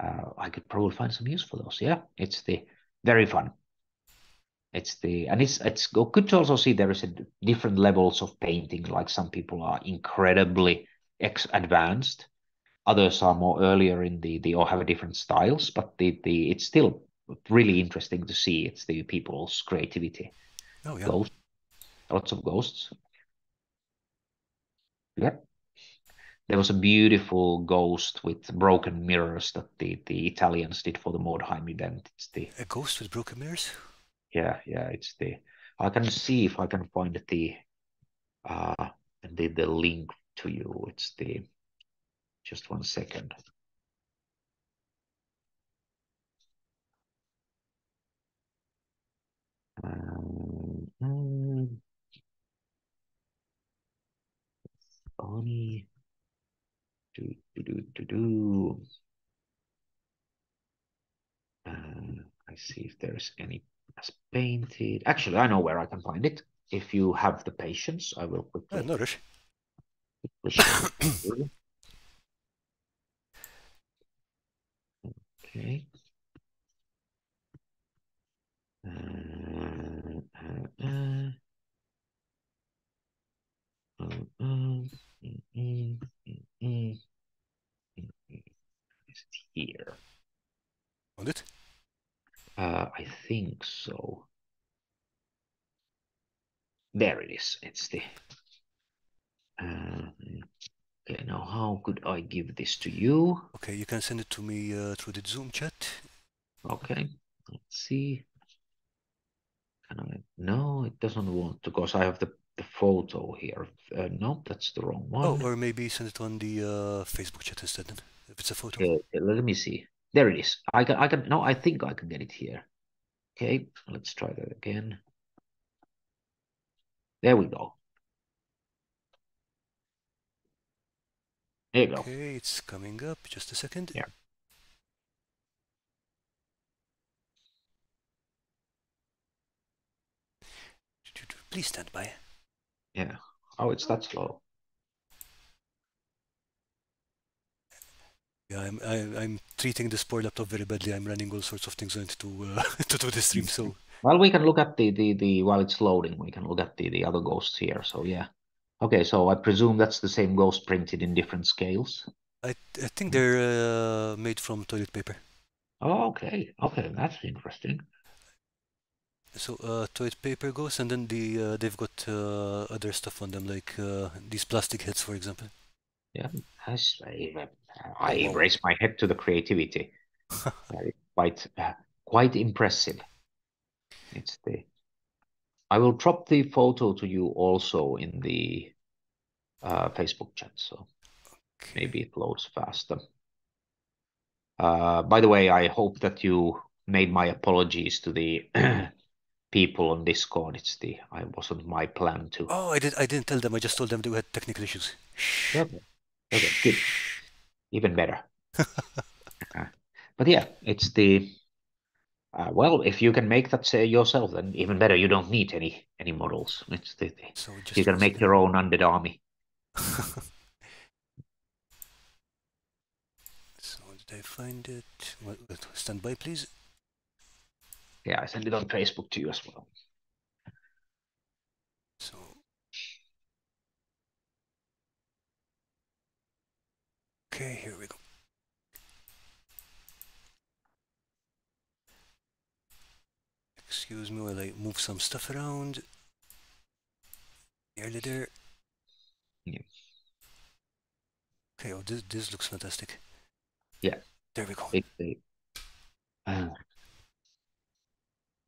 uh, I could probably find some use for those. Yeah, it's the very fun. It's the and it's it's good to also see there is a different levels of painting. Like some people are incredibly ex advanced, others are more earlier in the the or have a different styles. But the the it's still really interesting to see. It's the people's creativity. Oh, yeah. Ghosts. Lots of ghosts. Yeah. There was a beautiful ghost with broken mirrors that the, the Italians did for the Mordheim event. It's the a ghost with broken mirrors? Yeah, yeah. It's the I can see if I can find the uh the, the link to you. It's the just one second. Um, um, funny. Do, do, do, do, do. Um, I see if there's any as painted. Actually, I know where I can find it. If you have the patience, I will quickly. Uh, no rush. Okay. Uh, uh, uh. Uh, uh. Mm -mm. Mm -mm. Mm -mm. Is it here? On it? Uh, I think so. There it is. It's the. Uh, okay, now how could I give this to you? Okay, you can send it to me uh, through the Zoom chat. Okay, let's see. Can I? No, it doesn't want to because I have the. The photo here. Uh, no, that's the wrong one. Oh, or maybe send it on the uh, Facebook chat instead. Then, if it's a photo. Uh, let me see. There it is. I can. I can. No, I think I can get it here. Okay, let's try that again. There we go. There you go. Okay, it's coming up. Just a second. Yeah. Please stand by. Yeah. Oh, it's that slow. Yeah, I'm I, I'm treating this poor laptop very badly. I'm running all sorts of things on it to uh, to do the stream. So well, we can look at the, the the while it's loading, we can look at the the other ghosts here. So yeah, okay. So I presume that's the same ghost printed in different scales. I I think they're uh, made from toilet paper. Oh, okay, okay, that's interesting. So uh, toilet paper goes, and then the uh, they've got uh, other stuff on them, like uh, these plastic heads, for example. Yeah, I, I raise my head to the creativity. uh, quite, uh, quite impressive. It's the. I will drop the photo to you also in the uh, Facebook chat, so okay. Maybe it loads faster. Uh, by the way, I hope that you made my apologies to the. People on Discord. It's the I wasn't my plan to. Oh, I did. I didn't tell them. I just told them they had technical issues. Okay, okay, good, even better. uh, but yeah, it's the. Uh, well, if you can make that say yourself, then even better. You don't need any any models. It's the. the so just you can make them. Your own undead army. So did I find it? Stand by, please. Yeah, I sent it on Facebook to you as well. So, okay, here we go. Excuse me while I move some stuff around. There, there. Yeah. Okay, oh, this this looks fantastic. Yeah. There we go. It, it, uh,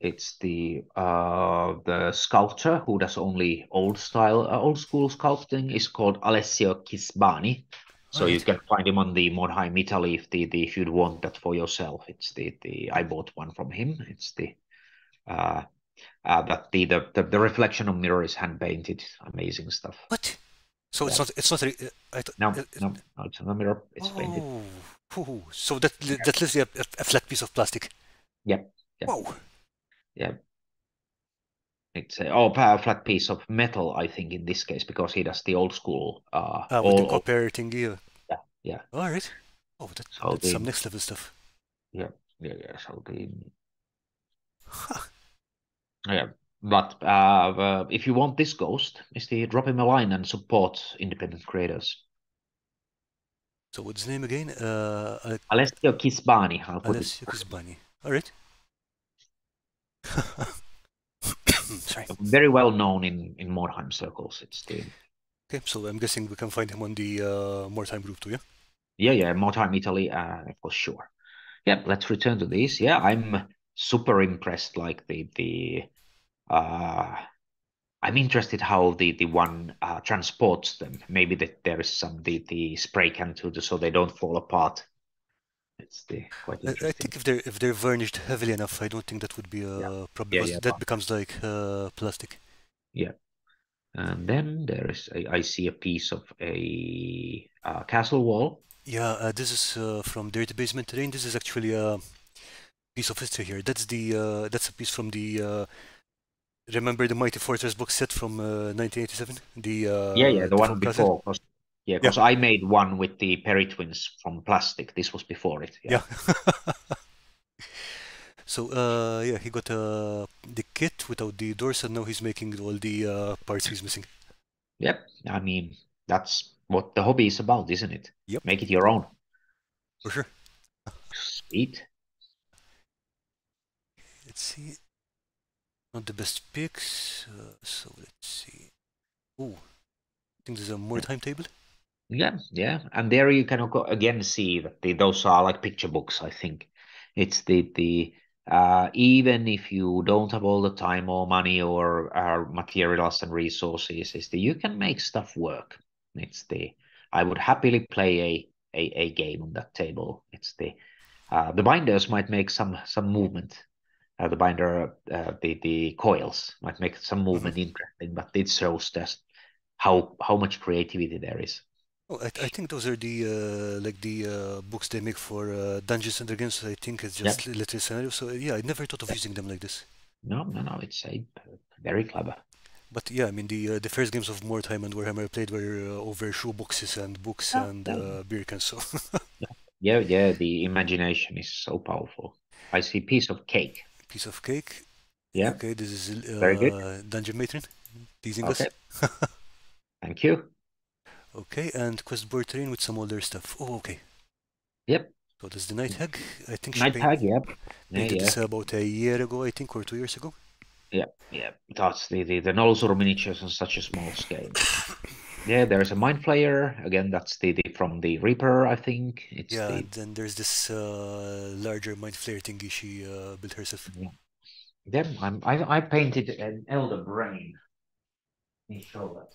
It's the uh, the sculptor who does only old style, uh, old school sculpting is called Alessio Kisbani. So right. You can find him on the Mordheim Italy if the, the if you'd want that for yourself. It's the the I bought one from him. It's the uh, uh that the, the the the reflection of mirror is hand painted. Amazing stuff. What? So yeah. it's not it's not a, I th no, it, no no it's not a mirror. It's oh, painted. Poo-hoo. So that yeah. that's literally a, a flat piece of plastic. Yep. Yeah, yeah. Wow. Yeah. It's a oh, flat piece of metal, I think, in this case, because he does the old school. Uh, ah, with all, the cooperating gear. Yeah, yeah. All right. Oh, that, so that's the, some next level stuff. Yeah, yeah, yeah. So the... Huh. Yeah, but uh, if you want this ghost, is the drop him a line and support independent creators. So what's his name again? Uh, I... Alessio Kisbani. I'll put Alessio it. Kisbani. All right. Sorry. Very well known in in Mordheim circles. It's the okay. So I'm guessing we can find him on the uh, Mordheim group too, yeah. Yeah, yeah, Mordheim Italy, uh, for sure. Yeah, let's return to this. Yeah, I'm super impressed. Like the the, uh, I'm interested how the the one uh, transports them. Maybe that there is some the the spray can to the, so they don't fall apart. It's the, quite I, I think if they're if they're varnished heavily enough, I don't think that would be a yeah. problem. Yeah, yeah, that but... becomes like uh, plastic. Yeah, and then there is a, I see a piece of a uh, castle wall. Yeah, uh, this is uh, from Dirty Basement Terrain. This is actually a piece of history here. That's the uh, that's a piece from the uh, remember the Mighty Fortress box set from uh, nineteen eighty-seven. The uh, yeah yeah the, the one before. Yeah, because yeah. I made one with the Perry twins from plastic. This was before it. Yeah. yeah. so, uh, yeah, he got uh, the kit without the doors, and now he's making all the uh, parts he's missing. Yep. I mean, that's what the hobby is about, isn't it? Yep. Make it your own. For sure. Sweet. Let's see. Not the best picks. Uh, so, let's see. Ooh, I think there's a more timetable. Yeah, yeah, and there you can again see that the, those are like picture books. I think it's the the uh, even if you don't have all the time or money or uh, materials and resources, is the you can make stuff work. It's the I would happily play a a, a game on that table. It's the uh, the binders might make some some movement. Uh, the binder uh, the the coils might make some movement mm-hmm. interesting, but it shows just how how much creativity there is. Oh, I, I think those are the uh, like the uh, books they make for uh, Dungeons and Dragons. I think it's just yep. literary scenario. So yeah, I never thought of yep. using them like this. No, no, no. It's uh, very clever. But yeah, I mean the uh, the first games of Mordheim and Warhammer I played were uh, over shoe boxes and books oh, and no. uh, beer cans. So yeah, yeah. The imagination is so powerful. I see piece of cake. Piece of cake. Yeah. Okay, this is uh, very good. Dungeon Matron teasing okay. us. Thank you. Okay, and Questboterin with some older stuff. Oh, okay. Yep. So this is the Night Hag. I think she Night painted, Hag, yep. painted yeah, this yeah. about a year ago, I think, or two years ago. Yeah, yeah. That's the, the, the Nolsur miniatures on such a small scale. yeah, there's a Mind Flayer. Again, that's the, the from the Reaper, I think. It's yeah, the... and then there's this uh, larger Mind Flayer thingy she uh, built herself. Yeah. Then I'm, I, I painted an Elder Brain. Let me show that.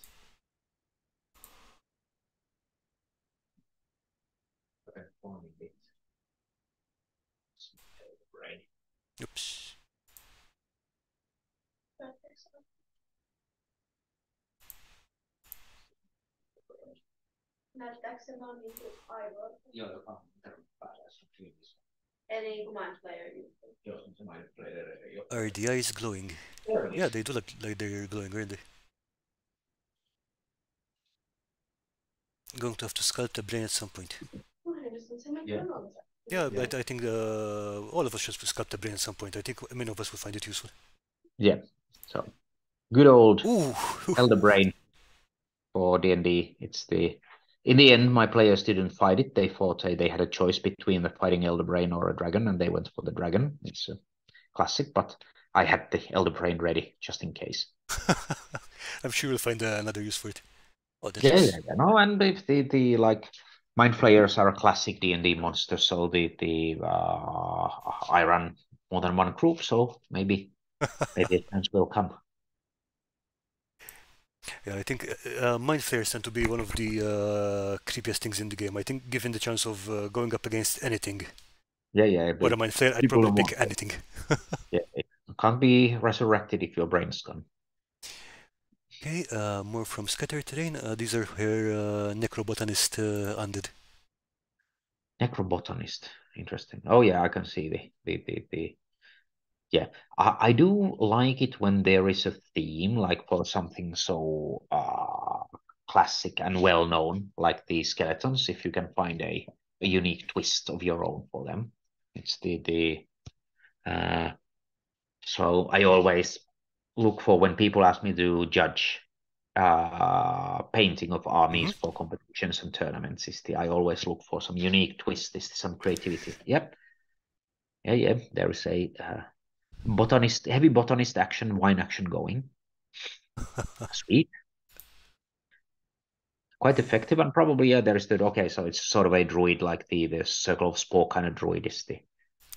Oops. Are the eyes glowing? Yeah, they do look like they're glowing, aren't they? I'm going to have to sculpt a brain at some point. Yeah. Yeah, yeah, but I think uh, all of us should sculpt the brain at some point. I think many of us will find it useful. Yeah, so good old Ooh. Elder Brain for D and D. It's the in the end, my players didn't fight it. They thought uh, they had a choice between the fighting Elder Brain or a dragon, and they went for the dragon. It's a classic, but I had the Elder Brain ready just in case. I'm sure we'll find uh, another use for it. Oh, yeah, yeah, yeah, no, and if the the like. Mind Flayers are a classic D and D monster, so the the uh, I run more than one group, so maybe Maybe a chance will come. Yeah, I think uh, mind flares tend to be one of the uh, creepiest things in the game. I think given the chance of uh, going up against anything, yeah, yeah, but a mind flare, I'd probably pick anything. Yeah, it can't be resurrected if your brain's gone. Okay, uh, more from Scattered Terrain. Uh, these are her uh, Necrobotanist uh, undead. Necrobotanist, interesting. Oh yeah, I can see the the the. the... Yeah, I, I do like it when there is a theme, like for something so uh, classic and well-known, like the skeletons, if you can find a, a unique twist of your own for them. It's the... the uh, so I always look for, when people ask me to judge uh, painting of armies mm-hmm. for competitions and tournaments, is the, I always look for some unique twist, is some creativity. Yep. Yeah, yeah, there is a... Uh, botanist, heavy botanist action, wine action going. Sweet. Quite effective, and probably, yeah, there is the, okay, so it's sort of a druid, like the, the Circle of Spore kind of druid is the,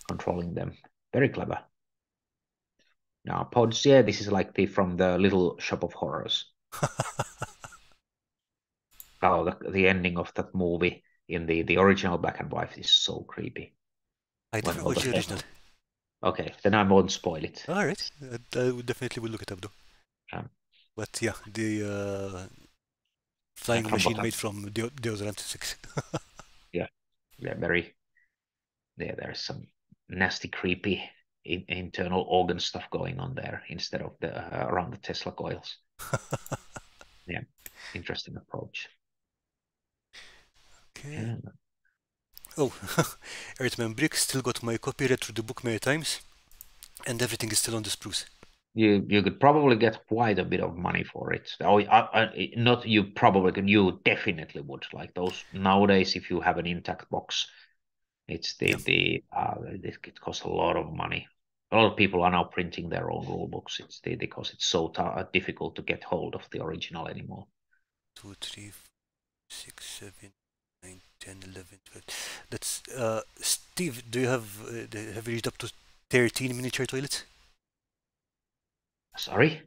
controlling them. Very clever. Now, pods, yeah, this is like the, from the Little Shop of Horrors. Oh, the, the ending of that movie in the, the original black and white is so creepy. I don't know what the original. Okay, then I won't spoil it. All right, I would definitely will look it up though. Um, but yeah, the uh, flying the machine made from the deodorant six. Yeah, yeah, very. Yeah, there's some nasty, creepy in internal organ stuff going on there instead of the uh, around the Tesla coils. Yeah, interesting approach. Okay. Yeah. Oh, Earthman Brick, still got my copy, read through the book many times, and everything is still on the spruce. You you could probably get quite a bit of money for it. Oh, I, I, not you probably could, you definitely would. Like those nowadays, if you have an intact box, it's the yeah. the uh, it costs a lot of money. A lot of people are now printing their own rule books. It's the, because it's so difficult to get hold of the original anymore. Two, three, six, seven. nine, ten, eleven, twelve. That's uh, Steve. Do you have uh, have you reached up to thirteen miniature toilets? Sorry.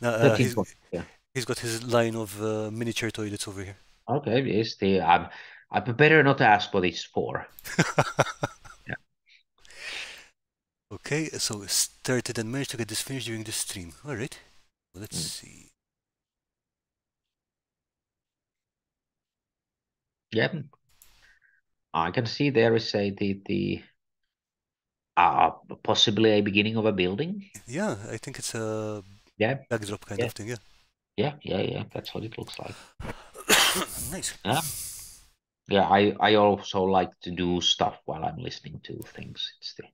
No, uh, he's, got, yeah. he's got his line of uh, miniature toilets over here. Okay, yes. The um, I better not ask what it's for. Yeah. Okay, so started and managed to get this finished during the stream. All right. Well, let's mm. see. Yeah, I can see there is a the the uh, possibly a beginning of a building. Yeah, I think it's a yeah backdrop kind yeah. of thing. Yeah, yeah, yeah, yeah. That's what it looks like. Nice. Yeah, yeah. I I also like to do stuff while I'm listening to things. It's the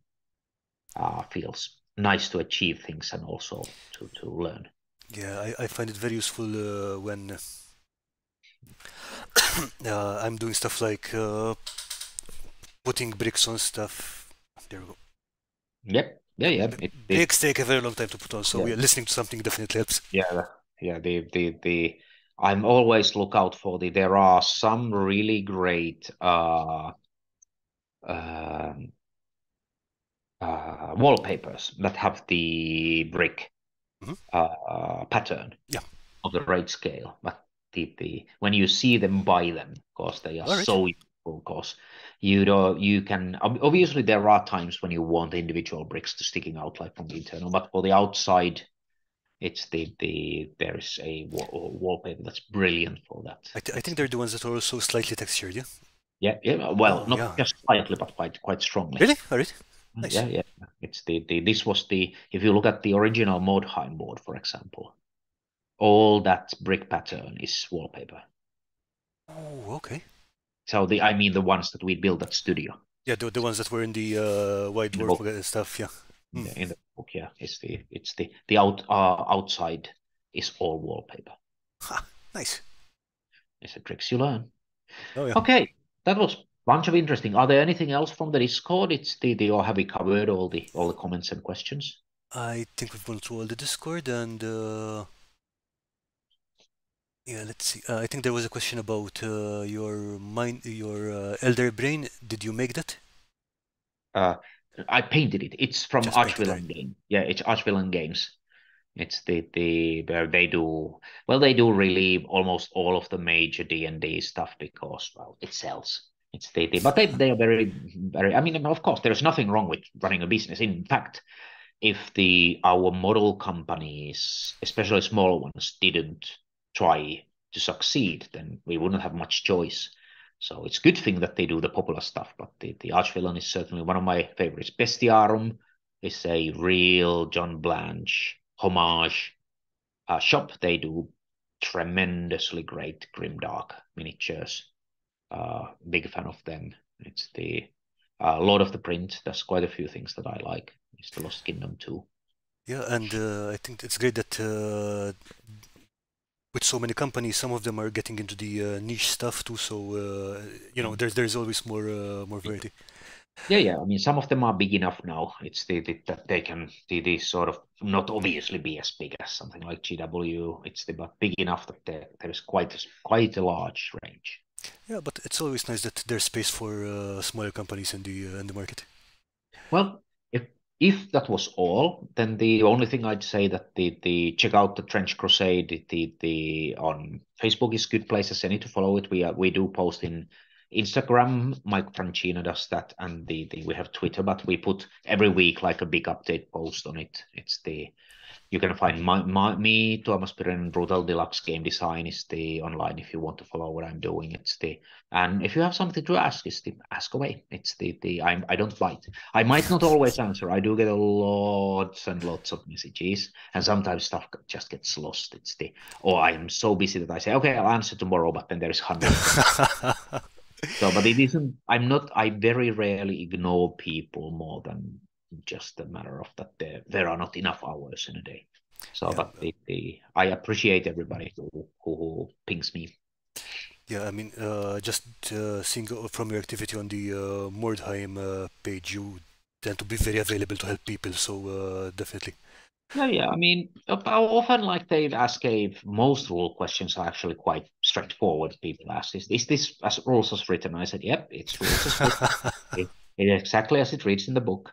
uh, feels nice to achieve things and also to to learn. Yeah, I I find it very useful uh, when. Uh, I'm doing stuff like uh, putting bricks on stuff. There we go. Yep. Yeah, yeah. It, it, bricks take a very long time to put on, so yeah. Yeah, listening to something definitely helps. Yeah, yeah. The the the I'm always look out for the. There are some really great uh, uh, uh, wallpapers that have the brick mm-hmm. uh, pattern. Yeah. Of the right scale, but. The, the, when you see them, buy them, because they are right. so useful. Because you know you can obviously there are times when you want the individual bricks to sticking out like from the internal, but for the outside, it's the the there is a wall, wallpaper that's brilliant for that. I, th I think they're the ones that are also slightly textured, yeah. Yeah, yeah. Well, oh, not yeah. just slightly, but quite quite strongly. Really, all right. Nice. Yeah, yeah. It's the, the this was the if you look at the original Mordheim board, for example. All that brick pattern is wallpaper. Oh, okay. So the I mean the ones that we built at studio. Yeah, the the ones that were in the uh, White in Dwarf the stuff. Yeah. In, mm. the, in the book, yeah, it's the it's the the out uh, outside is all wallpaper. Ha, nice. It's the tricks you learn. Oh yeah. Okay, that was a bunch of interesting. Are there anything else from the Discord? It's the the or have we covered all the all the comments and questions? I think we've gone through all the Discord and. Uh... Yeah, let's see. Uh, I think there was a question about uh, your mind, your uh, elder brain. Did you make that? Uh, I painted it. It's from Archvillain Games. Yeah, it's Archvillain Games. It's the the where they do well. They do relieve almost all of the major D and D stuff because, well, it sells. It's the, the but they they are very very. I mean, of course, there's nothing wrong with running a business. In fact, if the our model companies, especially small ones, didn't try to succeed, then we wouldn't have much choice. So it's a good thing that they do the popular stuff, but the, the Archvillain is certainly one of my favorites. Bestiarum is a real John Blanche homage uh, shop. They do tremendously great grimdark miniatures. Uh, big fan of them. It's the uh, Lord of the Print. There's quite a few things that I like. It's the Lost Kingdom too. Yeah, and uh, I think it's great that... Uh... with so many companies, some of them are getting into the uh, niche stuff too. So uh, you know, there's there's always more uh, more variety. Yeah, yeah. I mean, some of them are big enough now. It's the, the that they can the, the sort of not obviously be as big as something like G W. It's the but big enough that there there is quite a, quite a large range. Yeah, but it's always nice that there's space for uh, smaller companies in the uh, in the market. Well. If that was all, then the only thing I'd say that the the check out the Trench Crusade the the on Facebook is a good place as any to follow it. We are, we do post in Instagram. Mike Francina does that, and the, the we have Twitter, but we put every week like a big update post on it. It's the you can find my, my me Tuomas Pirinen, Brutal Deluxe Game Design is the online if you want to follow what I'm doing. It's the and if you have something to ask, it's the ask away. It's the the I'm I don't bite. I might not always answer. I do get a lots and lots of messages, and sometimes stuff just gets lost. It's the oh I am so busy that I say okay I'll answer tomorrow, but then there is hundreds. So, but it isn't. I'm not. I very rarely ignore people more than. Just a matter of that there there are not enough hours in a day. So, yeah, but the, the, I appreciate everybody who, who, who pings me. Yeah, I mean, uh, just uh, seeing from your activity on the uh, Mordheim uh, page, you tend to be very available to help people. So, uh, definitely. Yeah, yeah. I mean, often like they ask a most rule questions are actually quite straightforward. People ask, "Is, is this as rules as written?" I said, "Yep, it's rules as written. it, it's exactly as it reads in the book."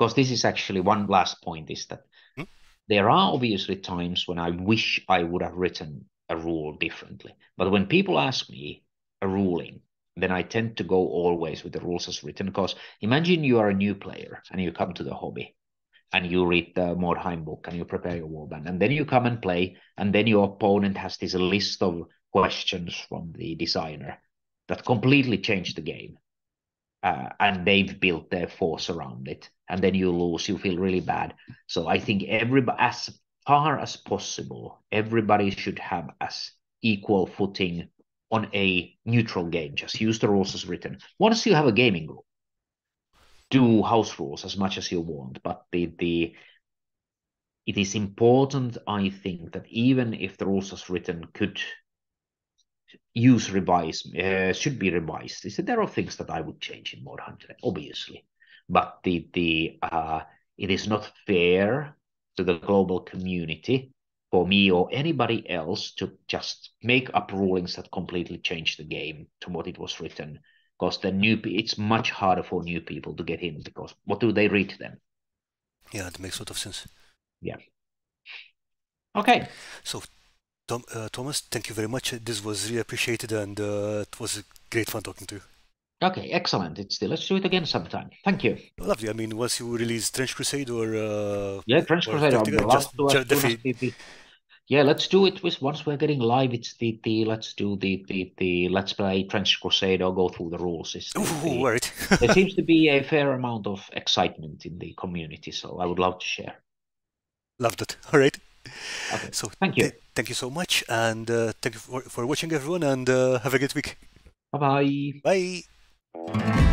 Because this is actually one last point is that hmm? there are obviously times when I wish I would have written a rule differently. But when people ask me a ruling, then I tend to go always with the rules as written. Because imagine you are a new player and you come to the hobby and you read the Mordheim book and you prepare your warband. And then you come and play and then your opponent has this list of questions from the designer that completely change the game. Uh, and they've built their force around it, and then you lose, you feel really bad. So I think everybody, as far as possible, everybody should have as equal footing on a neutral game. Just use the rules as written. Once you have a gaming group, do house rules as much as you want, but the the it is important, I think, that even if the rules as written could use revise uh, should be revised. Is that there are things that I would change in Mordheim today, obviously, but the the uh, it is not fair to the global community for me or anybody else to just make up rulings that completely change the game to what it was written. Because the new it's much harder for new people to get in because what do they read then? Yeah, it makes a lot of sense. Yeah. Okay. So. Tom, uh, Tuomas, thank you very much. This was really appreciated, and uh, it was great fun talking to you. Okay, excellent. It's still, let's do it again sometime. Thank you. Lovely. I mean, once you release Trench Crusade or uh, yeah, Trench Crusade, or Tactica, just, just just the, the, yeah, let's do it. With once we're getting live, it's the, the let's do the, the the let's play Trench Crusade or go through the rules. The, Ooh, the, right. There seems to be a fair amount of excitement in the community, so I would love to share. Loved it. All right. Okay. So thank you. Th thank you so much, and uh, thank you for, for watching, everyone, and uh, have a good week. Bye-bye. Bye. -bye. Bye.